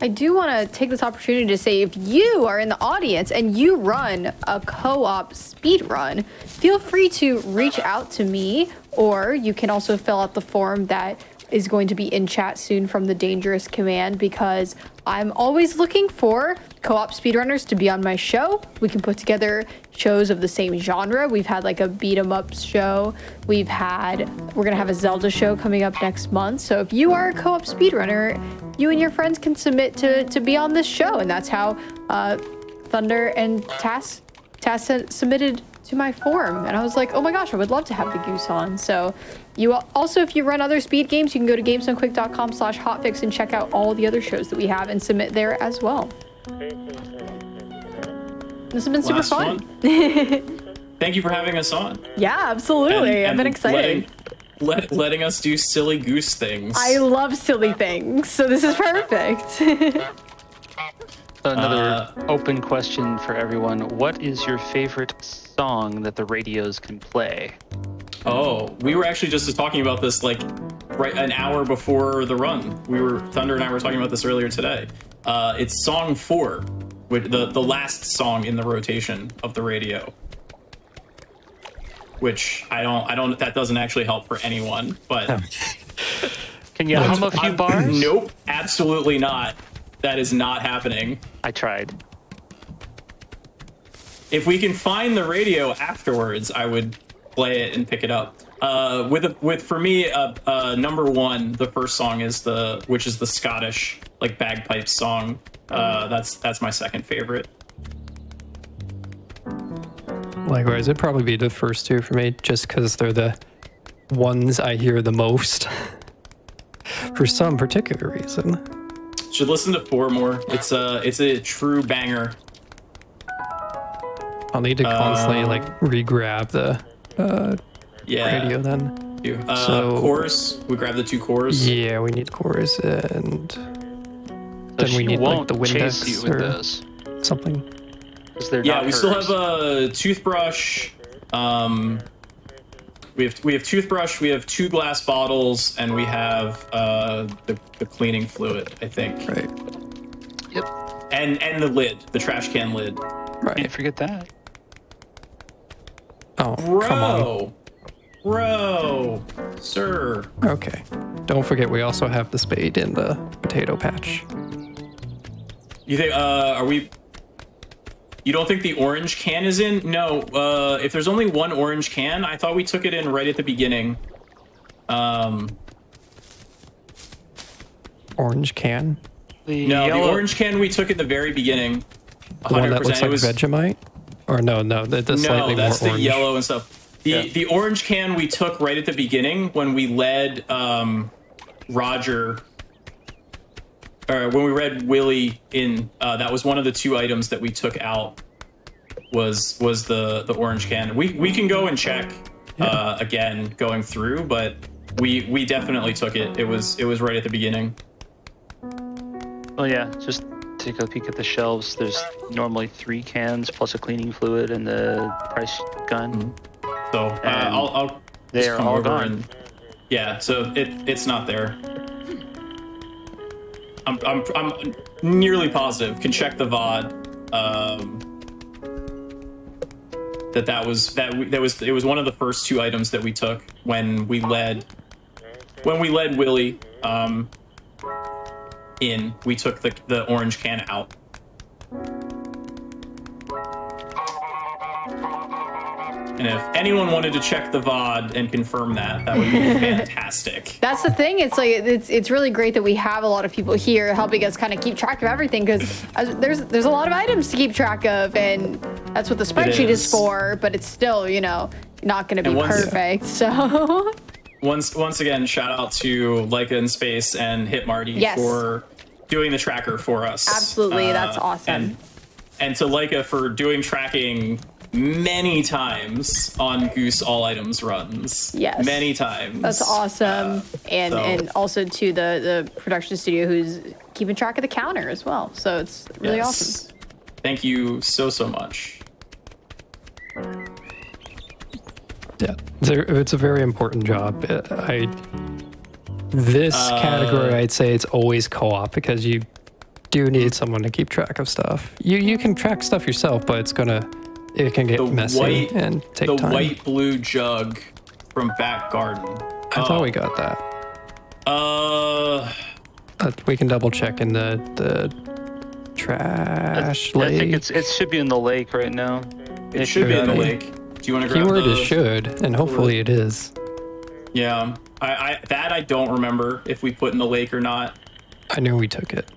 I do want to take this opportunity to say, if you are in the audience and you run a co-op speed run, feel free to reach out to me, or you can also fill out the form that is going to be in chat soon from the Dangerous Command, because I'm always looking for co-op speedrunners to be on my show. We can put together shows of the same genre. We've had like a beat 'em up show. We're gonna have a Zelda show coming up next month. So if you are a co-op speedrunner, you and your friends can submit to be on this show. And that's how Thunder and Tass submitted to my form, and I was like, oh my gosh, I would love to have the goose on. So you also, if you run other speed games, you can go to gamesdonequick.com/hotfix and check out all the other shows that we have and submit there as well. This has been super fun. Thank you for having us on. Yeah, absolutely. I've been excited. letting us do silly goose things. I love silly things, so this is perfect. Another open question for everyone. What is your favorite song that the radios can play? Oh, we were actually just talking about this like right an hour before the run. We were, Thunder and I were talking about this earlier today. It's song 4, with the last song in the rotation of the radio. Which I don't, that doesn't actually help for anyone, but. Can you hum a few bars? Nope, absolutely not. That is not happening. I tried. If we can find the radio afterwards, I would play it and pick it up. For me, number one, the first song is which is the Scottish like bagpipe song. That's my second favorite. Likewise, it'd probably be the first two for me, just because they're the ones I hear the most for some particular reason. Should listen to 4 more. It's a true banger. I'll need to constantly like regrab the radio then. So chorus. We grab the 2 chorus. Yeah, we need chorus and then we need like the Windex or something. Yeah, we still have a toothbrush. We have toothbrush. We have 2 glass bottles, and we have the cleaning fluid, I think. Right. Yep. And the lid, the trash can lid. Right. Can't forget that. Oh, come on. Bro, sir. Okay. Don't forget, we also have the spade in the potato patch. You think? Are we? You don't think the orange can is in? No, if there's only 1 orange can, I thought we took it in right at the beginning. Orange can? The orange can we took at the very beginning. 100%. The one that looks like Vegemite? Or no, that's slightly more orange. No, that's the yellow and stuff. The orange can we took right at the beginning when we led Roger... Or when we read Willie in, that was one of the 2 items that we took out. Was the orange can? We can go and check again going through, but we definitely took it. It was right at the beginning. Well, yeah, just take a peek at the shelves. There's normally 3 cans plus a cleaning fluid and the price gun. Mm-hmm. So I'll they are all gone. Yeah, so it's not there. I'm nearly positive. Can check the VOD. It was one of the first 2 items that we took when we led Willie in. We took the orange can out. And if anyone wanted to check the VOD and confirm that, that would be fantastic. That's the thing. It's like it's really great that we have a lot of people here helping us kind of keep track of everything, because there's a lot of items to keep track of, and that's what the spreadsheet is for. But it's still, you know, not going to be perfect. So once again, shout out to Laika and Space and Hit Marty for doing the tracker for us. Absolutely, that's awesome. And to Laika for doing tracking. Many times on Goose All Items runs. Yes. Many times. That's awesome. And also to the production studio who's keeping track of the counter as well. So it's really awesome. Thank you so much. Yeah, it's a very important job. This category, I'd say it's always co-op, because you do need someone to keep track of stuff. You can track stuff yourself, but it's gonna... It can get messy and take time. The white blue jug from Back Garden. I thought we got that. We can double check in the trash lake. I think it should be in the lake right now. It should be in the lake. Do you want to grab the... Keyword is should, and hopefully it is. Yeah. I don't remember if we put in the lake or not. I knew we took it.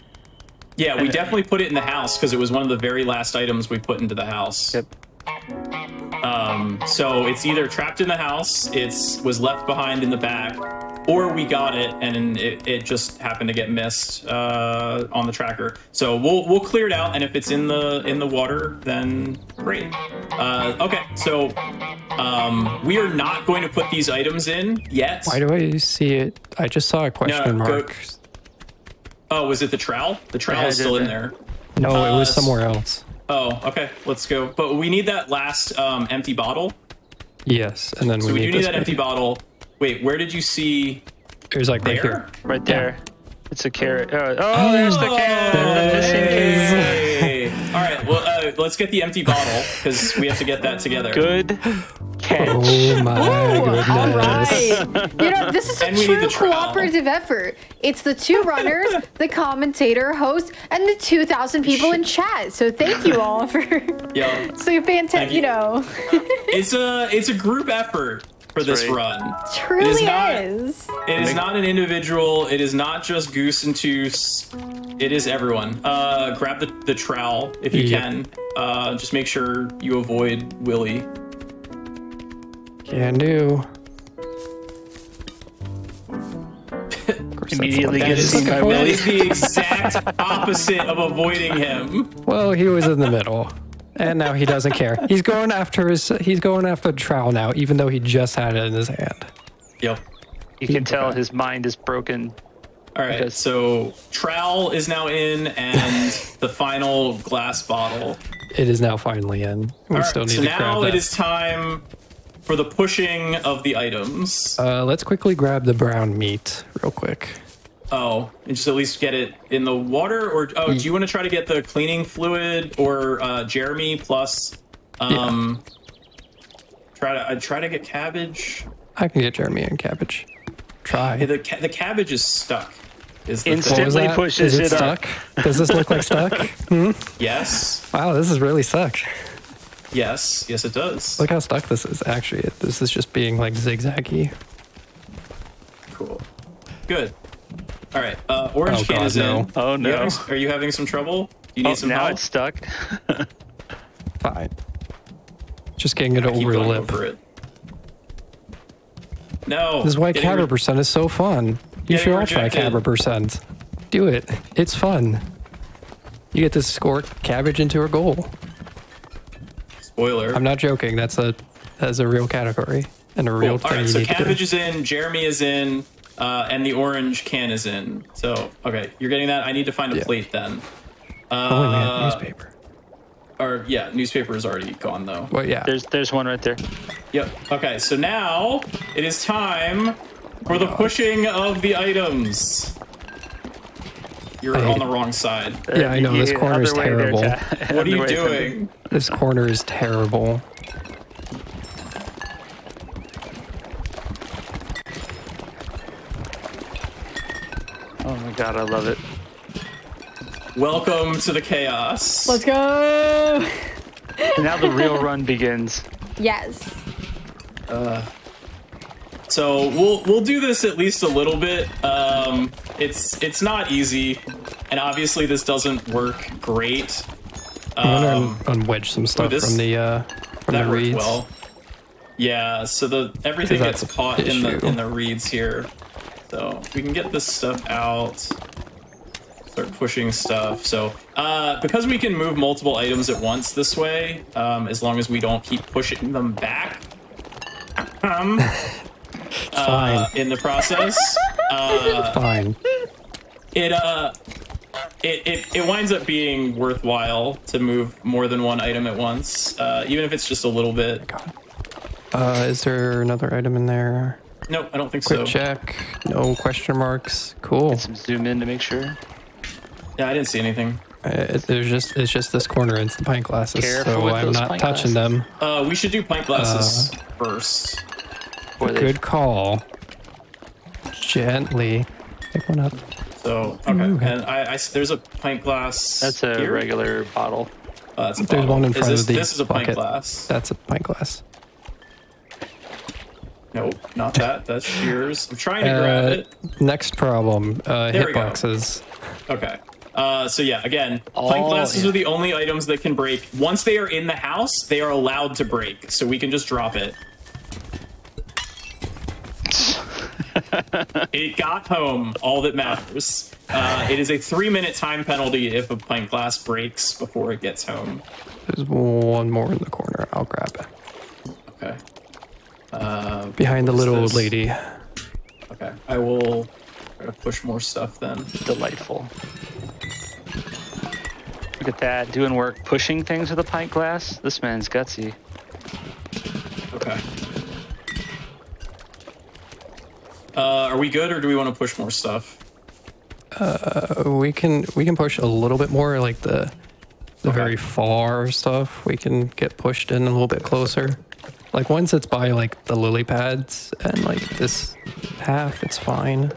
Yeah, we definitely put it in the house, because it was one of the very last items we put into the house. Yep. So it's either trapped in the house, was left behind in the back, or we got it and it just happened to get missed on the tracker. So we'll clear it out, and if it's in the water, then great. Okay, so We are not going to put these items in yet. Why do I see it? I just saw a question mark. Go... Oh, was it the trowel? The trowel is still in there. No, it was somewhere else. Oh, okay. Let's go. But we need that last empty bottle. Yes, and then so we do need that empty bottle. Wait, where did you see? It was like right here. Right there. Yeah. It's a carrot. Oh, there's the carrot. The missing carrot. All right, well, let's get the empty bottle because we have to get that together. Good catch. Oh, my goodness. All right. You know, this is a true cooperative effort. It's the two runners, the commentator, host, and the 2,000 people in chat. So thank you all for so fantastic, you know. It's a group effort. For this run. Truly is. It is not an individual. It is not just Goose and Toos. It is everyone. Grab the trowel if you can. Just make sure you avoid Willy. Can do. Immediately gets seen by Willy. That is the exact opposite of avoiding him. Well, he was in the middle. And now he doesn't care. He's going after the trowel now, even though he just had it in his hand. Yep. You can tell his mind is broken. All right, so trowel is now in, and the final glass bottle. It is now finally in. We still need to grab that. So now it is time for the pushing of the items. Let's quickly grab the brown meat real quick. Oh, and just at least get it in the water, or do you want to try to get the cleaning fluid or Jeremy plus? Try to get cabbage. I can get Jeremy and cabbage. Try. Hey, the cabbage is stuck. Instantly pushes it up. Does this look like stuck? Hmm? Yes. Wow, this is really stuck. Yes, yes it does. Look how stuck this is. Actually, this is just being like zigzaggy. Cool. Good. All right, orange can is in. Oh, no. Are you having some trouble? Do you need some help? Now it's stuck. Fine. Just getting it over the lip. Over it. No. This is why Cabra% is so fun. You should all try Cabra%. Do it. It's fun. You get to score cabbage into a goal. Spoiler. I'm not joking. That's a real category and a real thing. All right, so cabbage is in. Jeremy is in. And the orange can is in. So, okay, you're getting that. I need to find a plate then. Oh, man, newspaper. Or, yeah, newspaper is already gone, though. Well, yeah. There's one right there. Yep. Okay, so now it is time for the pushing of the items. You're on the wrong side. Yeah, I know. This corner is terrible. What are you doing? This corner is terrible. Oh my god, I love it. Welcome to the chaos. Let's go! And now the real run begins. Yes. So we'll do this at least a little bit. It's not easy, and obviously this doesn't work great. I'm gonna unwedge some stuff from the reeds. Well. Yeah, so everything gets caught in the reeds here. So we can get this stuff out, start pushing stuff. So because we can move multiple items at once this way, as long as we don't keep pushing them back in the process, it winds up being worthwhile to move more than one item at once, even if it's just a little bit. God. Is there another item in there? No, I don't think so. Quick check. No question marks. Cool. Get some zoom in to make sure. Yeah, I didn't see anything. It's just this corner. It's the pint glasses, so I'm not touching them. We should do pint glasses first. Good call. Gently pick one up. So and I there's a pint glass. That's a regular bottle. That's a bottle. There's one in front of the bucket. This is a pint glass. That's a pint glass. Nope, not that. That's shears. I'm trying to grab it. Next problem, hitboxes. Okay. So yeah, again, pint glasses are the only items that can break. Once they are in the house, they are allowed to break, so we can just drop it. It got home, all that matters. It is a 3-minute time penalty if a pint glass breaks before it gets home. There's one more in the corner. I'll grab it. Okay. Behind the little old lady. Okay, I will try to push more stuff then. Delightful. Look at that, doing work, pushing things with a pint glass. This man's gutsy. Okay. Are we good, or do we want to push more stuff? We can push a little bit more, like the okay. Very far stuff. We can get pushed in a little bit closer. Like once it's by like the lily pads and like this half, it's fine.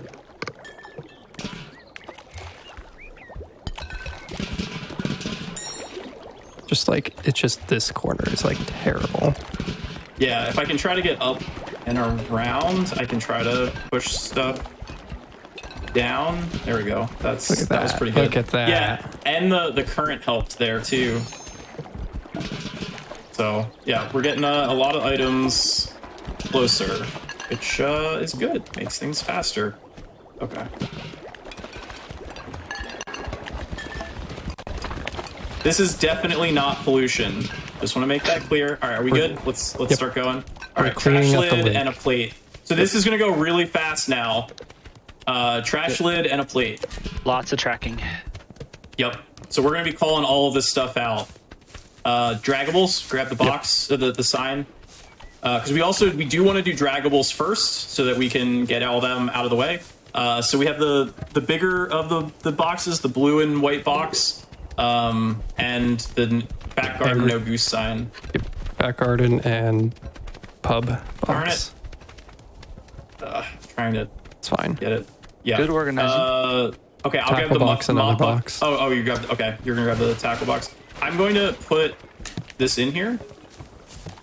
Just like, it's just this corner is like terrible. Yeah, if I can try to get up and around, I can try to push stuff down. There we go. That's that. That was pretty good. Look at that. Yeah, and the current helped there too. So yeah, we're getting a lot of items closer, which is good. Makes things faster. Okay. This is definitely not pollution. Just want to make that clear. All right, are we good? Let's yep. Start going. All right, trash lid and a plate. So this is gonna go really fast now. Trash lid and a plate. Lots of tracking. Yep. So we're gonna be calling all of this stuff out. Draggables. Grab the box, yep. the sign, because we do want to do draggables first so that we can get all of them out of the way. So we have the bigger of the boxes, the blue and white box. And the back garden no goose sign. Back garden and pub box. Darn it. Trying to. It's fine. Get it. Yeah. Good organizing. Okay, I'll grab the box and another box. Oh, you grabbed. Okay, you're gonna grab the tackle box. I'm going to put this in here.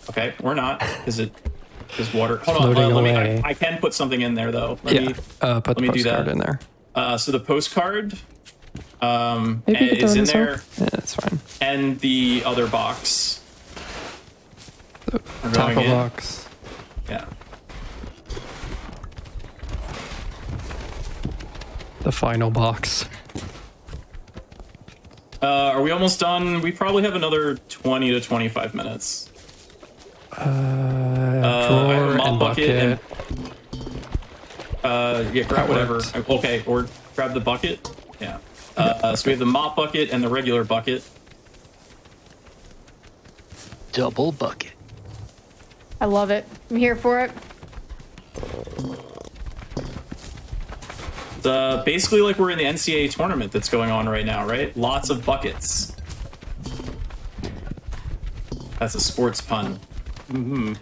Okay, we're not because water. Hold on. Let me. I can put something in there though. Put the postcard in there. So the postcard. It's in there. Yeah, that's fine. And the other box. The top of box. Yeah. The final box. Are we almost done? We probably have another 20 to 25 minutes. Drawer I have a mop and bucket. And, yeah, grab whatever. Okay, or grab the bucket. Yeah. So we have the mop bucket and the regular bucket. Double bucket. I love it. I'm here for it. It's basically like we're in the NCAA tournament that's going on right now, right? Lots of buckets. That's a sports pun. Mm-hmm.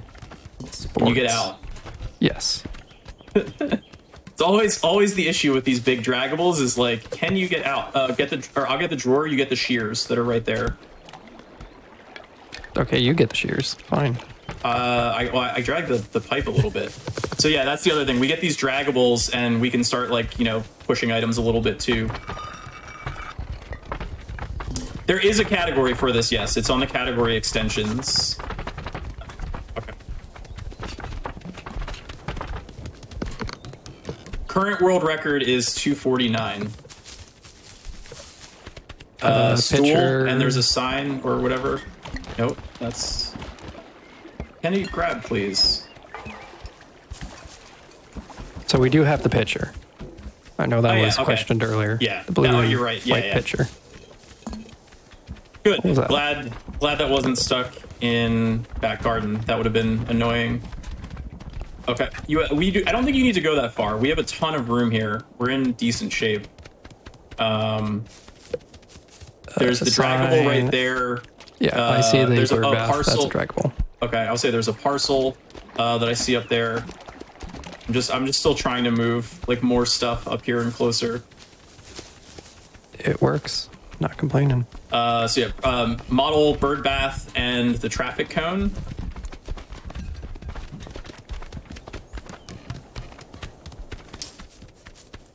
Sports. Can you get out? Yes. It's always the issue with these big draggables is like, can you get out? I'll get the drawer. You get the shears that are right there. Okay, you get the shears. Fine. I dragged the pipe a little bit. So yeah, that's the other thing. We get these draggables, and we can start like pushing items a little bit too. There is a category for this. Yes, it's on the category extensions. Current world record is 249. Stool, pitcher. And there's a sign or whatever. Nope, that's... Can you grab, please? So we do have the pitcher. I know that was questioned earlier. Yeah, the blue you're right. Yeah, white pitcher. Good, glad that wasn't stuck in back garden. That would have been annoying. Okay, I don't think you need to go that far. We have a ton of room here. We're in decent shape. There's the draggable right there. Yeah, I see there's a parcel. That's draggable. Okay, I'll say there's a parcel that I see up there. I'm just still trying to move like more stuff up here and closer. It works. Not complaining. So yeah, model bird bath and the traffic cone.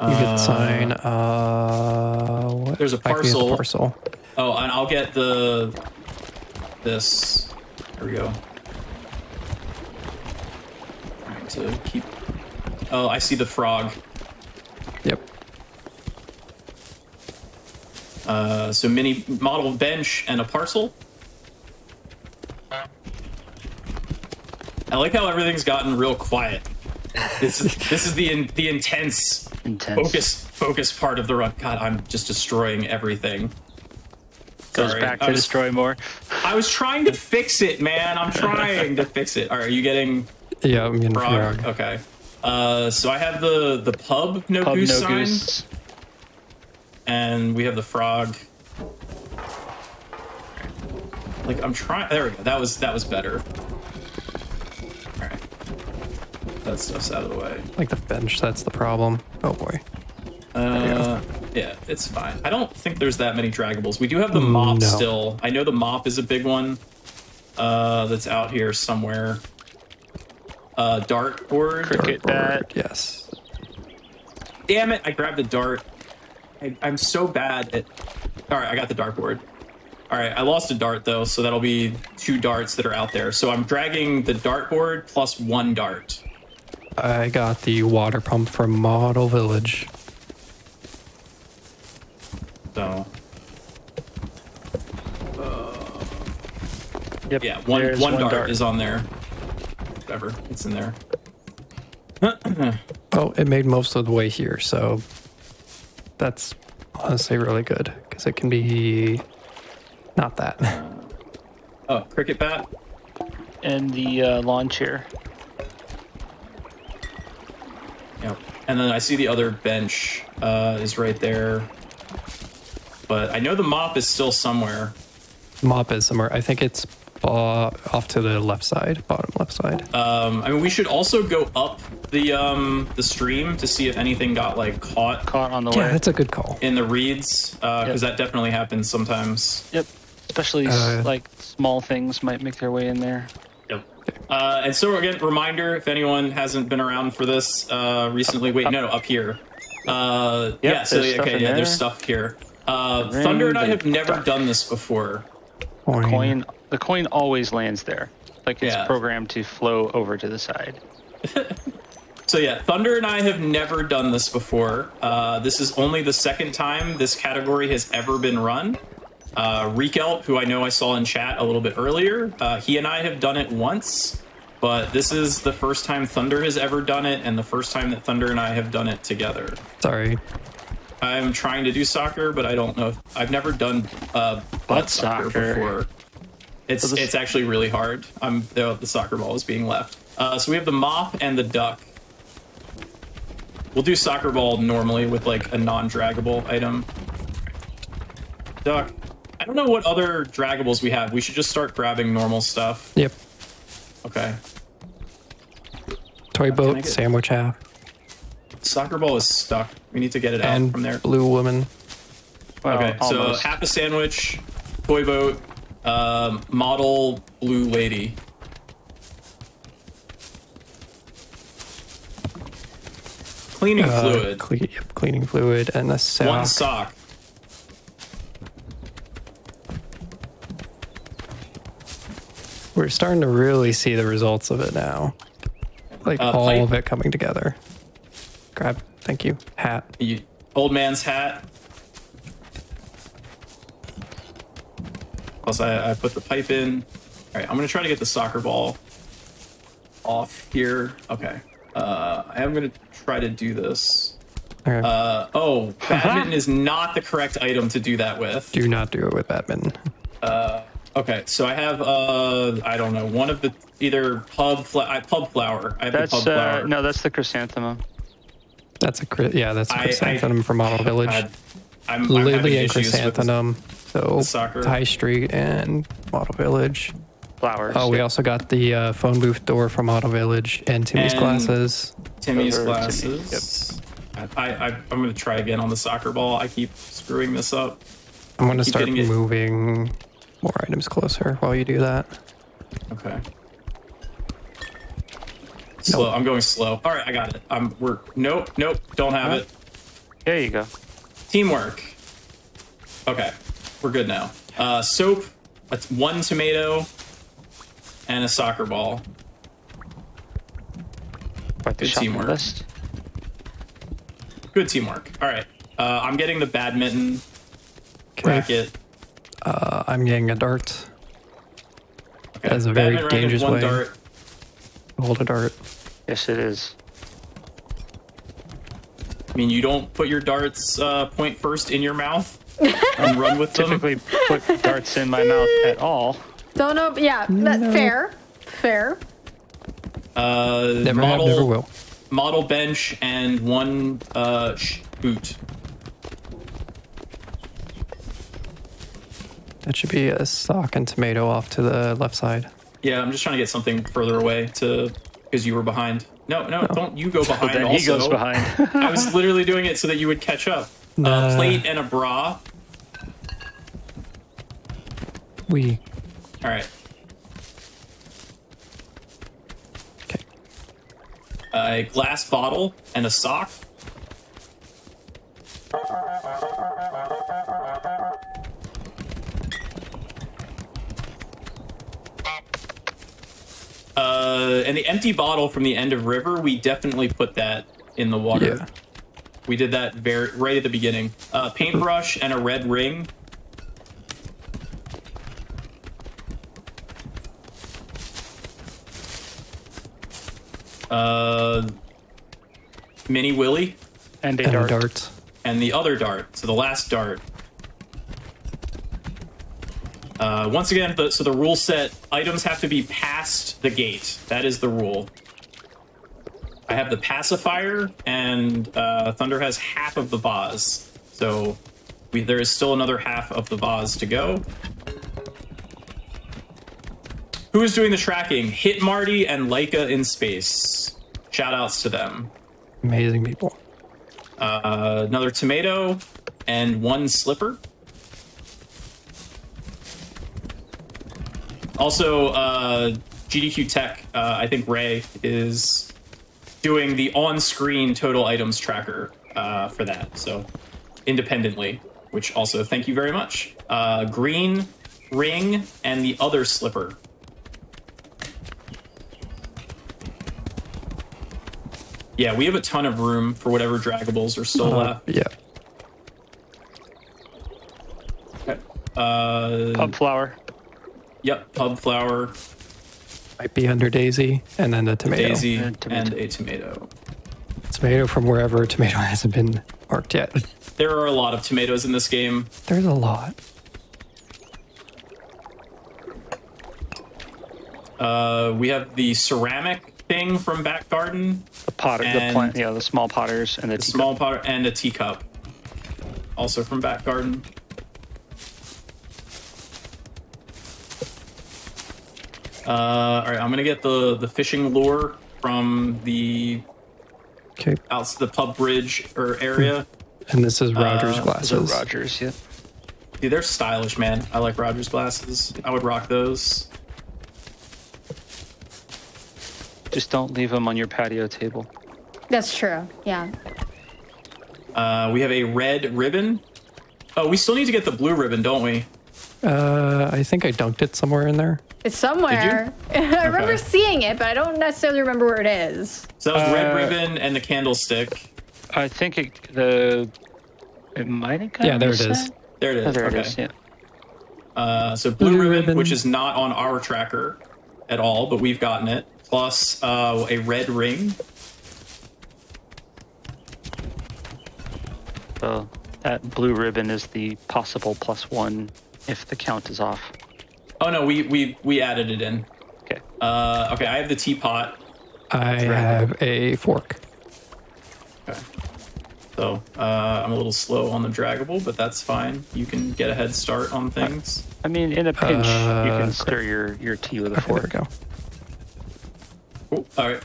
You could sign. What? There's a parcel. Oh, and I'll get this. There we go. Trying to keep. Oh, I see the frog. Yep. So mini model bench and a parcel. I like how everything's gotten real quiet. This is the intense focus part of the run. God, I'm just destroying everything. Goes Sorry. Back to was, destroy more. I was trying to fix it, man. I'm trying to fix it. All right, are you getting? Yeah, I'm getting frog. Okay. So I have the pub no pub, goose no sign, goose. And we have the frog. Like I'm trying. There we go. That was better. All right. That stuff's out of the way. Like the bench. That's the problem. Oh boy. Yeah, it's fine. I don't think there's that many draggables. We do have the mop still. I know the mop is a big one that's out here somewhere. Dartboard. Cricket bat. Yes. Damn it, I grabbed the dart. I'm so bad at... Alright, I got the dartboard. Alright, I lost a dart though, so that'll be two darts that are out there. So I'm dragging the dartboard plus one dart. I got the water pump from Model Village. So, yep, yeah, one dart is on there. Whatever, it's in there. Oh, it made most of the way here, so that's honestly really good because it can be not that. Oh, cricket bat and the lawn chair. Yep, and then I see the other bench is right there. But I know the mop is still somewhere. Mop is somewhere. I think it's off to the left side, bottom left side. I mean, we should also go up the stream to see if anything got like caught on the way. Yeah, that's a good call. In the reeds, because that definitely happens sometimes. Yep, especially like small things might make their way in there. Yep. And so again, reminder if anyone hasn't been around for this recently. Wait, no, up here. Yep, yeah. So okay, yeah, there's stuff here. Thunder and I have never done this before. The coin always lands there. Like it's programmed to flow over to the side. So yeah, Thunder and I have never done this before. This is only the second time this category has ever been run. Riekelt, who I know I saw in chat a little bit earlier, he and I have done it once, but this is the first time Thunder has ever done it and the first time that Thunder and I have done it together. Sorry. I'm trying to do soccer, but I don't know if I've never done butt soccer before. It's actually really hard. The soccer ball is being left. So we have the mop and the duck. We'll do soccer ball normally with like a non-draggable item. Duck. I don't know what other draggables we have. We should just start grabbing normal stuff. Yep. Okay. Toy boat, sandwich half. Soccer ball is stuck. We need to get it out from there. Blue woman. Well, okay, almost. So half a sandwich, toy boat, model blue lady. Cleaning fluid. Yep, cleaning fluid and a sock. One sock. We're starting to really see the results of it now. Like all of it coming together. Grab, thank you. Hat. Old man's hat. Plus, I put the pipe in. All right, I'm gonna try to get the soccer ball off here. Okay, I am gonna try to do this. Okay. Oh, badminton is not the correct item to do that with. Do not do it with badminton. Okay, so I have I don't know, one of the either pub flower. I have the pub flower. No, that's the chrysanthemum. That's a chrysanthemum from Model Village. I'm Lily and chrysanthemum. So High Street and Model Village. Flowers. Oh, we also got the phone booth door from Model Village and Timmy's glasses. Timmy's glasses. Yep. I'm going to try again on the soccer ball. I keep screwing this up. I'm going to start moving more items closer while you do that. Okay. Slow. Nope. I'm going slow. All right, I got it. Nope. Don't have it. There you go. Teamwork. Okay, we're good now. Soap. That's one tomato and a soccer ball. Good teamwork. Good teamwork. All right. I'm getting the badminton racket. I'm getting a dart. Okay. That's a very dangerous way. One dart. Hold a dart. Yes, it is. I mean, you don't put your darts point first in your mouth and run with them? Typically put darts in my mouth at all. Don't know. Yeah, that's fair. Fair. Never model, have, never will. Model bench and one boot. That should be a sock and tomato off to the left side. Yeah, I'm just trying to get something further away to... Because you were behind. No, don't you go behind. Then also, he goes behind. I was literally doing it so that you would catch up. A plate and a bra. We. All right. Okay. A glass bottle and a sock. And the empty bottle from the end of river, we definitely put that in the water. Yeah. We did that right at the beginning. Paintbrush and a red ring. Mini Willy. And a dart. And the other dart, so the last dart. Once again, so the rule set, items have to be past the gate. That is the rule. I have the pacifier, and Thunder has half of the vase. So there is still another half of the vase to go. Who is doing the tracking? Hit Marty and Laika in Space. Shoutouts to them. Amazing people. Another tomato and one slipper. Also, GDQ Tech, I think Ray is doing the on-screen total items tracker for that, so independently, which also thank you very much. Green, ring, and the other slipper. Yeah, we have a ton of room for whatever draggables are still left. Yeah. Okay. Pub flower. Yep, pub flower. Might be under daisy, and then the tomato. Daisy and a tomato. Tomato from wherever tomato hasn't been marked yet. There are a lot of tomatoes in this game. There's a lot. We have the ceramic thing from back garden. The potter, the plant, yeah, the small potters and the teacup. Small potter and a teacup, also from back garden. All right, I'm gonna get the fishing lure from the out to the pub bridge or area. And this is Roger's glasses. Roger's, yeah. Dude, they're stylish, man. I like Roger's glasses. I would rock those. Just don't leave them on your patio table. That's true. Yeah. We have a red ribbon. Oh, we still need to get the blue ribbon, don't we? I think I dunked it somewhere in there. It's somewhere. I remember seeing it, but I don't necessarily remember where it is. So that was red ribbon and the candlestick. I think it might have come. Yeah, there it is. There it is. Oh, there it is. Yeah. So blue ribbon, which is not on our tracker at all, but we've gotten it. Plus a red ring. Well, that blue ribbon is the possible +1 if the count is off. Oh no, we added it in. Okay. Okay, I have the teapot. I have a fork. Okay. So I'm a little slow on the draggable, but that's fine. You can get a head start on things. I mean, in a pinch, you can stir your tea with a fork. There we go. Ooh, all right.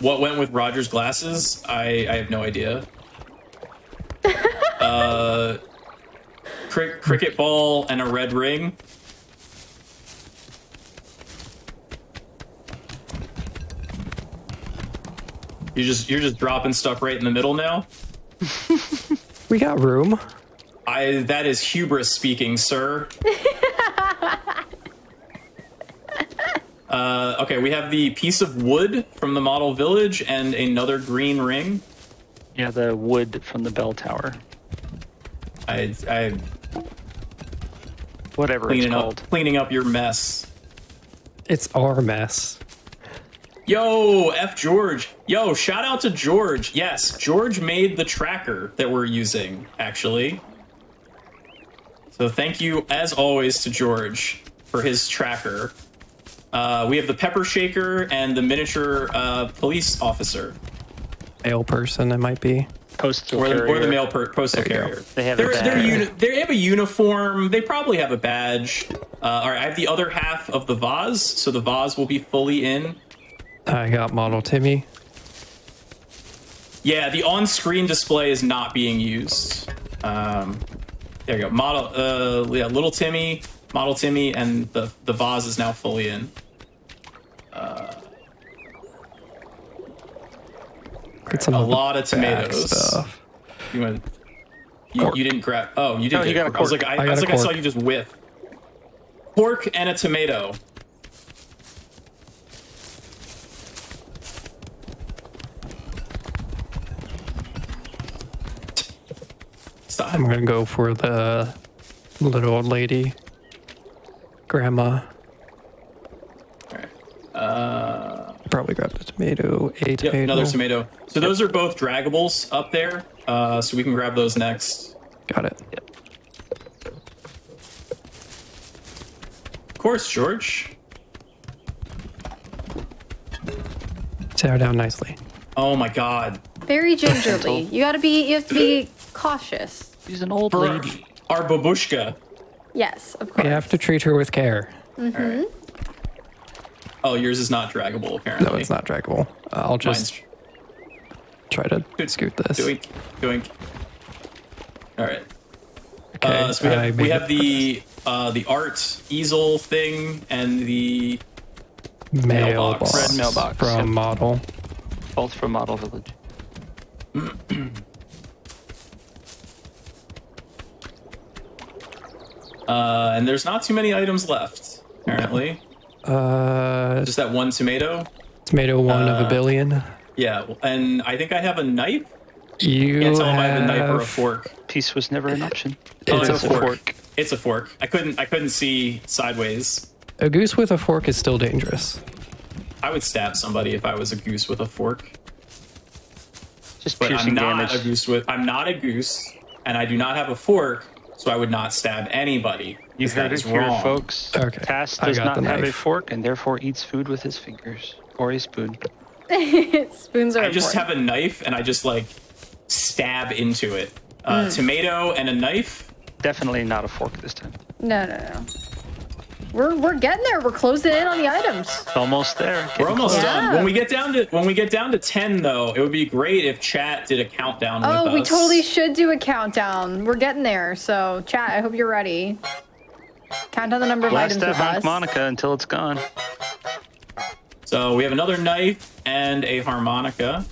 What went with Roger's glasses? I have no idea. Cricket ball and a red ring. You're just dropping stuff right in the middle now. We got room. That is hubris speaking, sir. Okay, we have the piece of wood from the model village and another green ring. Yeah, the wood from the bell tower. Whatever it's called. Cleaning up your mess. It's our mess. Yo, F George. Yo, shout out to George. Yes, George made the tracker that we're using, actually. So thank you, as always, to George for his tracker. We have the pepper shaker and the miniature police officer. Male person, it might be. Postal carrier. Or the male postal carrier. They have a badge. They have a uniform. They probably have a badge. All right, I have the other half of the vase, so the vase will be fully in. I got model Timmy. Yeah, the on-screen display is not being used. There you go. Model, yeah, little Timmy, model Timmy, and the vase is now fully in. A lot of tomatoes. Stuff. You didn't grab. Oh, you didn't. No, you got a cork. I saw you just whip. Pork and a tomato. Stop. I'm gonna go for the little old lady, grandma. All right. Probably grabbed a tomato, a tomato. Another tomato. So those are both draggables up there. So we can grab those next. Got it. Yep. Of course, George. Sit her down nicely. Oh my God. Very gingerly. You have to be cautious. She's an old lady. Our babushka. Yes, of course. You have to treat her with care. Mm-hmm. All right. Oh, yours is not draggable, apparently. No, it's not draggable. I'll just try to scoot this. Doink, doink. All right. Okay. So we have the art easel thing and the mailbox. Red mailbox. From Model. Both from Model Village. And there's not too many items left, apparently. No. Just that one tomato. Tomato one of a billion. Yeah, and I think I have a knife. You can't tell if I have a knife or a fork. Peace was never an option. It's a fork. It's a fork. I couldn't see sideways. A goose with a fork is still dangerous. I would stab somebody if I was a goose with a fork. Just piercing damage. I'm not a goose, and I do not have a fork, so I would not stab anybody. You heard it here, folks. Okay. Tass does not have a fork and therefore eats food with his fingers or a spoon. Spoons are important. I just have a knife and I just like stab into it. Tomato and a knife. Definitely not a fork this time. No. We're getting there. We're closing in on the items. It's almost there. We're almost done. When we get down to 10, though, it would be great if chat did a countdown. Oh, we totally should do a countdown. We're getting there. So, chat, I hope you're ready. Count down the number of items with us. Harmonica until it's gone. So we have another knife and a harmonica.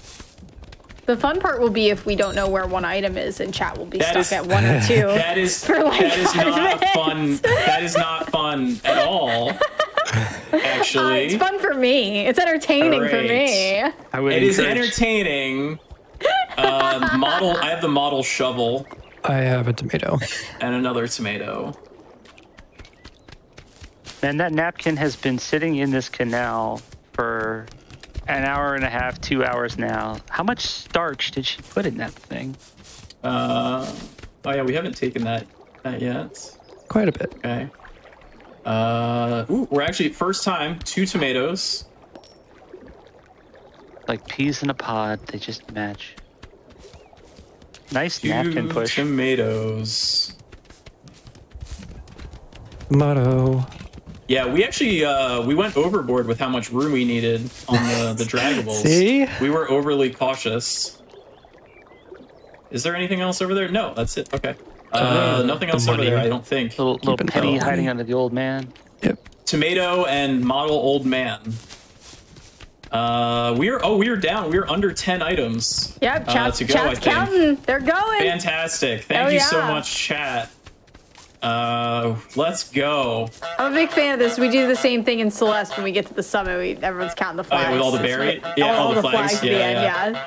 The fun part will be if we don't know where one item is, and chat will be stuck at 1 or 2. That is not fun. That is not fun at all. Actually, it's fun for me. It's entertaining for me. It is entertaining. I have the model shovel. I have a tomato and another tomato. And that napkin has been sitting in this canal for an hour and a half, 2 hours now. How much starch did she put in that thing? Oh yeah, we haven't taken that yet. Quite a bit. Okay. Ooh, we're actually first time 2 tomatoes. Like peas in a pod, they just match. Nice 2 napkin push. Tomatoes. Motto. Yeah, we actually we went overboard with how much room we needed on the draggables. See? We were overly cautious. Is there anything else over there? No, that's it. Okay. Nothing else over there, I don't think. Little penny hiding under the old man. Yep. Tomato and model old man. We are down. We are under 10 items. Yep, chat's counting. They're going. Fantastic. Thank you so much, chat. Let's go. I'm a big fan of this. We do the same thing in Celeste when we get to the summit. Everyone's counting the flags. Oh, yeah, with all the berries? Yeah, all the flags. Yeah.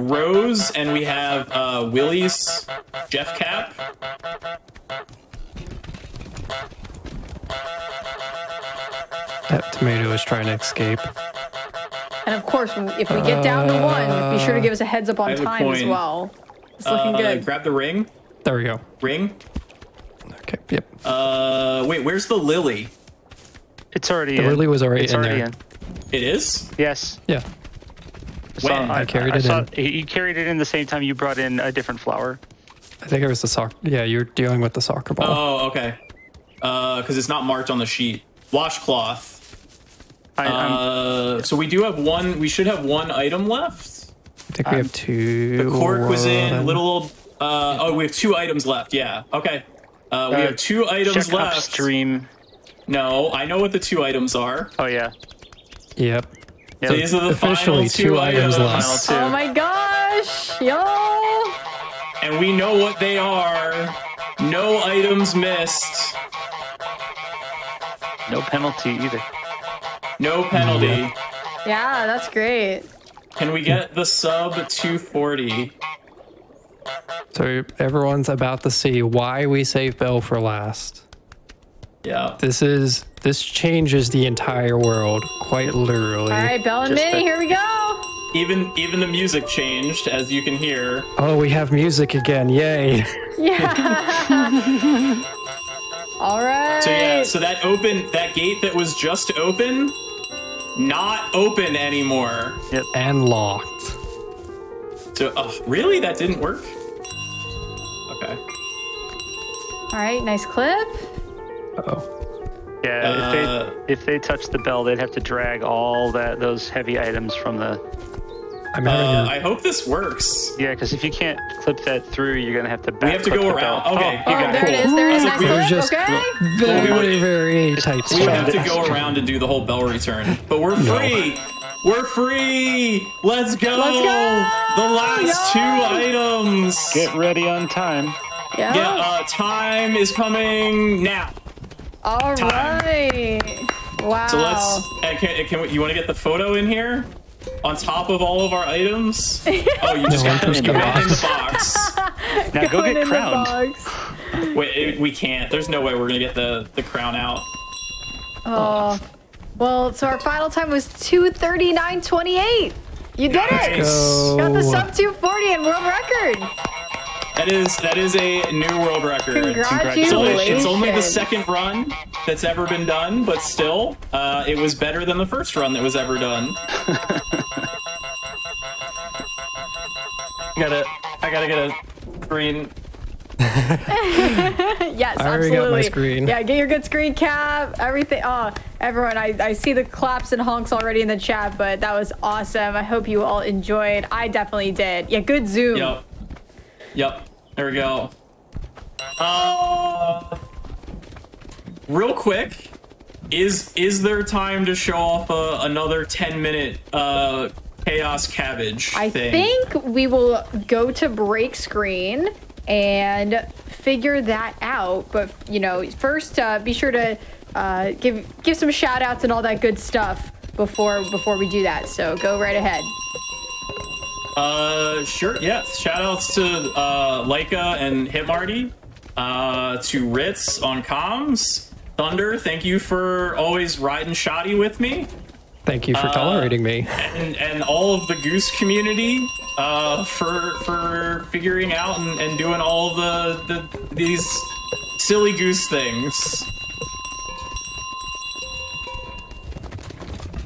Rose, and we have Willie's Jeff Cap. That tomato is trying to escape. And of course, if we get down to one, be sure to give us a heads up on time as well. It's looking good. Grab the ring. There we go. Ring. Okay, yep. Wait, where's the lily? It's already in. The lily was already in there. It is? Yes. Yeah. When? I carried it in. You carried it in the same time you brought in a different flower. I think it was the soccer. Yeah, you're dealing with the soccer ball. Oh, okay. Because it's not marked on the sheet. Washcloth. So we do have one. We should have one item left. I think we have two. The cork was in. Little old. Oh, we have 2 items left. Yeah. Okay. We have 2 items left. Upstream. No, I know what the 2 items are. Oh yeah. Yep. So these are the officially final 2 items left. Oh my gosh, y'all! And we know what they are. No items missed. No penalty either. No penalty. Yeah, that's great. Can we get the sub 240? So everyone's about to see why we save Belle for last. Yeah. This changes the entire world, quite literally. All right, Belle and Minnie, here we go. Even the music changed, as you can hear. Oh, we have music again! Yay. Yeah. All right. So yeah, so that gate that was just open, not open anymore. Yep. And locked. So, oh, really? That didn't work? Okay. All right, nice clip. Uh-oh. Yeah, if they touch the bell, they'd have to drag all those heavy items from the... I hope this works. Yeah, because if you can't clip that through, you're going to have to back. We have to go around. Bell. Okay. Oh, there it is. There it is. Nice clip. Just, okay. Very tight. We have to go around and do the whole bell return. But we're free. We're free. Let's go. Let's go. The last 2 items. Get ready on time. Yeah. Yeah, time is coming now. All right. Wow. So let's... you want to get the photo in here? On top of all of our items? Oh, you just got them in the box. Now go get crowned. Wait, we can't. There's no way we're going to get the crown out. Oh. Well, so our final time was 2:39:28. You did it! Got the sub 240 and world record. That is a new world record. Congratulations. It's only the 2nd run that's ever been done, but still, it was better than the 1st run that was ever done. I gotta get a screen. Yes, I already got my screen. Yeah, get your good screen cap, everything. Oh, everyone, I see the claps and honks already in the chat, but that was awesome. I hope you all enjoyed. I definitely did. Yeah, good zoom. Yep, there we go. Real quick, is there time to show off another 10-minute chaos cabbage thing? I think we will go to break screen and figure that out. But you know, first be sure to give some shout outs and all that good stuff before we do that. So go right ahead. Sure, yeah. Shoutouts to Laika and Hit Marty, to Ritz on comms. Thunder, thank you for always riding shoddy with me. Thank you for tolerating me. And all of the Goose community for figuring out and doing all these silly Goose things.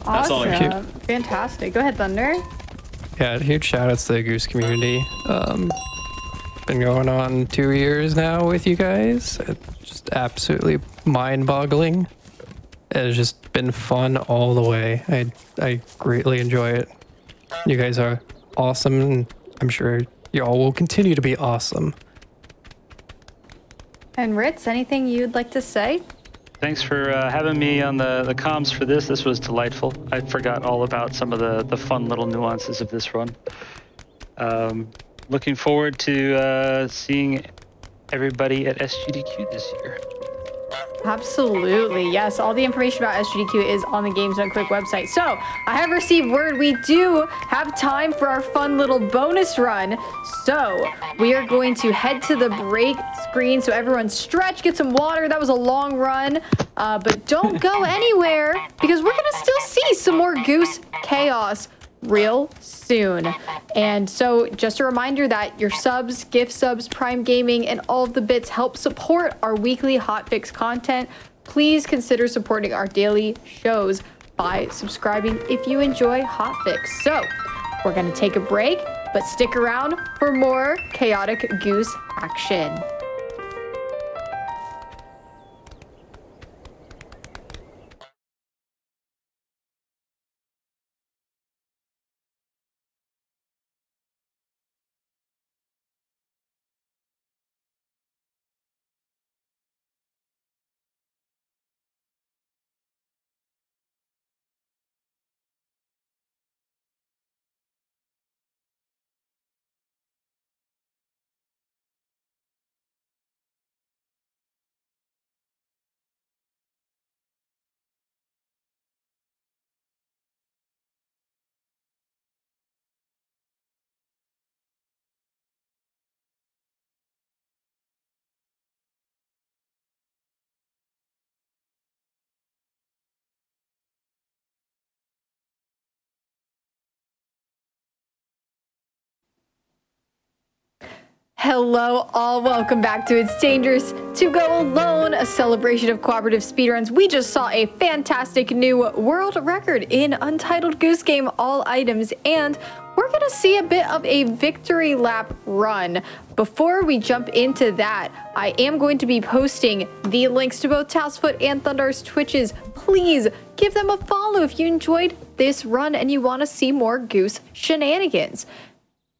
Awesome. That's all I can. Fantastic. Go ahead, Thunder. Yeah, huge shout outs to the Goose community. Been going on 2 years now with you guys. It's just absolutely mind-boggling. It's just been fun all the way. I greatly enjoy it. You guys are awesome, and I'm sure you all will continue to be awesome. And Ritz, anything you'd like to say? Thanks for having me on the comms for this. This was delightful. I forgot all about some of the fun little nuances of this run. Looking forward to seeing everybody at SGDQ this year. Absolutely, yes. All the information about SGDQ is on the Games Done Quick website. So, I have received word we do have time for our fun little bonus run. So, we are going to head to the break screen. So everyone stretch, get some water. That was a long run. But don't go anywhere because we're going to still see some more Goose Chaos real soon. And so just a reminder that your subs, gift subs, Prime Gaming, and all of the bits help support our weekly hotfix content. Please consider supporting our daily shows by subscribing if you enjoy hotfix. So we're going to take a break, but stick around for more chaotic goose action. Hello all, welcome back to It's Dangerous to Go Alone, a celebration of cooperative speedruns. We just saw a fantastic new world record in Untitled Goose Game, all items, and we're gonna see a bit of a victory lap run. Before we jump into that, I am going to be posting the links to both Tasselfoot and Thundar's Twitches. Please give them a follow if you enjoyed this run and you wanna see more goose shenanigans.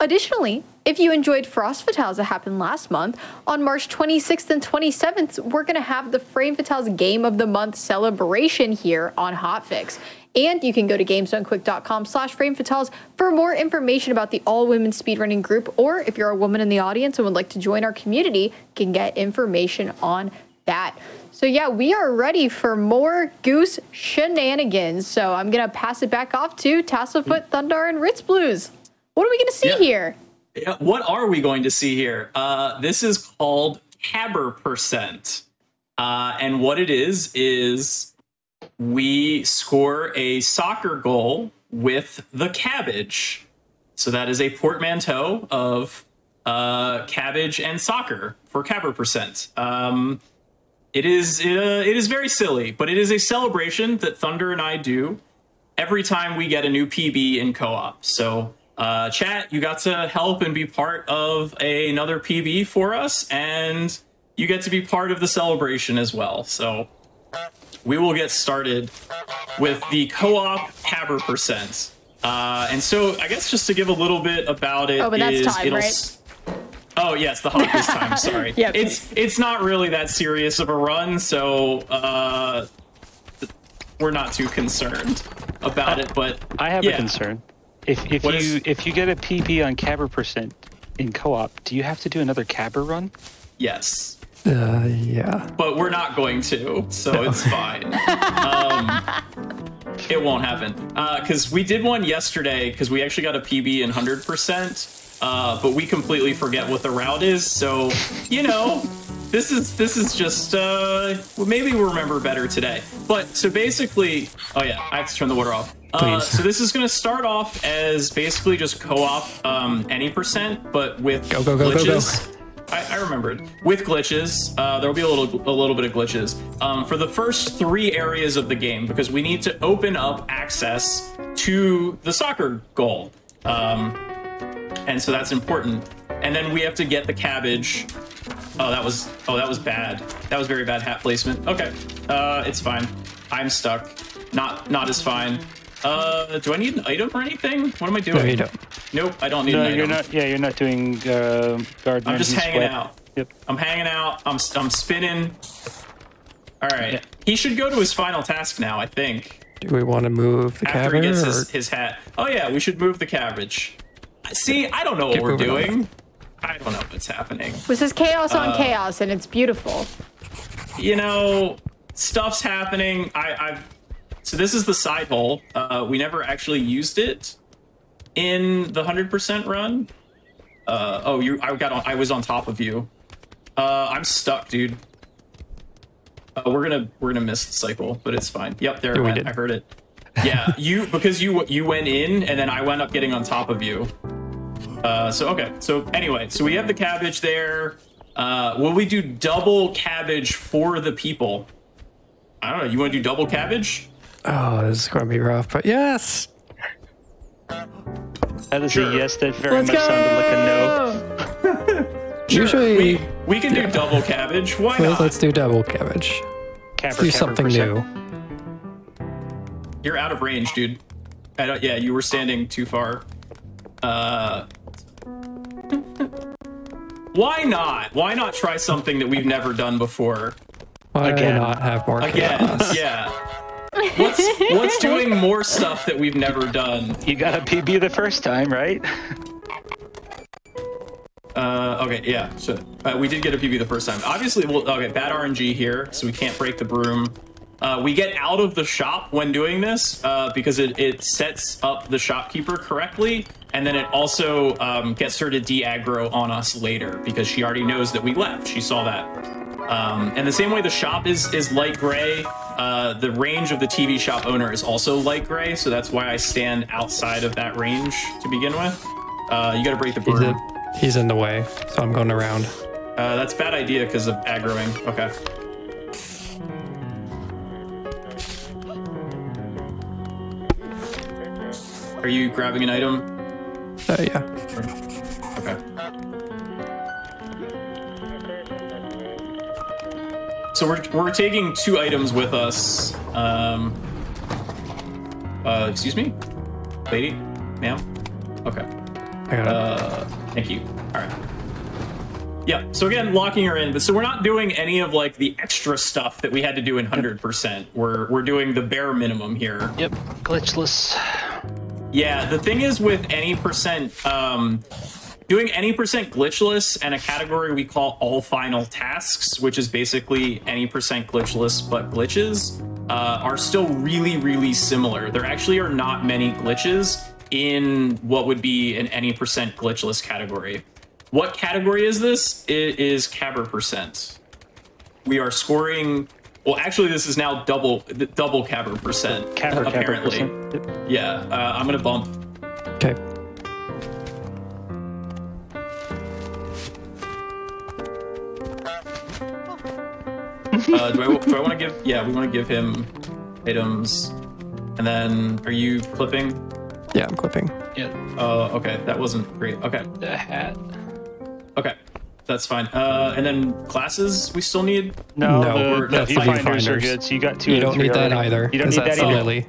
Additionally, if you enjoyed Frost Fatals that happened last month, on March 26th and 27th, we're going to have the Frame Fatals Game of the Month celebration here on Hotfix. And you can go to gamesdonequick.com/framefatals for more information about the all-women speedrunning group, or if you're a woman in the audience and would like to join our community, can get information on that. So yeah, we are ready for more goose shenanigans. So I'm going to pass it back off to Tasselfoot, Thundar, and Ritz Blues. What are we going to see here? Yeah, what are we going to see here? This is called Haber%. And what it is we score a soccer goal with the cabbage. So that is a portmanteau of cabbage and soccer for Haber%. It is very silly, but it is a celebration that Thundar and I do every time we get a new PB in co-op. So... chat, you got to help and be part of another PB for us, and you get to be part of the celebration as well. So we will get started with the co-op Haber%. And so I guess just to give a little bit about it. Oh, but that's time, right? Oh, yes, the hawk is time, sorry. Yep. It's not really that serious of a run, so we're not too concerned about it, but I have a concern. If you get a PB on Haber% in co-op, do you have to do another Haber run? Yes. Yeah. But we're not going to, so it's fine. It won't happen. Because we did one yesterday, because we actually got a PB in 100%, but we completely forget what the route is. So, you know, this is just, maybe we'll remember better today. But, so basically, oh yeah, I have to turn the water off. So this is going to start off as basically just co-op any %, but with glitches. I remembered. With glitches, there will be a little bit of glitches for the first three areas of the game, because we need to open up access to the soccer goal, and so that's important. And then we have to get the cabbage. Oh, that was bad. That was very bad hat placement. Okay, it's fine. I'm stuck. Not as fine. Do I need an item or anything? What am I doing? No, you don't. Nope, I don't need an item. You're not doing gardening. I'm just hanging out. Yep. I'm hanging out. I'm spinning. All right. Yeah. He should go to his final task now, I think. Do we want to move the cabbage? After he gets his hat. Oh, yeah, we should move the cabbage. See, I don't know what we're doing. I don't know what's happening. This is chaos on chaos, and it's beautiful. you know, stuff's happening. So this is the side hole. We never actually used it in the 100% run. Oh, I was on top of you. I'm stuck, dude. We're gonna miss the cycle, but it's fine. Yep, there it went. I heard it. Yeah, because you went in, and then I wound up getting on top of you. So we have the cabbage there. Will we do double cabbage for the people? I don't know. You want to do double cabbage? Oh, this is going to be rough, but yes. That is sure. A yes. That very Let's much go. Sounded like a no. Sure. Usually, we can do double cabbage. Why not? Let's do double cabbage. Let's do something new. You're out of range, dude. Yeah, you were standing too far. Why not? Why not try something that we've never done before? Why not have more chaos? Yeah. What's doing more stuff that we've never done? You got a PB the first time, right? Okay, yeah, so we did get a PB the first time. Obviously, okay, bad RNG here, so we can't break the broom. We get out of the shop when doing this because it sets up the shopkeeper correctly, and then it also gets her to de-aggro on us later because she already knows that we left. She saw that. And the same way the shop is light gray, the range of the TV shop owner is also light gray, so that's why I stand outside of that range to begin with. You gotta break the broom. He's in the way, so I'm going around. That's a bad idea because of aggroing. Okay. Are you grabbing an item? Yeah. Okay. So we're taking two items with us. Excuse me? Lady? Ma'am? Okay. I got it. Thank you. All right. Yeah. So again, locking her in, but so we're not doing any of like the extra stuff that we had to do in 100%. We're doing the bare minimum here. Yep. Glitchless. Yeah. The thing is with any percent, doing any percent glitchless and a category we call all final tasks, which is basically any percent glitchless but glitches, are still really, really similar. There actually are not many glitches in what would be an any percent glitchless category. What category is this? It is Cabber percent. We are scoring. Well, actually, this is now double Cabber percent. Cabber, apparently. Cabber percent. Yeah, I'm gonna bump. Okay. Do I want to give? Yeah, we want to give him items, and then are you clipping? Yeah, I'm clipping. Yeah. Okay, that wasn't great. Okay. The hat. Okay, that's fine. And then classes we still need? No, viewfinders are good, so you got two. You don't need that either. You don't need that either.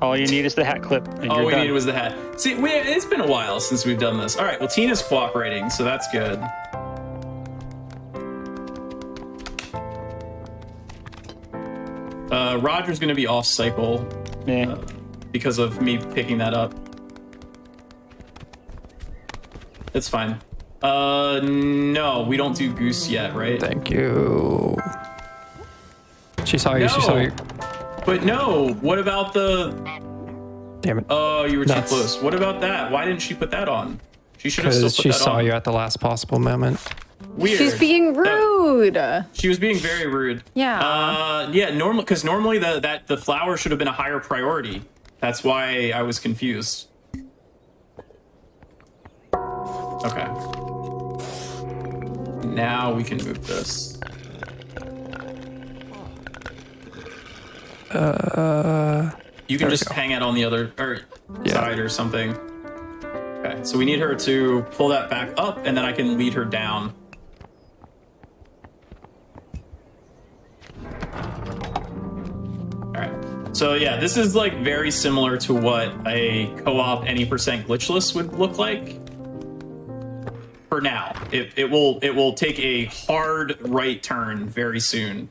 All you need is the hat clip. All we needed was the hat. See, it's been a while since we've done this. All right, well, Tina's cooperating, so that's good. Roger's going to be off cycle. Yeah. Because of me picking that up. It's fine. No, we don't do goose yet, right? Thank you. She saw you, no. She saw you. But no, what about the... Damn it. Oh, you were too close. What about that? Why didn't she put that on? She should have still put that on. Because she saw you at the last possible moment. Weird. She's being rude. She was being very rude. Yeah. Yeah, normally, because normally the flower should have been a higher priority. That's why I was confused. Okay. Now we can move this. You can just hang out on the other side or something. Okay, so we need her to pull that back up, and then I can lead her down. So yeah, this is like very similar to what a co-op any percent glitchless would look like. For now, it will take a hard right turn very soon.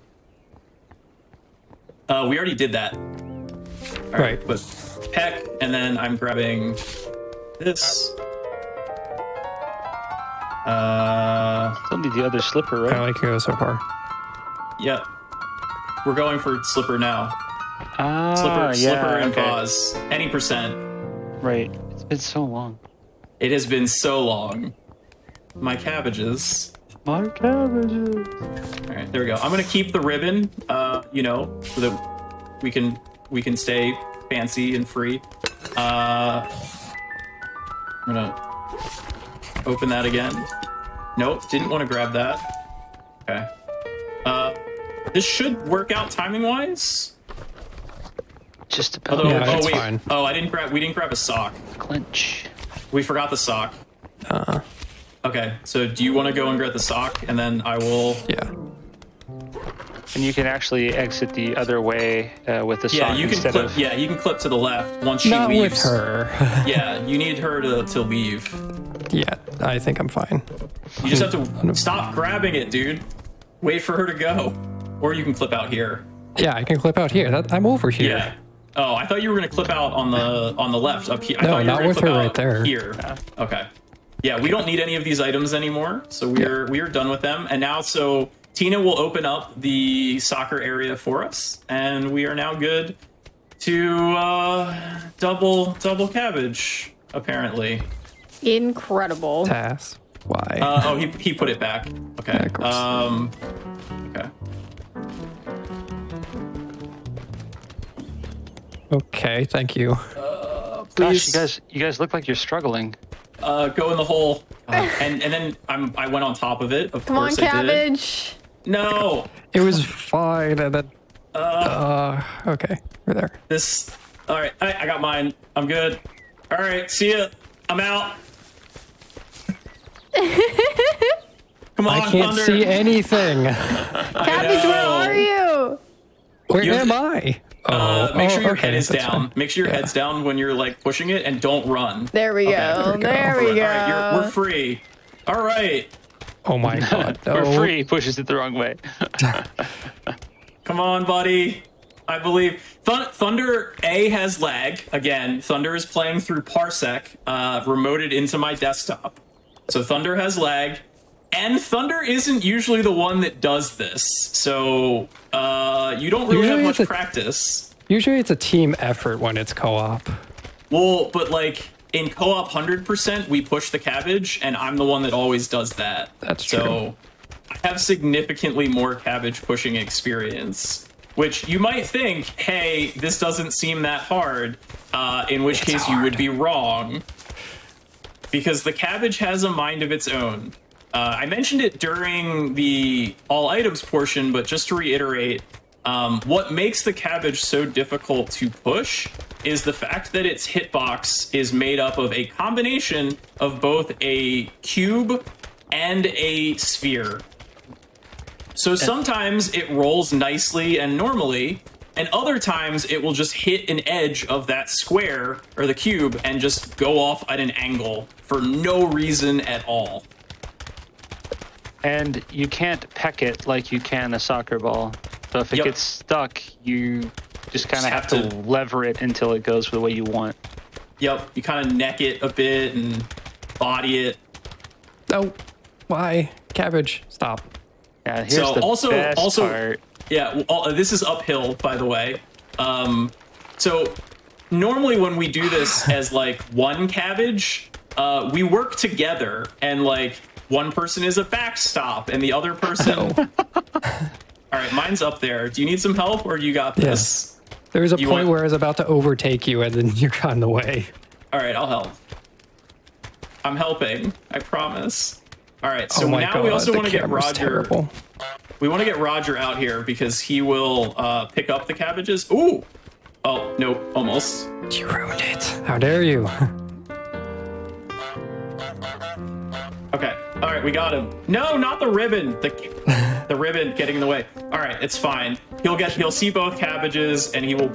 We already did that. All right, but Peck, and then I'm grabbing this. Still need the other slipper, right? I like you so far. Yep. We're going for Slipper now. Ah, Slipper and Vaz. Okay. Any percent. Right. It's been so long. It has been so long. My cabbages. My cabbages. All right, there we go. I'm gonna keep the ribbon, you know, so that we can stay fancy and free. I'm gonna open that again. Nope, didn't want to grab that. Okay. This should work out timing-wise. Just about. Although, yeah, oh wait, fine. Oh, we didn't grab a sock. Clench. We forgot the sock. Okay, so do you want to go and grab the sock, and then I will... Yeah. And you can actually exit the other way with the sock instead of... Yeah, you can clip to the left once she leaves. Not with her. Yeah, you need her to leave. Yeah, I think I'm fine. You just have to stop grabbing it, dude. Wait for her to go. Or you can clip out here. Yeah, I can clip out here. I'm over here. Yeah. Oh, I thought you were going to clip out on the left up here. No, not with her right there. Here. Okay. Yeah, we don't need any of these items anymore, so we are done with them. And now, so Tina will open up the soccer area for us, and we are now good to double cabbage, apparently. Incredible. Tass. Why? Oh, he put it back. Okay. Yeah, of course. Okay. Okay. Thank you. Gosh, you guys look like you're struggling. Go in the hole, and then I went on top of it. Of course, I did. Come on, cabbage. No, it was fine. And then, okay, we're there. This, all right. I got mine. I'm good. All right, see ya. I'm out. Come on, I can't see anything. Cabbage, where are you? Where am I? Make sure your head is down. Fine. Make sure your head's down when you're like pushing it, and don't run. There we go. There we go. All right, we're free. All right. Oh my god. No. We're free. Pushes it the wrong way. Come on, buddy. I believe Thunder A has lag again. Thunder is playing through Parsec, remoted into my desktop. So Thunder has lag, and Thunder isn't usually the one that does this. So you don't really have much practice. Usually it's a team effort when it's co-op. Well, but like in co-op 100%, we push the cabbage, and I'm the one that always does that. That's true. So I have significantly more cabbage pushing experience, which you might think, hey, this doesn't seem that hard, in which case you would be wrong. Because the cabbage has a mind of its own. I mentioned it during the all items portion, but just to reiterate, what makes the cabbage so difficult to push is the fact that its hitbox is made up of a combination of both a cube and a sphere. So sometimes it rolls nicely and normally, and other times it will just hit an edge of that square or the cube and just go off at an angle for no reason at all. And you can't peck it like you can a soccer ball. So if it gets stuck, you just kind of have to lever it until it goes the way you want. Yep, you kind of neck it a bit and body it. Oh, why? Cabbage, stop. Yeah, here's the best part. Yeah, this is uphill, by the way. So normally when we do this as like one cabbage, we work together and like one person is a backstop and the other person. All right, mine's up there. Do you need some help or you got this? Yeah. There was a point where I was about to overtake you and then you got in the way. All right, I'll help. I'm helping, I promise. All right, so now we also want to get Roger. Terrible. We want to get Roger out here because he will pick up the cabbages. Ooh! Oh, no, almost. You ruined it. How dare you? Okay, all right, we got him. No, not the ribbon. The ribbon getting in the way. All right, it's fine. He'll see both cabbages and he will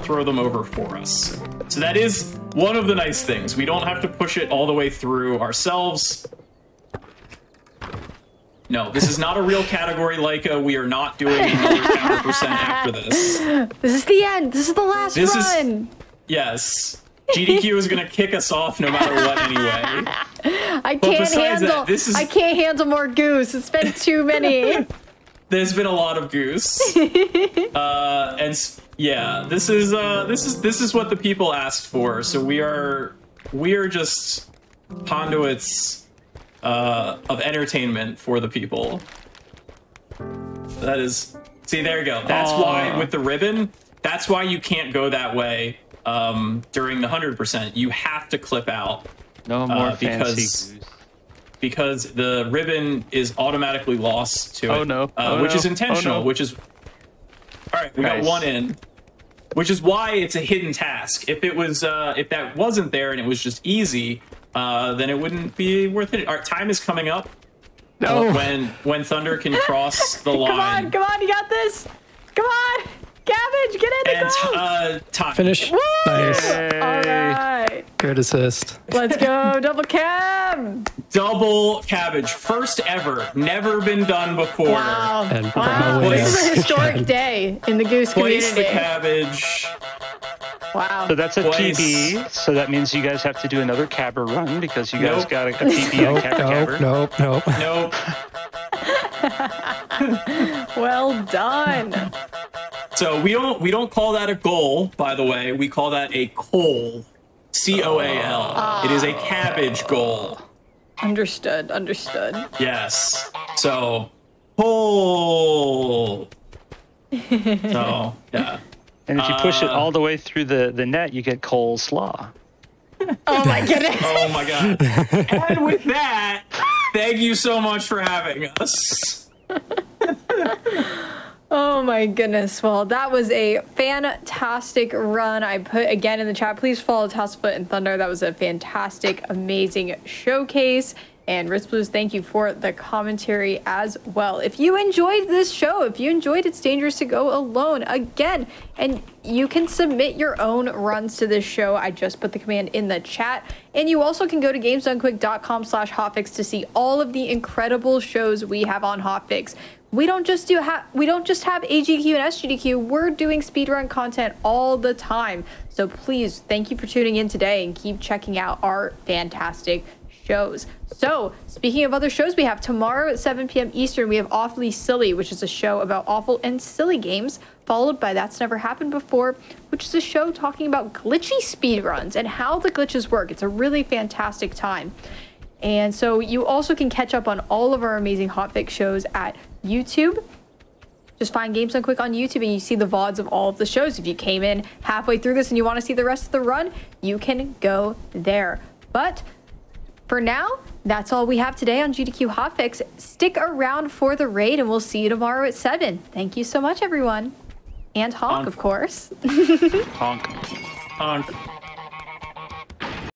throw them over for us. So that is one of the nice things. We don't have to push it all the way through ourselves. No, this is not a real category, Laika. We are not doing another 100% after this. This is the end. This is the last run. Yes. GDQ is going to kick us off no matter what anyway. I can't handle more goose. It's been too many. There's been a lot of goose. And yeah, this is what the people asked for. So we are just conduits of entertainment for the people. That is, see, there you go. That's why with the ribbon, that's why you can't go that way during the 100%. You have to clip out. No more fancy goose. Because the ribbon is automatically lost to it. Oh no. Which is intentional, which is... Alright, we got one in. Which is why it's a hidden task. If it was, if that wasn't there and it was just easy, then it wouldn't be worth it. Alright, time is coming up. No. When Thunder can cross the line. Come on, you got this! Come on! Cabbage, get in the goal! Top. Finish. Woo! Nice. Alright. Good assist. Let's go, double cab! Double cabbage. First ever. Never been done before. Wow. And wow. This is a historic day in the goose community. Place the cabbage. Wow. So that's a PB, so that means you guys have to do another cabber run because you guys got a PB and cabber. Nope. Well done. So we don't call that a goal, by the way. We call that a coal, C-O-A-L. It is a cabbage goal. Understood. Understood. Yes. So coal. So yeah. And if you push it all the way through the net, you get coal slaw. Oh my goodness. Oh my god. And with that, thank you so much for having us. Oh my goodness. Well, that was a fantastic run. I put again in the chat, please follow Tasselfoot and Thunder. That was a fantastic, amazing showcase. And Ritz Blues, thank you for the commentary as well. If you enjoyed this show, if you enjoyed It's Dangerous to Go Alone, again, and you can submit your own runs to this show. I just put the command in the chat. And you also can go to gamesdonequick.com/hotfix to see all of the incredible shows we have on Hotfix. We don't just have AGQ and SGDQ. We're doing speedrun content all the time. So please, thank you for tuning in today and keep checking out our fantastic shows. So speaking of other shows, we have tomorrow at 7 p.m. Eastern, we have Awfully Silly, which is a show about awful and silly games, followed by That's Never Happened Before, which is a show talking about glitchy speedruns and how the glitches work. It's a really fantastic time. And so you also can catch up on all of our amazing Hotfix shows at YouTube. Just find Games Done Quick on YouTube and you see the VODs of all of the shows. If you came in halfway through this and you want to see the rest of the run, you can go there. But for now, that's all we have today on GDQ Hotfix. Stick around for the raid and we'll see you tomorrow at 7. Thank you so much, everyone. And honk, of course. Honk. Honk.